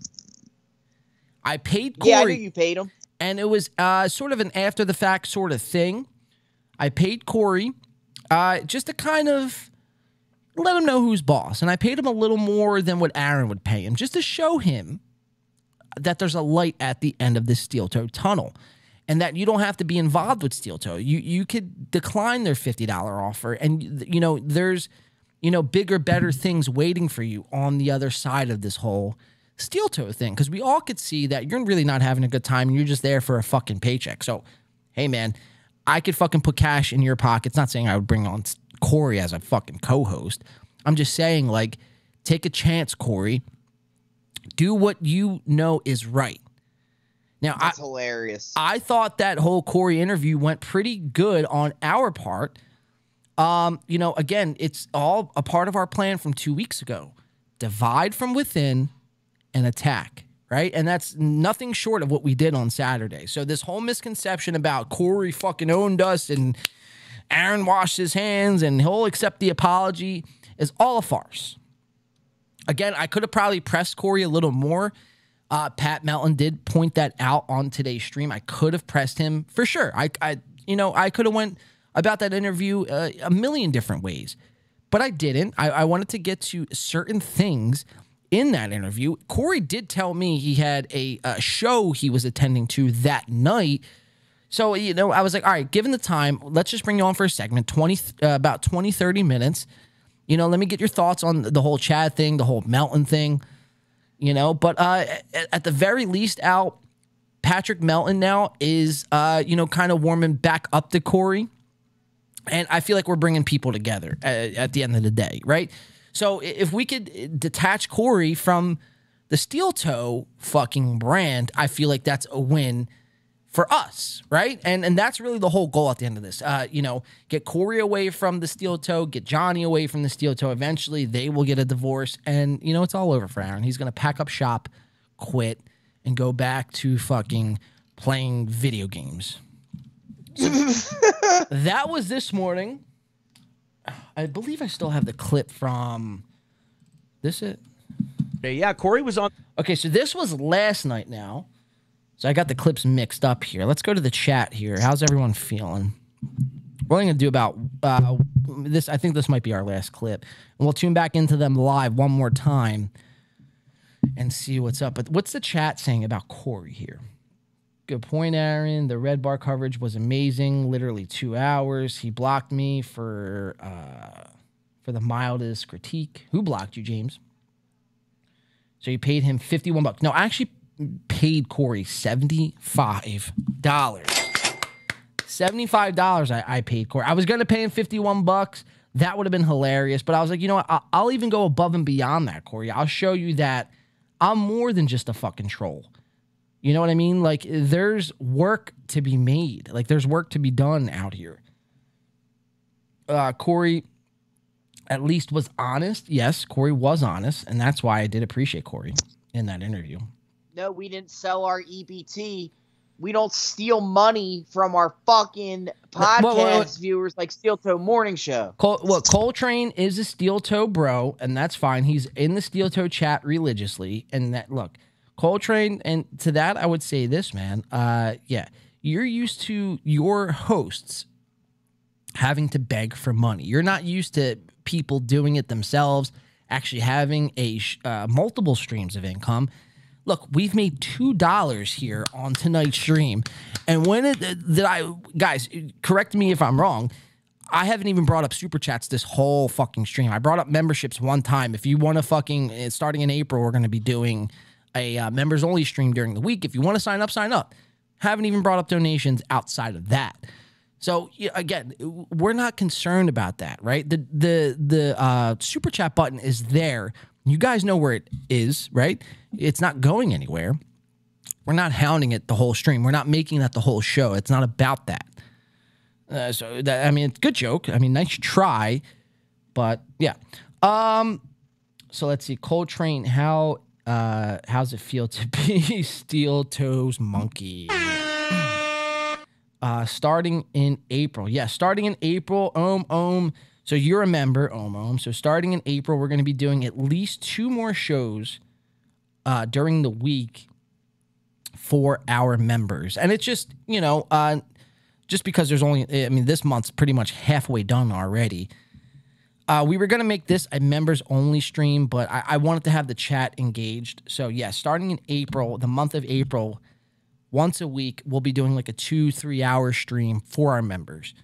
I paid Corey. Yeah, I knew you paid him. And it was sort of an after-the-fact sort of thing. I paid Corey just to kind of... let him know who's boss. And I paid him a little more than what Aaron would pay him, just to show him that there's a light at the end of this Steel Toe tunnel and that you don't have to be involved with Steel Toe. You could decline their $50 offer and, you know, there's, you know, bigger, better things waiting for you on the other side of this whole Steel Toe thing, because we all could see that you're really not having a good time and you're just there for a fucking paycheck. So, hey, man, I could fucking put cash in your pockets. Not saying I would bring on Corey as a fucking co-host. I'm just saying, like, take a chance, Corey. Do what you know is right. Now, that's hilarious. I thought that whole Corey interview went pretty good on our part. You know, again, it's all a part of our plan from 2 weeks ago. Divide from within and attack, right? And that's nothing short of what we did on Saturday. So this whole misconception about Corey fucking owned us and Aaron washed his hands and he'll accept the apology is all a farce. Again, I could have probably pressed Corey a little more. Pat Melton did point that out on today's stream. I could have pressed him for sure. I could have went about that interview a million different ways, but I didn't. I wanted to get to certain things in that interview. Corey did tell me he had a show he was attending to that night. So, you know, I was like, all right, given the time, let's just bring you on for a segment, about 20, 30 minutes. You know, let me get your thoughts on the whole Chad thing, the whole Melton thing, you know. But at the very least, Al, Patrick Melton now is, you know, kind of warming back up to Corey. And I feel like we're bringing people together at the end of the day, right? So if we could detach Corey from the Steel Toe fucking brand, I feel like that's a win for us, right? And that's really the whole goal at the end of this. You know, get Corey away from the Steel Toe, get Johnny away from the Steel Toe. Eventually, they will get a divorce, and, you know, it's all over for Aaron. He's going to pack up shop, quit, and go back to fucking playing video games. So that was this morning. I believe I still have the clip from... This it? Yeah, Corey was on... Okay, so this was last night now. So I got the clips mixed up here. Let's go to the chat here. How's everyone feeling? We're only going to do about this. I think this might be our last clip. And we'll tune back into them live one more time and see what's up. But what's the chat saying about Corey here? Good point, Aaron. The Red Bar coverage was amazing. Literally 2 hours. He blocked me for the mildest critique. Who blocked you, James? So you paid him $51. No, actually... paid Corey $75. $75 I paid Corey. I was going to pay him $51. That would have been hilarious. But I was like, you know what? I'll even go above and beyond that, Corey. I'll show you that I'm more than just a fucking troll. You know what I mean? Like, there's work to be made. Like, there's work to be done out here. Corey at least was honest. Yes, Corey was honest. And that's why I did appreciate Corey in that interview. No, we didn't sell our EBT we don't steal money from our fucking podcast viewers like Steel Toe Morning Show. Coltrane is a Steel Toe bro, and that's fine. He's in the Steel Toe chat religiously. And that, look, Coltrane, and to that I would say this, man. Yeah, you're used to your hosts having to beg for money. You're not used to people doing it themselves, actually having a multiple streams of income. Look, we've made $2 here on tonight's stream, and when guys, correct me if I'm wrong, I haven't even brought up super chats this whole fucking stream. I brought up memberships one time. If you want to fucking, starting in April, we're going to be doing a members only stream during the week. If you want to sign up, sign up. Haven't even brought up donations outside of that. So again, we're not concerned about that, right? The super chat button is there. You guys know where it is, right? It's not going anywhere. We're not hounding it the whole stream. We're not making that the whole show. It's not about that. So, I mean, it's a good joke. I mean, nice try. But, yeah. So, let's see. Coltrane, how's it feel to be Steel Toe's monkey? Starting in April. Yeah, starting in April. So you're a member, So starting in April, we're going to be doing at least 2 more shows during the week for our members. And it's just, you know, just because there's only, I mean, this month's pretty much halfway done already. We were going to make this a members-only stream, but I wanted to have the chat engaged. So, yeah, starting in April, the month of April, once a week, we'll be doing like a 2-3 hour stream for our members.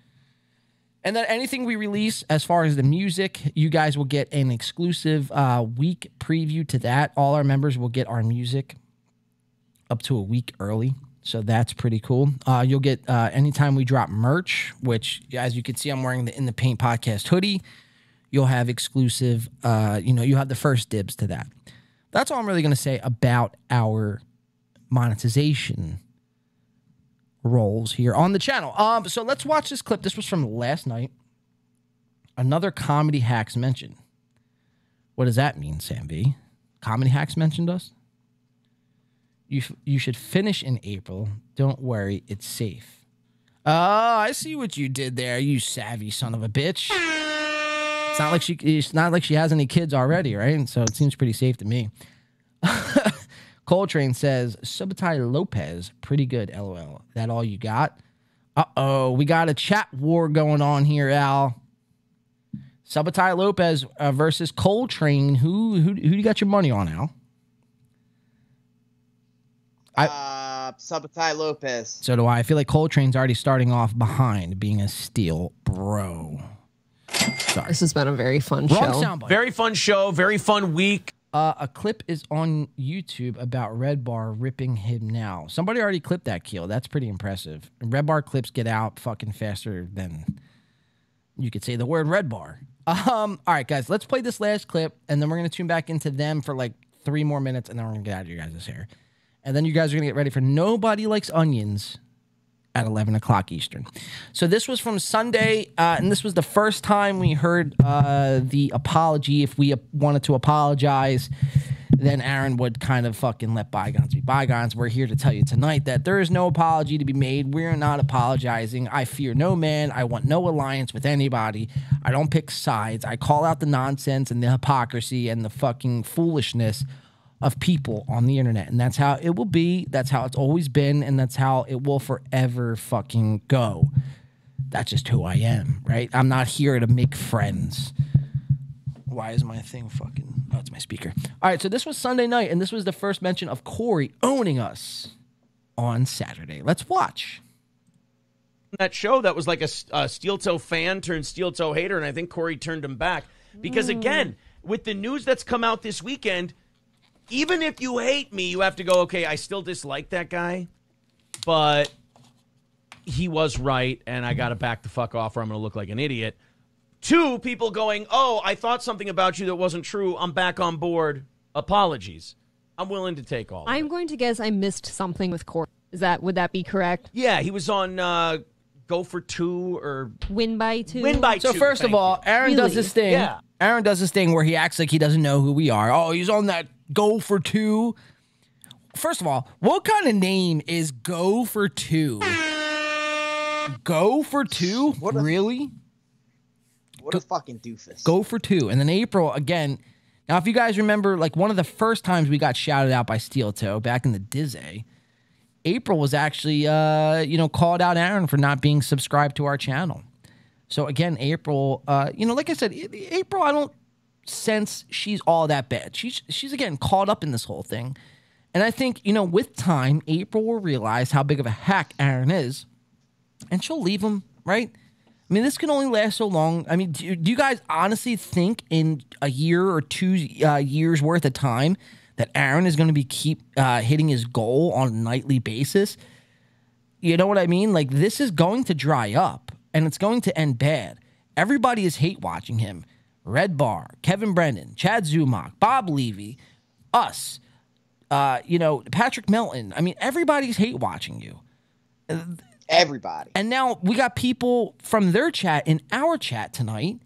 And then anything we release as far as the music, you guys will get an exclusive week preview to that. All our members will get our music up to a week early, so that's pretty cool. You'll get anytime we drop merch, which, as you can see, I'm wearing the In The Paint Podcast hoodie. You'll have exclusive, you know, you have the first dibs to that. That's all I'm really going to say about our monetization roles here on the channel. So let's watch this clip. This was from last night. Another comedy hacks mentioned. What does that mean, Sam B? Comedy hacks mentioned us? You should finish in April. Don't worry, it's safe. Oh, I see what you did there, you savvy son of a bitch. It's not like she has any kids already, right? And so it seems pretty safe to me. Coltrane says, Subtai Lopez, pretty good, LOL. That all you got? Uh-oh, we got a chat war going on here, Al. Subtai Lopez versus Coltrane. Who you got your money on, Al? Subtai Lopez. So do I. I feel like Coltrane's already starting off behind, being a Steel bro. Sorry. This has been a very fun show. Very fun show, very fun week. A clip is on YouTube about Red Bar ripping him now. Somebody already clipped that, Keel. That's pretty impressive. Red Bar clips get out fucking faster than you could say the word Red Bar. All right, guys, let's play this last clip, and then we're going to tune back into them for like 3 more minutes, and then we're going to get out of your guys' hair. And then you guys are going to get ready for Nobody Likes Onions at 11 o'clock Eastern. So this was from Sunday, and this was the first time we heard the apology. If we wanted to apologize, then Aaron would kind of fucking let bygones be bygones. We're here to tell you tonight that there is no apology to be made. We're not apologizing. I fear no man. I want no alliance with anybody. I don't pick sides. I call out the nonsense and the hypocrisy and the fucking foolishness of people on the internet, and that's how it will be, that's how it's always been, and that's how it will forever fucking go. That's just who I am, right? I'm not here to make friends. Why is my thing fucking... Oh, it's my speaker. All right, so this was Sunday night, and this was the first mention of Corey owning us on Saturday. Let's watch. That show that was like a Steel Toe fan turned Steel Toe hater, and I think Corey turned him back. Because, again, with the news that's come out this weekend... Even if you hate me, you have to go, okay, I still dislike that guy, but he was right, and I got to back the fuck off or I'm going to look like an idiot. 2, people going, oh, I thought something about you that wasn't true. I'm back on board. Apologies. I'm willing to take all of it. I'm going to guess I missed something with Corey. Would that be correct? Yeah, he was on... Go for 2 or Win by 2. Win by 2. So first of all, Aaron does this thing. Yeah. Aaron does this thing where he acts like he doesn't know who we are. Oh, he's on that Go for 2. First of all, what kind of name is Go for Two? Go for Two? What a, really? What a fucking doofus. Go for Two. And then April, again. Now, if you guys remember, like, one of the first times we got shouted out by Steel Toe back in the Dizzy, April was actually, you know, called out Aaron for not being subscribed to our channel. So, again, April, you know, like I said, April, I don't sense she's all that bad. She's again, caught up in this whole thing. And I think, you know, with time, April will realize how big of a hack Aaron is, and she'll leave him, right? I mean, this can only last so long. I mean, do you guys honestly think in a year or two years worth of time that Aaron is going to be keep hitting his goal on a nightly basis? You know what I mean? Like, this is going to dry up, and it's going to end bad. Everybody is hate watching him. Red Bar, Kevin Brennan, Chad Zumock, Bob Levy, us. You know, Patrick Melton. I mean, everybody's hate watching you. Everybody. And now we got people from their chat in our chat tonight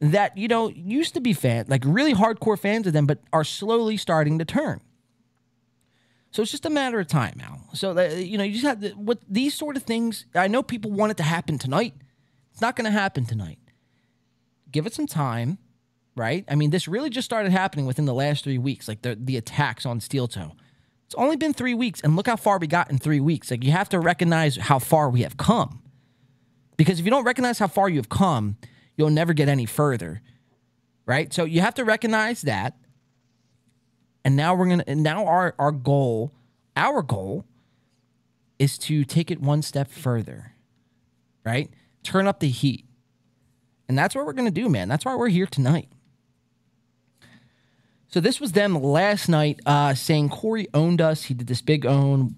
that, you know, used to be fans, like really hardcore fans of them, but are slowly starting to turn. So it's just a matter of time now. So, you know, you just have to, with these sort of things, I know people want it to happen tonight. It's not going to happen tonight. Give it some time. Right? I mean, this really just started happening within the last 3 weeks, like the attacks on Steel Toe. It's only been 3 weeks, and look how far we got in 3 weeks. Like, you have to recognize how far we have come. Because if you don't recognize how far you've come, you'll never get any further. Right? So you have to recognize that. And now we're gonna our goal is to take it one step further. Right? Turn up the heat. And that's what we're gonna do, man. That's why we're here tonight. So this was them last night saying Corey owned us. He did this big own.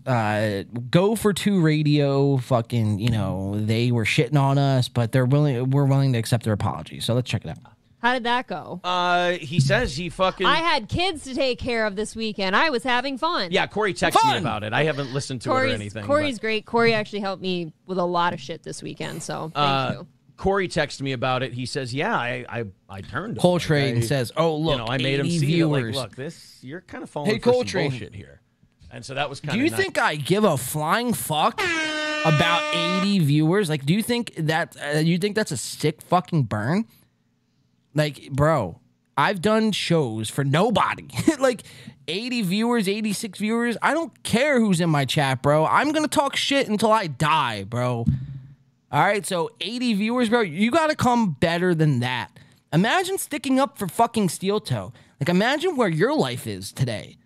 Go for Two Radio. Fucking, you know, they were shitting on us, but they're willing. We're willing to accept their apology. So let's check it out. How did that go? He says he fucking... I had kids to take care of this weekend. I was having fun. Yeah, Corey texted me about it. I haven't listened to it or anything. Corey's great. Corey actually helped me with a lot of shit this weekend. So thank you. Corey texted me about it. He says, yeah, I turned Coltrane says, oh, look, you know, I made him see it. Like, look, this, you're kind of falling for some bullshit here. And so that was kind of... Do you think I give a flying fuck about 80 viewers? Like, do you think that you think that's a sick fucking burn? Like, bro, I've done shows for nobody. Like, 80 viewers, 86 viewers. I don't care who's in my chat, bro. I'm going to talk shit until I die, bro. All right, so 80 viewers, bro. You got to come better than that. Imagine sticking up for fucking Steel Toe. Like, imagine where your life is today.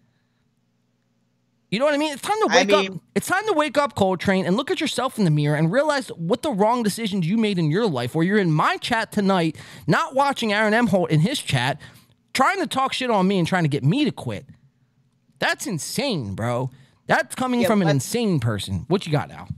You know what I mean? It's time to wake up. It's time to wake up, Coltrane, and look at yourself in the mirror and realize what the wrong decisions you made in your life, where you're in my chat tonight, not watching Aaron Imholte in his chat, trying to talk shit on me and trying to get me to quit. That's insane, bro. That's coming from an insane person. What you got now?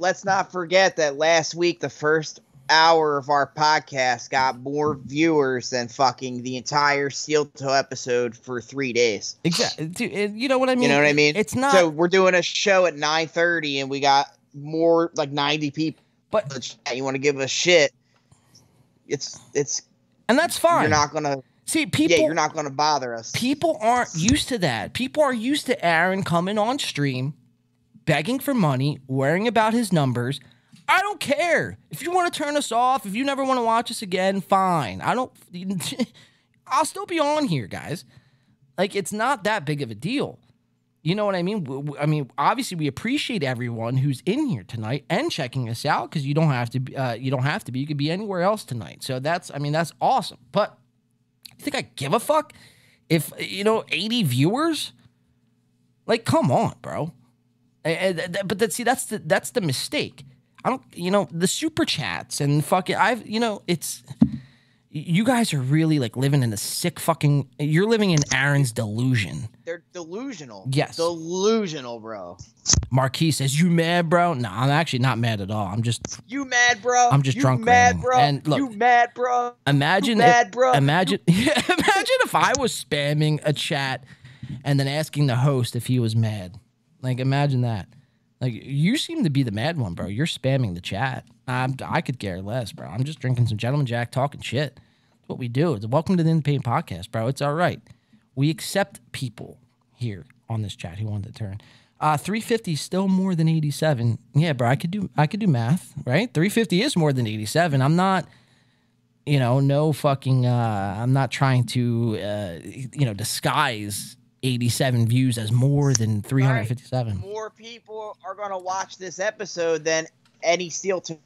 Let's not forget that last week, the first hour of our podcast got more viewers than fucking the entire Steel Toe episode for 3 days. Exactly. You know what I mean? You know what I mean? It's not. So we're doing a show at 9:30 and we got more like 90 people. But you want to give a shit? It's and that's fine. You're not gonna. See, people, yeah, you're not going to bother us. People aren't used to that. People are used to Aaron coming on stream, begging for money, worrying about his numbers. I don't care. If you want to turn us off, if you never want to watch us again, fine. I don't. I'll still be on here, guys. Like, it's not that big of a deal. You know what I mean? I mean, obviously, we appreciate everyone who's in here tonight and checking us out, because you don't have to. You don't have to be. You could be anywhere else tonight. So that's. I mean, that's awesome. But. You think I give a fuck if, you know, 80 viewers? Like, come on, bro. But that, see, that's the mistake. I don't, you know, the super chats and fucking, you know, it's, you guys are really like living in a sick fucking, you're living in Aaron's delusion. They're delusional. Yes. Delusional, bro. Marquis says, you mad, bro? No, I'm actually not mad at all. I'm just... You mad, bro? I'm just drunk. You mad, bro? And look, you mad, bro? Imagine... You mad, bro? Imagine, imagine if I was spamming a chat and then asking the host if he was mad. Like, imagine that. Like, you seem to be the mad one, bro. You're spamming the chat. I could care less, bro. I'm just drinking some Gentleman Jack, talking shit. That's what we do. It's welcome to the In The Paint Podcast, bro. It's all right. We accept people here. on this chat. He wanted to turn. 350 is still more than 87. Yeah, bro, I could do math, right? 350 is more than 87. I'm not, you know, no fucking, I'm not trying to, you know, disguise 87 views as more than 357. Right. More people are going to watch this episode than any Steel Toe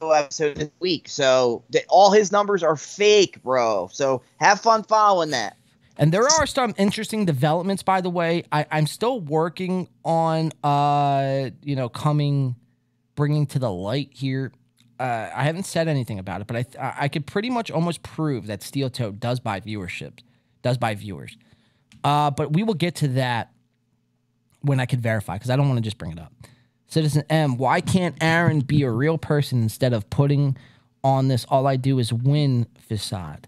episode this week. So all his numbers are fake, bro. So have fun following that. And there are some interesting developments, by the way. I'm still working on, you know, bringing to the light here. I haven't said anything about it, but I could pretty much almost prove that Steel Toe does buy viewership, does buy viewers. But we will get to that when I could verify, because I don't want to just bring it up. Citizen M, why can't Aaron be a real person instead of putting on this all I do is win facade?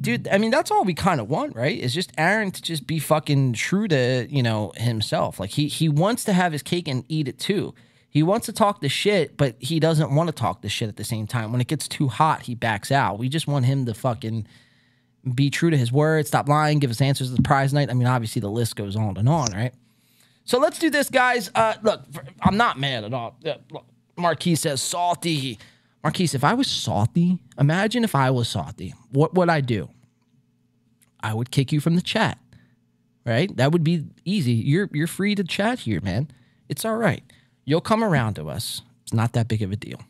Dude, I mean, that's all we kind of want, right? Is just Aaron to just be fucking true to, you know, himself. Like, he wants to have his cake and eat it too. He wants to talk the shit, but he doesn't want to talk the shit at the same time. When it gets too hot, he backs out. We just want him to fucking be true to his word, stop lying, give us answers to the prize night. I mean, obviously, the list goes on and on, right? So let's do this, guys. Look, I'm not mad at all. Look, Marquis says, salty. Marquise, if I was salty, imagine if I was salty, what would I do? I would kick you from the chat, right? That would be easy. You're free to chat here, man. It's all right. You'll come around to us. It's not that big of a deal.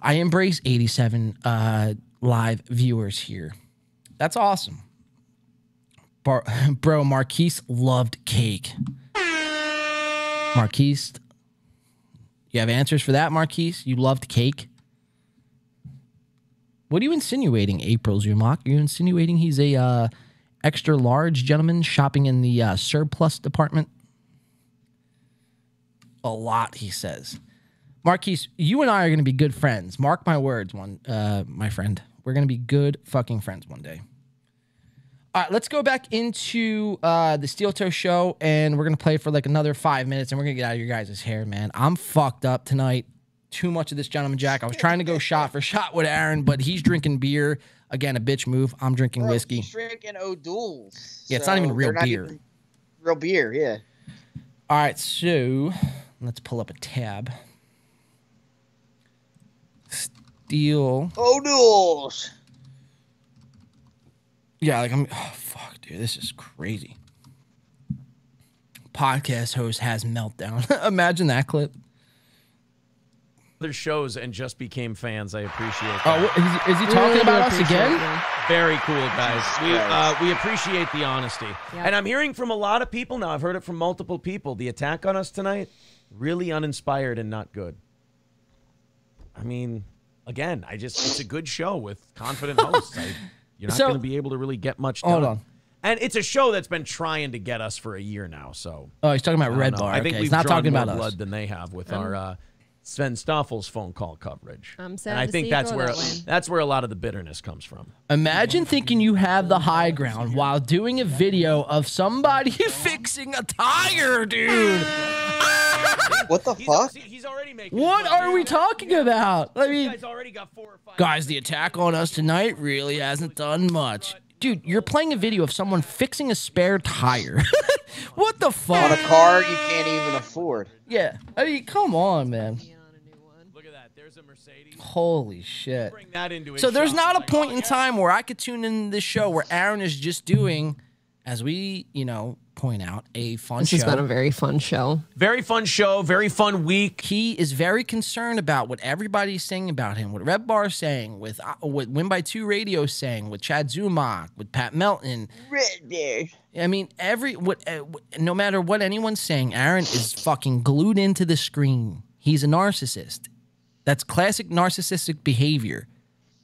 I embrace 87 live viewers here. That's awesome. Bro, Marquise loved cake. Marquise... You have answers for that, Marquise? You loved cake? What are you insinuating, April Zumock? Are you insinuating he's a extra large gentleman shopping in the surplus department? A lot, he says. Marquise, you and I are going to be good friends. Mark my words, my friend. We're going to be good fucking friends one day. All right, let's go back into the Steel Toe show, and we're going to play for like another 5 minutes, and we're going to get out of your guys' hair, man. I'm fucked up tonight. Too much of this gentleman Jack. I was trying to go shot for shot with Aaron, but he's drinking beer. Again, a bitch move. I'm drinking whiskey. He's drinking O'Doul's. Yeah, it's not even real beer. Even real beer, yeah. All right, so let's pull up a tab. Steel. O'Doul's. Yeah, like I'm, oh, fuck, dude, this is crazy. Podcast host has meltdown. Imagine that clip. Other shows and just became fans. I appreciate that. Oh, is he talking about us again? That. Very cool, guys. We appreciate the honesty. Yeah. And I'm hearing from a lot of people now. I've heard it from multiple people. The attack on us tonight, really uninspired and not good. I mean, again, it's a good show with confident hosts. You're not going to be able to really get much done. Hold on. And it's a show that's been trying to get us for a year now. So oh, he's talking about Red Bar. I think we've not talking about blood than they have with our Sven Staffel's phone call coverage. I'm sad. And I think that's where a lot of the bitterness comes from. Imagine thinking you have the high ground while doing a video of somebody fixing a tire, dude. What the fuck? He's already making. What are we talking about? I mean, guys, the attack on us tonight really hasn't done much. Dude, you're playing a video of someone fixing a spare tire. What the fuck? On a car you can't even afford. Yeah. I mean, come on, man. Look at that. There's a Mercedes. Holy shit. So there's not a point in time where I could tune in this show where Aaron is just doing, as we, you know, point out, a fun show. This has been a very fun show. Very fun show. Very fun week. He is very concerned about what everybody's saying about him, what Red Bar is saying, what Win by Two Radio is saying, what Chad Zumock, with Pat Melton. Red Bar. I mean, no matter what anyone's saying, Aaron is fucking glued into the screen. He's a narcissist. That's classic narcissistic behavior.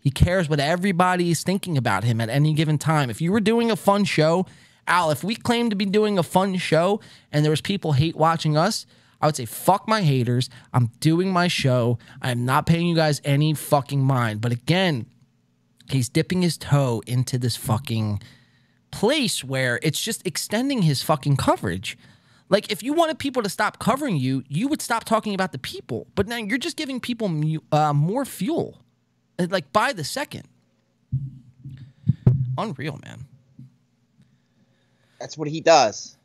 He cares what everybody is thinking about him at any given time. If you were doing a fun show... Al, if we claim to be doing a fun show and there was people hate watching us, I would say, fuck my haters. I'm doing my show. I'm not paying you guys any fucking mind. But again, he's dipping his toe into this fucking place where it's just extending his fucking coverage. Like, if you wanted people to stop covering you, you would stop talking about the people. But now you're just giving people more fuel, like, by the second. Unreal, man. That's what he does.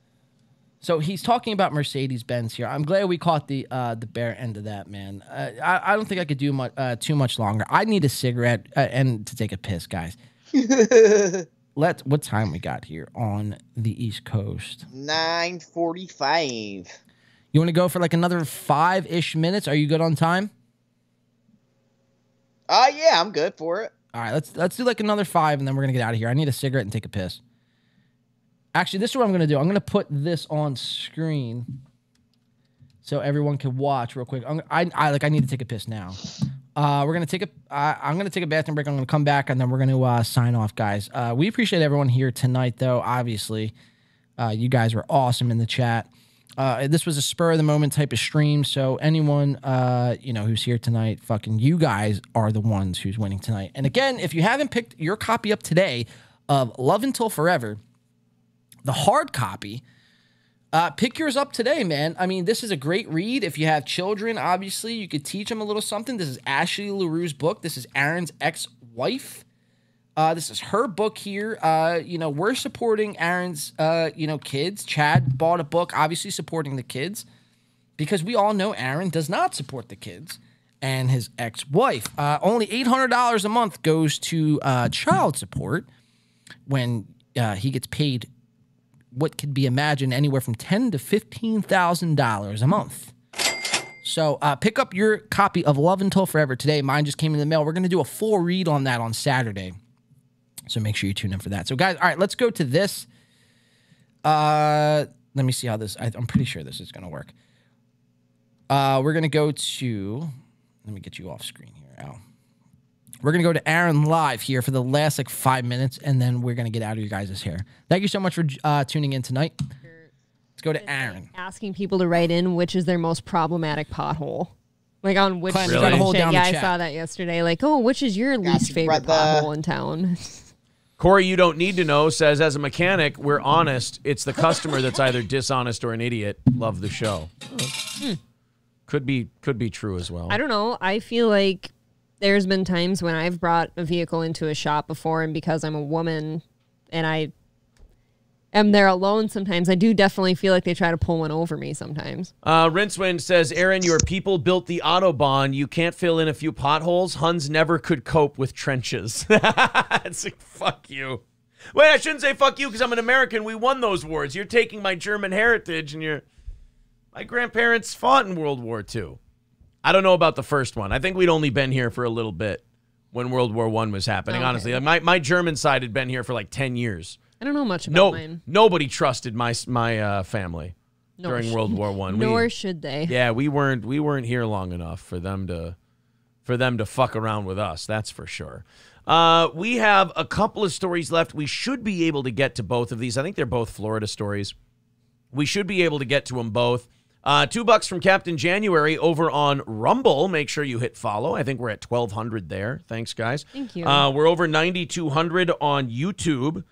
So he's talking about Mercedes-Benz here. I'm glad we caught the bare end of that, man. I don't think I could do much, too much longer. I need a cigarette and to take a piss, guys. What time we got here on the East Coast? 9:45. You want to go for like another 5-ish minutes? Are you good on time? Yeah, I'm good for it. All right, let's do like another 5, and then we're going to get out of here. I need a cigarette and take a piss. Actually, this is what I'm going to do. I'm going to put this on screen so everyone can watch real quick. I need to take a piss now. We're going to take a I'm going to take a bathroom break. I'm going to come back, and then we're going to sign off, guys. We appreciate everyone here tonight, though, obviously. You guys were awesome in the chat. This was a spur-of-the-moment type of stream, so anyone you know, who's here tonight, fucking you guys are the ones who's winning tonight. And again, if you haven't picked your copy up today of Love Until Forever, the hard copy, pick yours up today, man. I mean, this is a great read. If you have children, obviously, you could teach them a little something. This is Ashley LaRue's book. This is Aaron's ex-wife. This is her book here. You know, we're supporting Aaron's, you know, kids. Chad bought a book, obviously supporting the kids, because we all know Aaron does not support the kids and his ex-wife. Only $800 a month goes to child support when he gets paid what could be imagined anywhere from $10,000 to $15,000 a month. So pick up your copy of Love Until Forever today. Mine just came in the mail. We're going to do a full read on that on Saturday. So make sure you tune in for that. So, guys, all right, let's go to this. Let me see how this – I'm pretty sure this is going to work. We're going to go to – let me get you off screen here, Al. We're going to go to Aaron live here for the last, like, 5 minutes, and then we're going to get out of your guys' hair. Thank you so much for tuning in tonight. Let's go to Aaron. Asking people to write in which is their most problematic pothole. Like, on which – really? Yeah, I saw that yesterday. Like, oh, which is your least favorite pothole in town? Corey, you don't need to know, says, as a mechanic, we're honest. It's the customer that's either dishonest or an idiot. Love the show. Hmm. Could be true as well. I don't know. I feel like – there's been times when I've brought a vehicle into a shop before, and because I'm a woman and I am there alone sometimes, I do definitely feel like they try to pull one over me sometimes. Rincewind says, Aaron, your people built the Autobahn. You can't fill in a few potholes. Huns never could cope with trenches. It's like, fuck you. Wait, I shouldn't say fuck you because I'm an American. We won those wars. You're taking my German heritage, and my grandparents fought in World War II. I don't know about the first one. I think we'd only been here for a little bit when World War I was happening, okay. Honestly. Like my German side had been here for like 10 years. I don't know much about mine. Nobody trusted my family during World War I. Nor should they. Yeah, we weren't here long enough for them to fuck around with us, that's for sure. We have a couple of stories left. We should be able to get to both of these. I think they're both Florida stories. We should be able to get to them both. $2 from Captain January over on Rumble. Make sure you hit follow. I think we're at 1,200 there. Thanks, guys. Thank you. We're over 9,200 on YouTube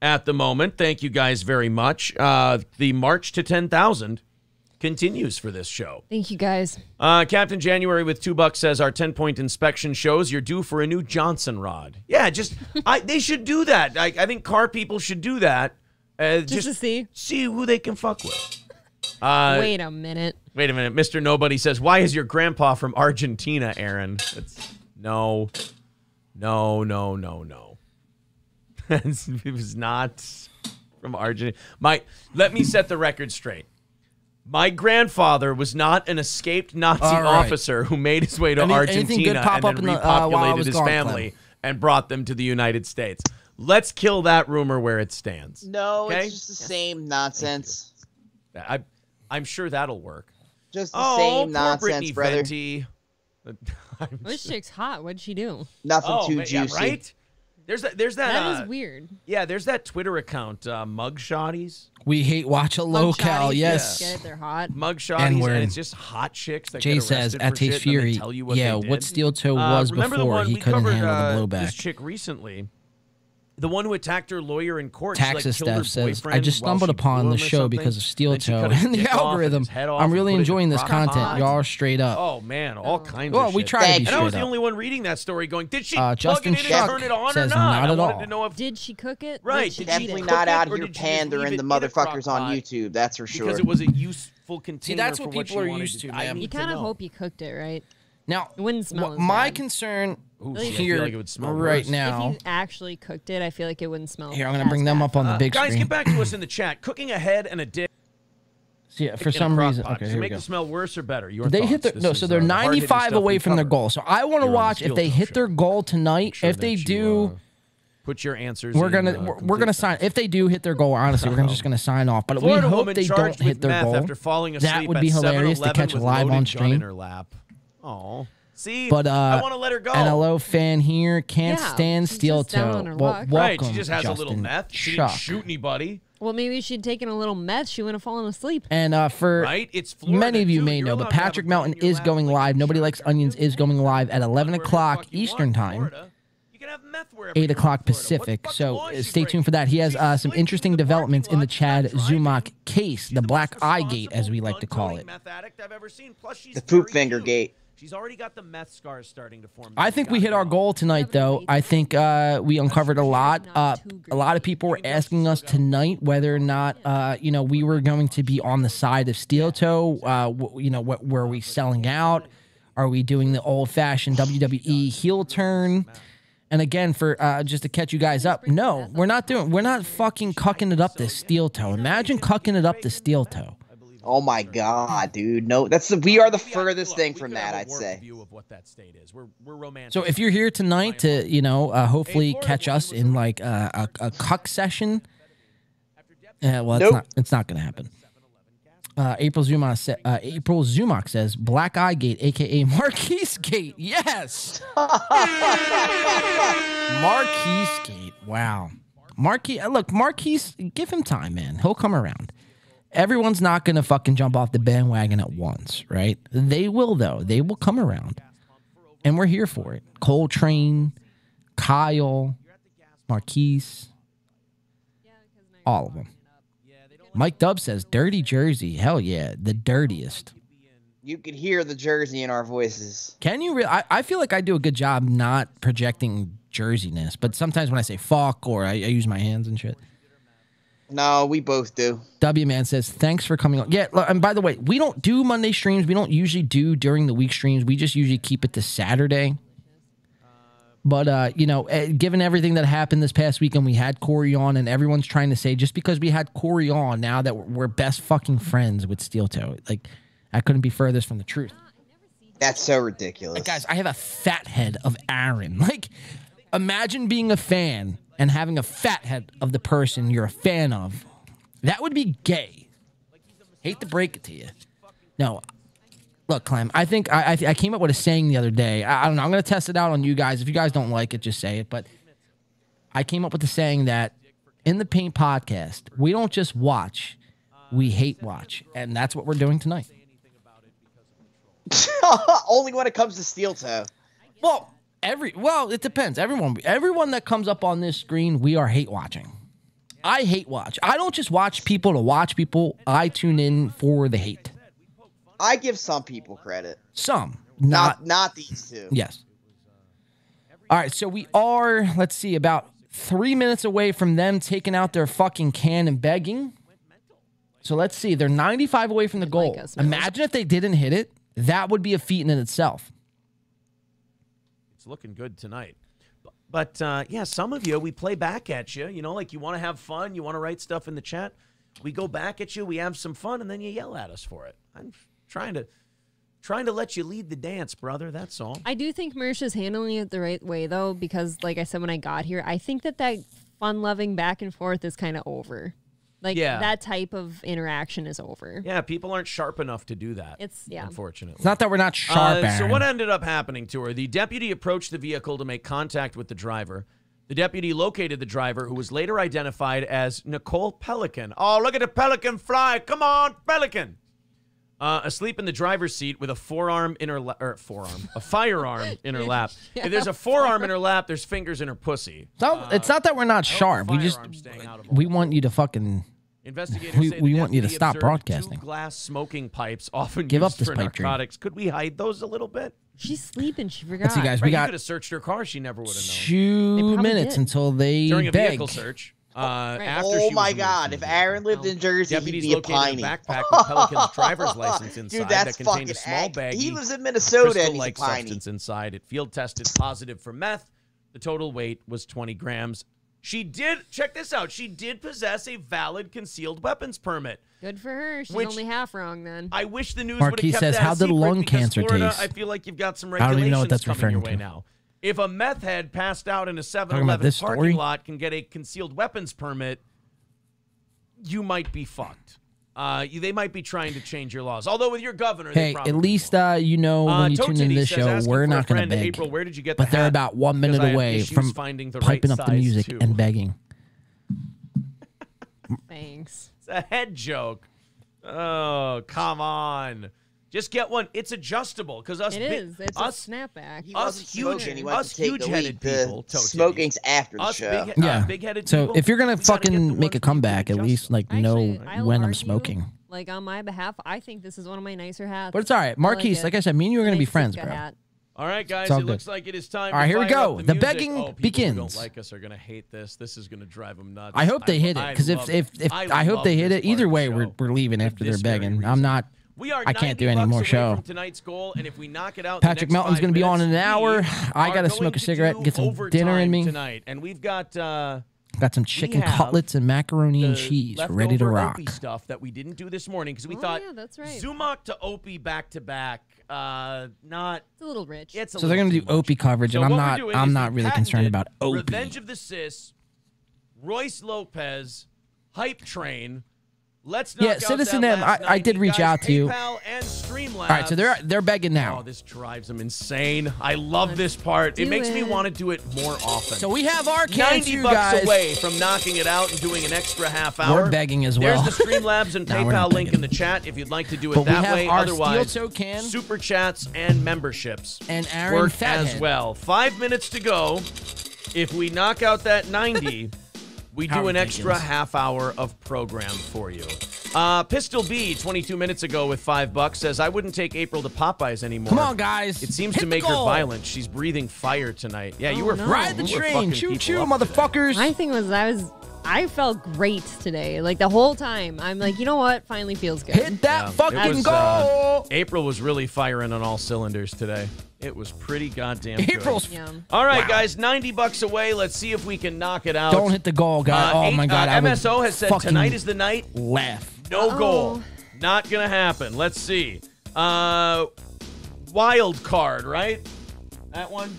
at the moment. Thank you guys very much. The march to 10,000 continues for this show. Thank you, guys. Captain January with $2 says our 10-point inspection shows you're due for a new Johnson rod. Yeah, just they should do that. I think car people should do that. Just to see who they can fuck with. Wait a minute. Wait a minute. Mr. Nobody says, why is your grandpa from Argentina, Aaron? It's, no. No, no, no, no. It was not from Argentina. Let me set the record straight. My grandfather was not an escaped Nazi officer who made his way to Argentina and then repopulated his family and brought them to the United States. Let's kill that rumor where it stands. No, okay? It's just the same nonsense. I'm sure that'll work. Just the same nonsense, brother. This chick's hot. What'd she do? Nothing too juicy. Yeah, right? There's that. That is weird. Yeah, there's that Twitter account, Mug Shotties. We hate watch a locale. Yes. Get it, they're hot. Mug Shotties, and it's just hot chicks that Jay get arrested says for at shit Tate Fury. Tell you what Steel Toe was before he couldn't handle the blowback. This chick recently The one who attacked her lawyer in court. Taxes staff her says, I just stumbled upon the show because of Steel Toe and the algorithm. I'm really enjoying this content. Y'all are straight up. Oh, man. All kinds of shit. Well, we try to be straight up. And I was the only one reading that story going, did she plug it in and turn it on or not? Not at all. Did she cook it? Right. Definitely not out here pandering the motherfuckers on YouTube. That's for sure. Because it was a useful container. See, that's what people are used to, man. You kind of hope you cooked it, right? Now, it wouldn't smell my concern... Ooh, here, I feel like it would smell right now. If you actually cooked it, I feel like it wouldn't smell. Here, I'm gonna bring them up on the big screen. Guys, get back to us in the chat. Cooking a head and a dick. Yeah, for some reason. Okay, here we go. Make the smell worse or better. Your thoughts. Hit their no, so they're 95 away from their goal. So I want to watch if they hit their goal tonight. If they do, put your answers. We're gonna sign. If they do hit their goal, honestly, we're just gonna sign off. But we hope they don't hit their goal. That would be hilarious to catch live on stream. Oh. See, but, I want to let her go. NLO fan here can't stand Steel Toe. Well, welcome, right, she just has Justin a little meth. She didn't shoot anybody. Well, maybe she'd taken a little meth. She wouldn't have fallen asleep. And for it's Florida, many of you may know, but Patrick Melton is going live. Nobody Likes Onions is going live at 11 o'clock Eastern Time, 8 o'clock Pacific. So stay tuned for that. He has some interesting developments in the Chad Zumock case, the Black Eye Gate, as we like to call it. The poop finger gate. She's already got the meth scars starting to form. I think we hit our goal tonight, though. I think we uncovered a lot. A lot of people were asking us tonight whether or not, you know, we were going to be on the side of Steel Toe. You know, what were we selling out? Are we doing the old-fashioned WWE heel turn? And again, for just to catch you guys up, no, we're not doing. We're not fucking cucking it up to Steel Toe. Imagine cucking it up to Steel Toe. Oh my God, dude! No, that's the, we are the furthest thing from that. I'd say. So if you're here tonight to, you know, hopefully catch us in like a cuck session. Well, it's not. It's not gonna happen. April Zumock says Black Eye Gate, aka Marquise Gate. Yes. Marquise Gate. Wow. Marquise. Look, Marquise. Give him time, man. He'll come around. Everyone's not going to fucking jump off the bandwagon at once, right? They will, though. They will come around. And we're here for it. Coltrane, Kyle, Marquise, all of them. Mike Dub says, dirty jersey. Hell yeah, the dirtiest. You could hear the jersey in our voices. Can you? I feel like I do a good job not projecting jerseyness, but sometimes when I say fuck or I use my hands and shit. No, we both do. W Man says, thanks for coming on. Yeah, and by the way, we don't do Monday streams. We don't usually do during the week streams. We just usually keep it to Saturday. But, you know, given everything that happened this past weekend, we had Corey on, and everyone's trying to say just because we had Corey on now that we're best fucking friends with Steel Toe. Like, I couldn't be furthest from the truth. That's so ridiculous. Like, guys, I have a fat head of Aaron. Like, imagine being a fan and having a fat head of the person you're a fan of. That would be gay. Hate to break it to you. No. Look, Clem, I think I came up with a saying the other day. I don't know. I'm going to test it out on you guys. If you guys don't like it, just say it. But I came up with the saying that in the Paint Podcast, we don't just watch, we hate watch. And that's what we're doing tonight. Only when it comes to Steel Toe. Well... Well, it depends. Everyone that comes up on this screen, we are hate watching. I hate watch. I don't just watch people to watch people. I tune in for the hate. I give some people credit. Some, not these two. Yes. All right, so we are. Let's see, about 3 minutes away from them taking out their fucking can and begging. So let's see, they're 95 away from the goal. Imagine if they didn't hit it. That would be a feat in itself. It's looking good tonight. But, yeah, some of you, we play back at you. You know, like you want to have fun. You want to write stuff in the chat. We go back at you. We have some fun, and then you yell at us for it. I'm trying to let you lead the dance, brother. That's all. I do think Mersh is handling it the right way, though, because, like I said when I got here, I think that fun-loving back and forth is kind of over. Like, that type of interaction is over. Yeah, people aren't sharp enough to do that, unfortunately. It's not that we're not sharp, Aaron. So what ended up happening to her? The deputy approached the vehicle to make contact with the driver. The deputy located the driver, who was later identified as Nicole Pelican. Oh, look at the Pelican fly. Come on, Pelican. asleep in the driver's seat with a firearm in her lap. Yeah, if there's a firearm in her lap, there's fingers in her pussy. It's not that we're not sharp. We just want you to fucking investigate. We want you to stop broadcasting. Glass smoking pipes often give used up this for pipe narcotics. Dream. Could we hide those a little bit? She's sleeping. She forgot. Let's see, guys, right, we got. You could have searched her car. She never would have known. 2 minutes until they during a vehicle search. Oh my God! If Aaron lived in Jersey, deputies he'd be a piney. Backpack with Pelican's driver's license inside that contained a small bag. He lives in Minnesota. And he's a piney. Substance inside. It field tested positive for meth. The total weight was 20 grams. She did check this out. She did possess a valid concealed weapons permit. Good for her. She's only half wrong then. I wish the news would have kept that a secret. Marquis says, "How did lung cancer taste?" I feel like you've got some regulations coming your way now. If a meth head passed out in a 7-Eleven parking lot can get a concealed weapons permit, you might be fucked. They might be trying to change your laws. Although with your governor, hey, at least you know when you tune into this show, we're not going to beg. But they're about 1 minute away from piping up the music and begging. Thanks. It's a head joke. Oh, come on. Just get one. It's adjustable because us huge-headed people. Smoking's after the show. Big-headed people. So if you're gonna fucking make a comeback, at least like know when I'm smoking. Like on my behalf, I think this is one of my nicer hats. But it's all right, Marquise. Like I said, me and you are gonna be friends, bro. All right, guys. It looks like it is time. All right, here we go. The begging begins. People who don't like us are gonna hate this. This is gonna drive them nuts. I hope they hit it because if I hope they hit it. Either way, we're leaving after they're begging. I'm not. We are I can't do any more show. Goal, and if we knock it out Patrick Melton's going to be on in an hour. I got to smoke a cigarette and get some dinner in me. Tonight. And we've got some chicken cutlets and macaroni and cheese ready to rock. Opie stuff that we didn't do this morning because we thought that's right. Zumock to Opie back-to-back. It's a little rich. It's so they're going to do Opie coverage, and I'm not really concerned about Opie. Revenge of the Sis, Royce Lopez, Hype Train. Let's knock out Citizen M. I did reach out to you. And all right, so they're begging now. Oh, this drives them insane. I love this part. It makes me want to do it more often. So we have our $90 away from knocking it out and doing an extra half hour. We're begging as well. There's the Streamlabs and PayPal link in the chat if you'd like to do it that way. Otherwise, super chats and memberships work as well. 5 minutes to go. If we knock out that 90. We do an extra half hour of program for you. Pistol B, 22 minutes ago with $5, says, I wouldn't take April to Popeyes anymore. Come on, guys. It seems to make her violent. She's breathing fire tonight. Yeah, you were ride the train. Choo-choo, motherfuckers. My thing was I felt great today. Like, the whole time. I'm like, you know what? Finally feels good. Hit that fucking goal. April was really firing on all cylinders today. It was pretty goddamn good. All right, guys, $90 away. Let's see if we can knock it out. Don't hit the goal, guys. Oh, my God. MSO has said tonight is the night. No goal. Not going to happen. Let's see. Wild card, right? That one?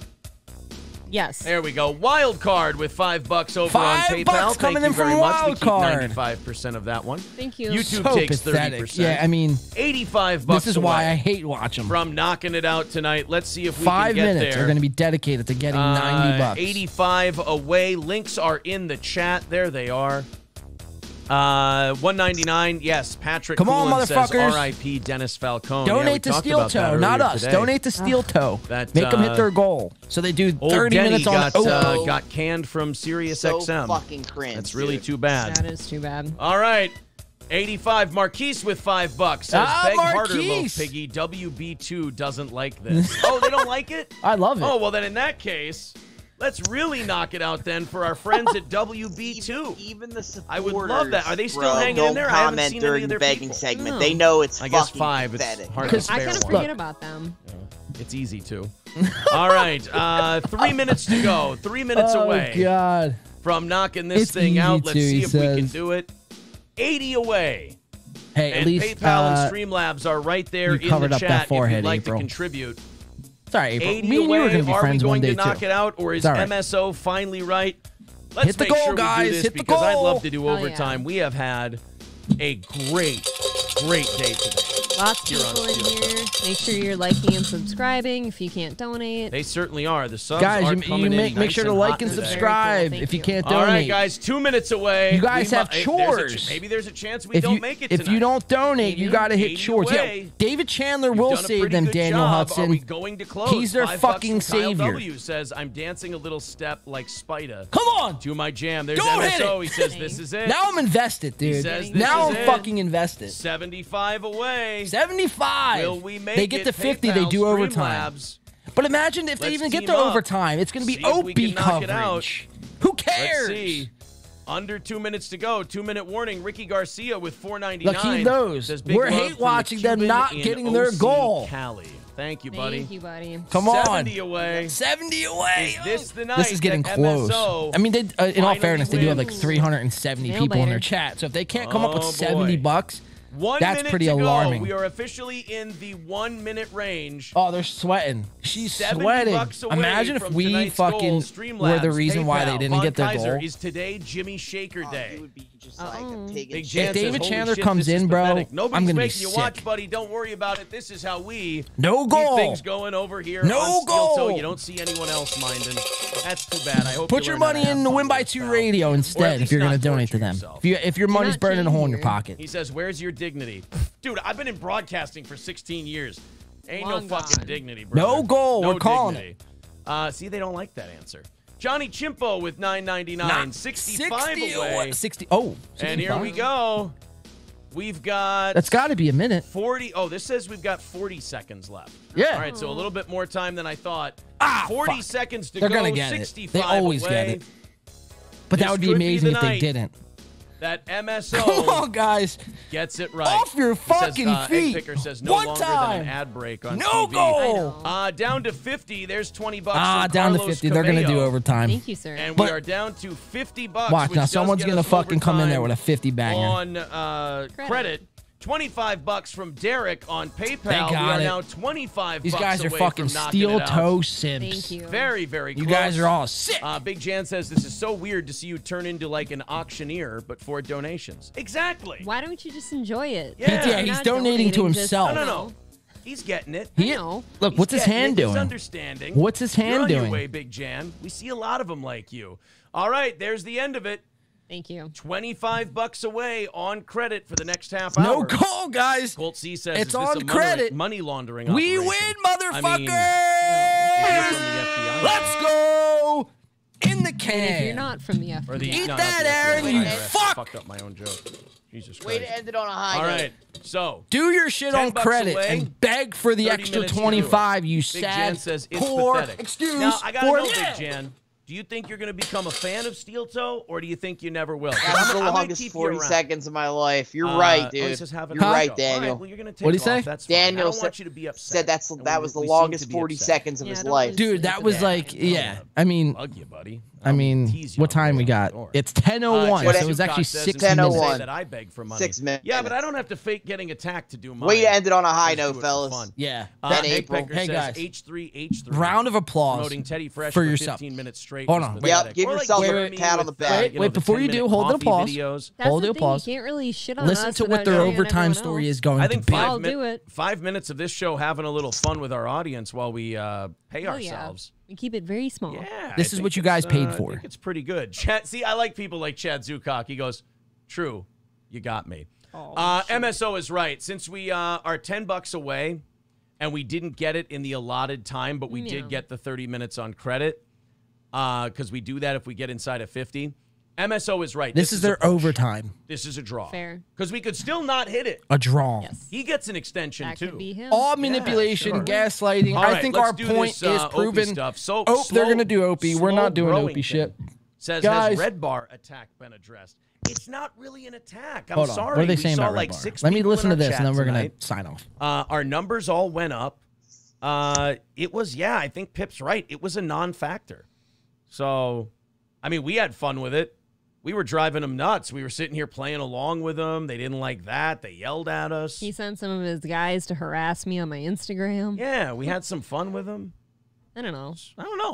Yes. There we go. Wild card with $5 over on PayPal. Thank you very much. We keep 95% of that one. Thank you. YouTube takes 30%. Yeah, I mean, $85. This is why I hate watching them. From knocking it out tonight, let's see if we can get there. 5 minutes are going to be dedicated to getting $90. 85 away. Links are in the chat. There they are. 199. Yes, Patrick. Come on, motherfuckers. R.I.P. Dennis Falcone. Donate to Steel Toe, not us. Donate to Steel Toe. Make them hit their goal. So they do 30 minutes on Opie. Got canned from Sirius XM. Fucking cringe. That's really too bad. That is too bad. All right. 85. Marquise with $5 says, beg harder, little piggy. WB2 doesn't like this. Oh, they don't like it? I love it. Oh, well, then in that case... Let's really knock it out then for our friends at WB2. Even the supporters, I would love that. Are they still hanging in there? I haven't seen any of their people. Segment. No. They know it's fucking pathetic. It's hard to spare one. I kind of forget about them. Yeah. It's easy to. All right. 3 minutes to go. 3 minutes away from knocking this thing out. Let's see if we can do it. 80 away. Hey, and at least PayPal and Streamlabs are right there in the chat if you'd like to contribute. Sorry, April. Me and you are going to be friends one day, too. Are we going to knock it out, or is MSO finally right? Let's make sure we do this because I'd love to do overtime. We have had a great, great day today. Lots of people in here. Make sure you're liking and subscribing if you can't donate. They certainly are. The subs are coming in. Guys, make sure to like and subscribe if you can't donate. All right, guys, 2 minutes away. You guys have chores. Maybe there's a chance we don't make it tonight. If you don't donate, you got to hit chores. Yeah, David Chandler will save them, Daniel Hudson. Are we going to close? He's their fucking savior. Kyle W says, I'm dancing a little step like Spida. Come on. Do my jam. There's MSO. He says, this is it. Now I'm invested, dude. Now I'm fucking invested. 75 away. 75. Will we make it? They get to 50. PayPal, they do overtime. But imagine if they even get to overtime. It's going to be Opie coverage. Who cares? Let's see. Under 2 minutes to go. 2 minute warning. Ricky Garcia with 499. Lucky those. We're hate watching them not getting their goal. Cali. Thank you, buddy. Thank you, buddy. Come on. 70 away. 70 away. Is this the night? This is getting close. I mean, they, in all fairness, they do have like 370 people in their chat. So if they can't come up with 70 bucks, that's pretty alarming. We are officially in the 1 minute range. Oh, they're sweating. She's sweating. Imagine if we fucking were the reason why they didn't get their goal. Is today Jimmy Shaker Day? If David Chandler comes in, bro, I'm gonna be sick. Watch, buddy. Don't worry about it. This is how we do things going over here. No goal. So you don't see anyone else minding. That's too bad. I hope. Put your money in the Win by Two Radio instead if you're gonna donate to them. If your money's burning a hole in your pocket. He says, "Where's your dignity, dude? I've been in broadcasting for 16 years. Ain't no fucking dignity, bro. No goal. We're calling it." See, they don't like that answer. Johnny Chimpo with 999, 65 away. 60. Oh, 65. And here we go. We've got. That's got to be a minute. 40. Oh, this says we've got 40 seconds left. Yeah. All right, so a little bit more time than I thought. Ah, 40 seconds to go. They're gonna get 65 it. They always away. Get it. But this that would be amazing if they didn't. That MSO. Come on, guys. Gets it right. Off your fucking feet. Picker says no longer than an ad break on no TV. Goal. Down to 50. There's 20 bucks. Down to 50. They're gonna do overtime. Thank you, sir. And we are down to 50 bucks. Watch now. Someone's gonna fucking come in there with a 50 banger on credit. 25 bucks from Derek on PayPal. They got we are now 25 These bucks guys are away fucking steel toe simps. Thank you. Very, very close. You guys are all sick. Big Jan says, this is so weird to see you turn into like an auctioneer, but for donations. Exactly. Why don't you just enjoy it? Yeah, he's donating to himself. No. He's getting it. Look, what's his hand doing? He's understanding. What's his hand doing? You're on your way, Big Jan. We see a lot of them like you. All right, there's the end of it. Thank you. 25 bucks away on credit for the next half hour. No call, guys. Colt C says it's on credit. Money laundering. We win, motherfuckers. Let's go in the can. And if you're not from the FBI, eat that, Aaron. You fuck. Fucked up my own joke. Jesus Christ. Way to end it on a high. All right, so do your shit on credit away, and beg for the extra 25. You sad poor excuse. Now I gotta know, Big Jan. Do you think you're going to become a fan of Steel Toe, or do you think you never will? That's the longest 40 seconds of my life. You're right, dude. You're right, Daniel. What do you say? Daniel said that was the longest 40 seconds of his life. Dude, that was like, yeah. I mean, what time we got? It's 10:01. So it was actually 6:01. 6 minutes. Yeah, but I don't have to fake getting attacked to do mine. Way to end it on a high note, fellas. Yeah. April. Hey, guys. H3. Round of applause for yourself. 15 minutes straight. Hold on. Yep. Give yourself a pat on the back. Wait, before you do, hold the applause. Hold the applause. You can't really shit on us. Listen to what their overtime story is going to be. I think 5 minutes of this show having a little fun with our audience while we pay ourselves. We keep it very small. Yeah. This is what you guys paid for. I think it's pretty good. See, I like people like Chad Zumock. He goes, "True, you got me." MSO is right. Since we are 10 bucks away and we didn't get it in the allotted time, but we did get the 30 minutes on credit. Because we do that if we get inside of 50. MSO is right. This is their overtime. This is a draw. Fair. Because we could still not hit it. A draw. Yes. He gets an extension, that too. All manipulation, gaslighting. All right, I think our point is proven. Stuff. So they're going to do Opie. We're not doing Opie shit. Says, has Red Bar attack been addressed? It's not really an attack. I'm sorry. What are they saying about Red Bar? Let me listen to this, and then we're going to sign off. Our numbers all went up. It was, I think Pip's right. It was a non-factor. So, I mean, we had fun with it. We were driving them nuts. We were sitting here playing along with them. They didn't like that. They yelled at us. He sent some of his guys to harass me on my Instagram. Yeah, we had some fun with them. I don't know.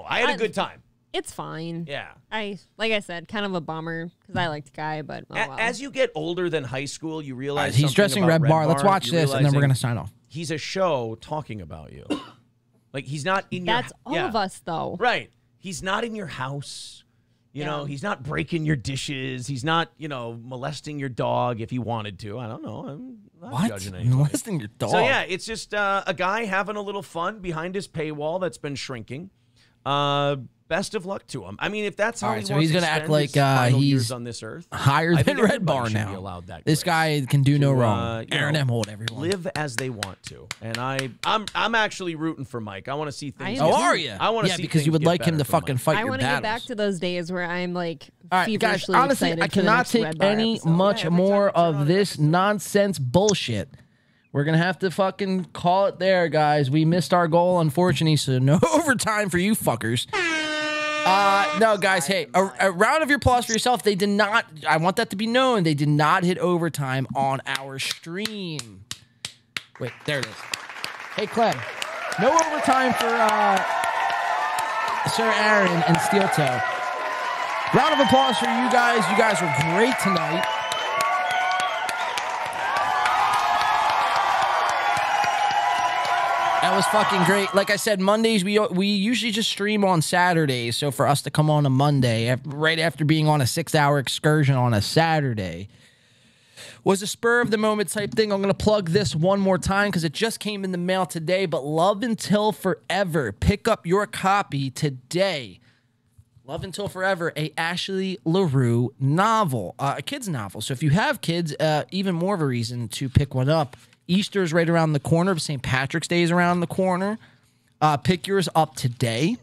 I had a good time. It's fine. Yeah. Like I said, kind of a bummer because I liked Guy, but oh, well. As you get older than high school, you realize he's dressing Red Bar. Let's watch this, and then we're gonna sign off. He's a show talking about you. Like he's not in your. That's all of us, though. Right. He's not in your house. You know, he's not breaking your dishes. He's not, you know, molesting your dog if he wanted to. I don't know. I'm not judging anybody. Molesting your dog. So yeah, it's just a guy having a little fun behind his paywall that's been shrinking. Best of luck to him. I mean, if that's how he wants to spend his final years on this earth, higher than Red Bar now. This guy can do no wrong. Aaron Imholte, everyone. Live as they want to, and I'm actually rooting for Mike. I want to see things. Oh, are you? I want to see. Yeah, because you would like him to fucking fight your battles. I want to get back to those days where I'm like feverishly excited. Honestly, I cannot take any much more of this nonsense bullshit. We're going to have to fucking call it there, guys. We missed our goal, unfortunately, so no overtime for you fuckers. No, guys, hey, a round of applause for yourself. They did not, I want that to be known, they did not hit overtime on our stream. Wait, there it is. Hey, Clem, no overtime for Sir Aaron and Steel Toe. Round of applause for you guys. You guys were great tonight. That was fucking great. Like I said, Mondays, we usually just stream on Saturdays. So for us to come on a Monday, right after being on a 6-hour excursion on a Saturday, was a spur-of-the-moment type thing. I'm going to plug this one more time because it just came in the mail today. But Love Until Forever. Pick up your copy today. Love Until Forever, a Ashley LaRue novel, a kid's novel. So if you have kids, even more of a reason to pick one up. Easter's right around the corner. St. Patrick's Day is around the corner. Pick yours up today.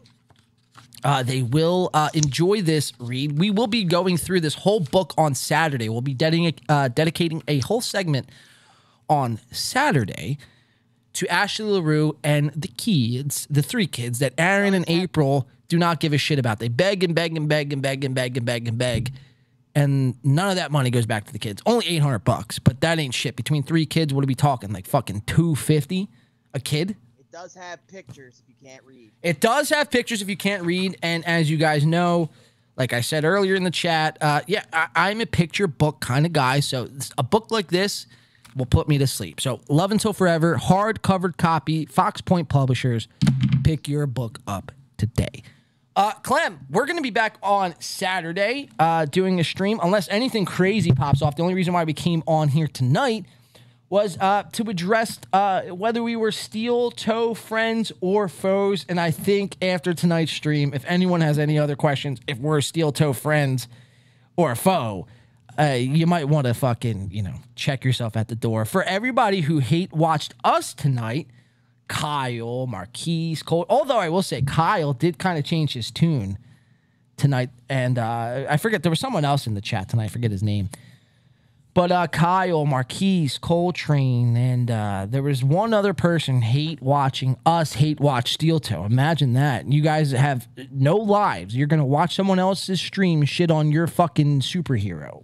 They will enjoy this read. We will be going through this whole book on Saturday. We'll be dedicating a whole segment on Saturday to Ashley LaRue and the kids, the three kids that Aaron and April do not give a shit about. They beg and beg and beg and beg and beg and beg and beg. And none of that money goes back to the kids. Only $800 bucks, but that ain't shit. Between three kids, what are we talking? Like fucking $250 a kid? It does have pictures if you can't read. It does have pictures if you can't read. And as you guys know, like I said earlier in the chat, I'm a picture book kind of guy. So a book like this will put me to sleep. So Love Until Forever, hard-covered copy, Fox Point Publishers. Pick your book up today. Clem, we're going to be back on Saturday doing a stream, unless anything crazy pops off. The only reason why we came on here tonight was to address whether we were Steel Toe friends or foes. And I think after tonight's stream, if anyone has any other questions, if we're Steel Toe friends or a foe, you might want to fucking, you know, check yourself at the door. For everybody who hate-watched us tonight, Kyle, Marquise, Cole. Although I will say Kyle did kind of change his tune tonight. And I forget, there was someone else in the chat tonight. I forget his name. But Kyle, Marquise, Coltrane, and there was one other person hate watching us, hate watch Steel Toe. Imagine that. You guys have no lives. You're going to watch someone else's stream shit on your fucking superhero.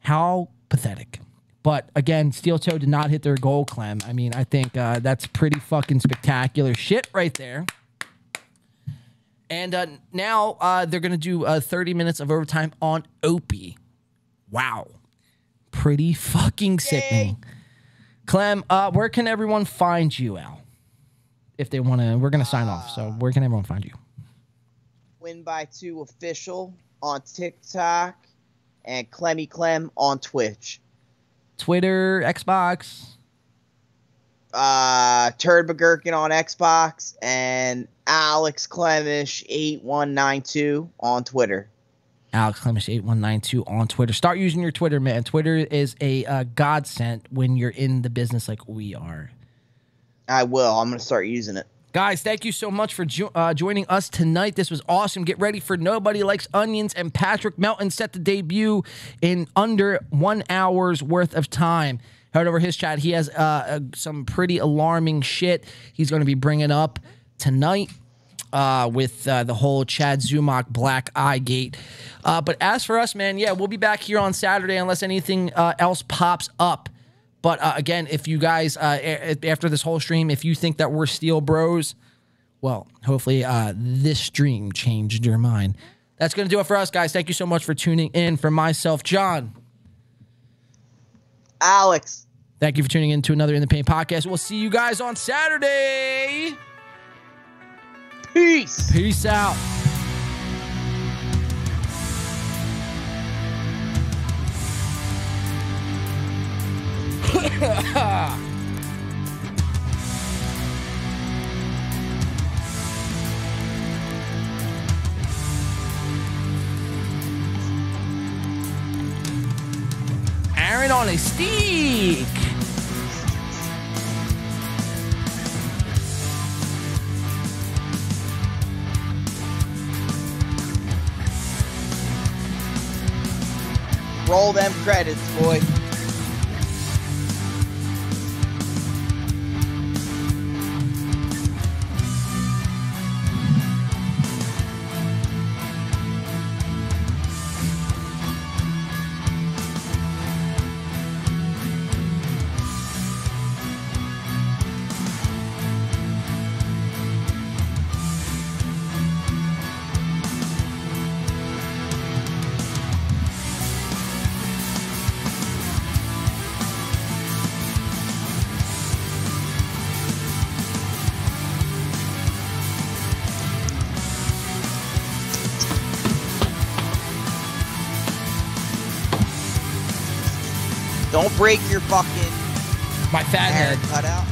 How pathetic. But, again, Steel Toe did not hit their goal, Clem. I mean, I think that's pretty fucking spectacular shit right there. And now they're going to do 30 minutes of overtime on Opie. Wow. Pretty fucking sickening. Yay. Clem, where can everyone find you, Al? If they want to. We're going to sign off. So where can everyone find you? Win by Two Official on TikTok and Clemmy Clem on Twitch. Twitter, Xbox, Turd McGurkin on Xbox, and Alex Clemish 8192 on Twitter. Alex Clemish 8192 on Twitter. Start using your Twitter, man. Twitter is a godsend when you're in the business like we are. I will. I'm gonna start using it. Guys, thank you so much for joining us tonight. This was awesome. Get ready for Nobody Likes Onions and Patrick Melton set to debut in under 1 hour's worth of time. Heard over his chat. He has some pretty alarming shit he's going to be bringing up tonight with the whole Chad Zumock black eye gate. But as for us, man, yeah, we'll be back here on Saturday unless anything else pops up. But, again, if you guys, after this whole stream, if you think that we're Steel Bros well, hopefully this stream changed your mind. That's going to do it for us, guys. Thank you so much for tuning in. For myself, John. Alex. Thank you for tuning in to another In The Paint podcast. We'll see you guys on Saturday. Peace. Peace out. Aaron on a stick. Roll them credits, boy. Don't break your fucking my fat head cutout.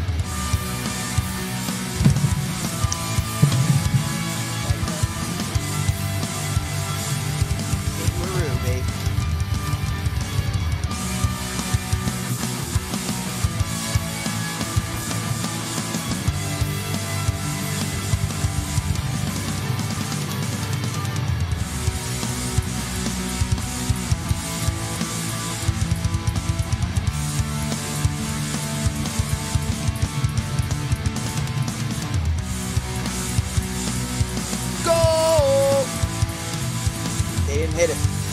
Hit it.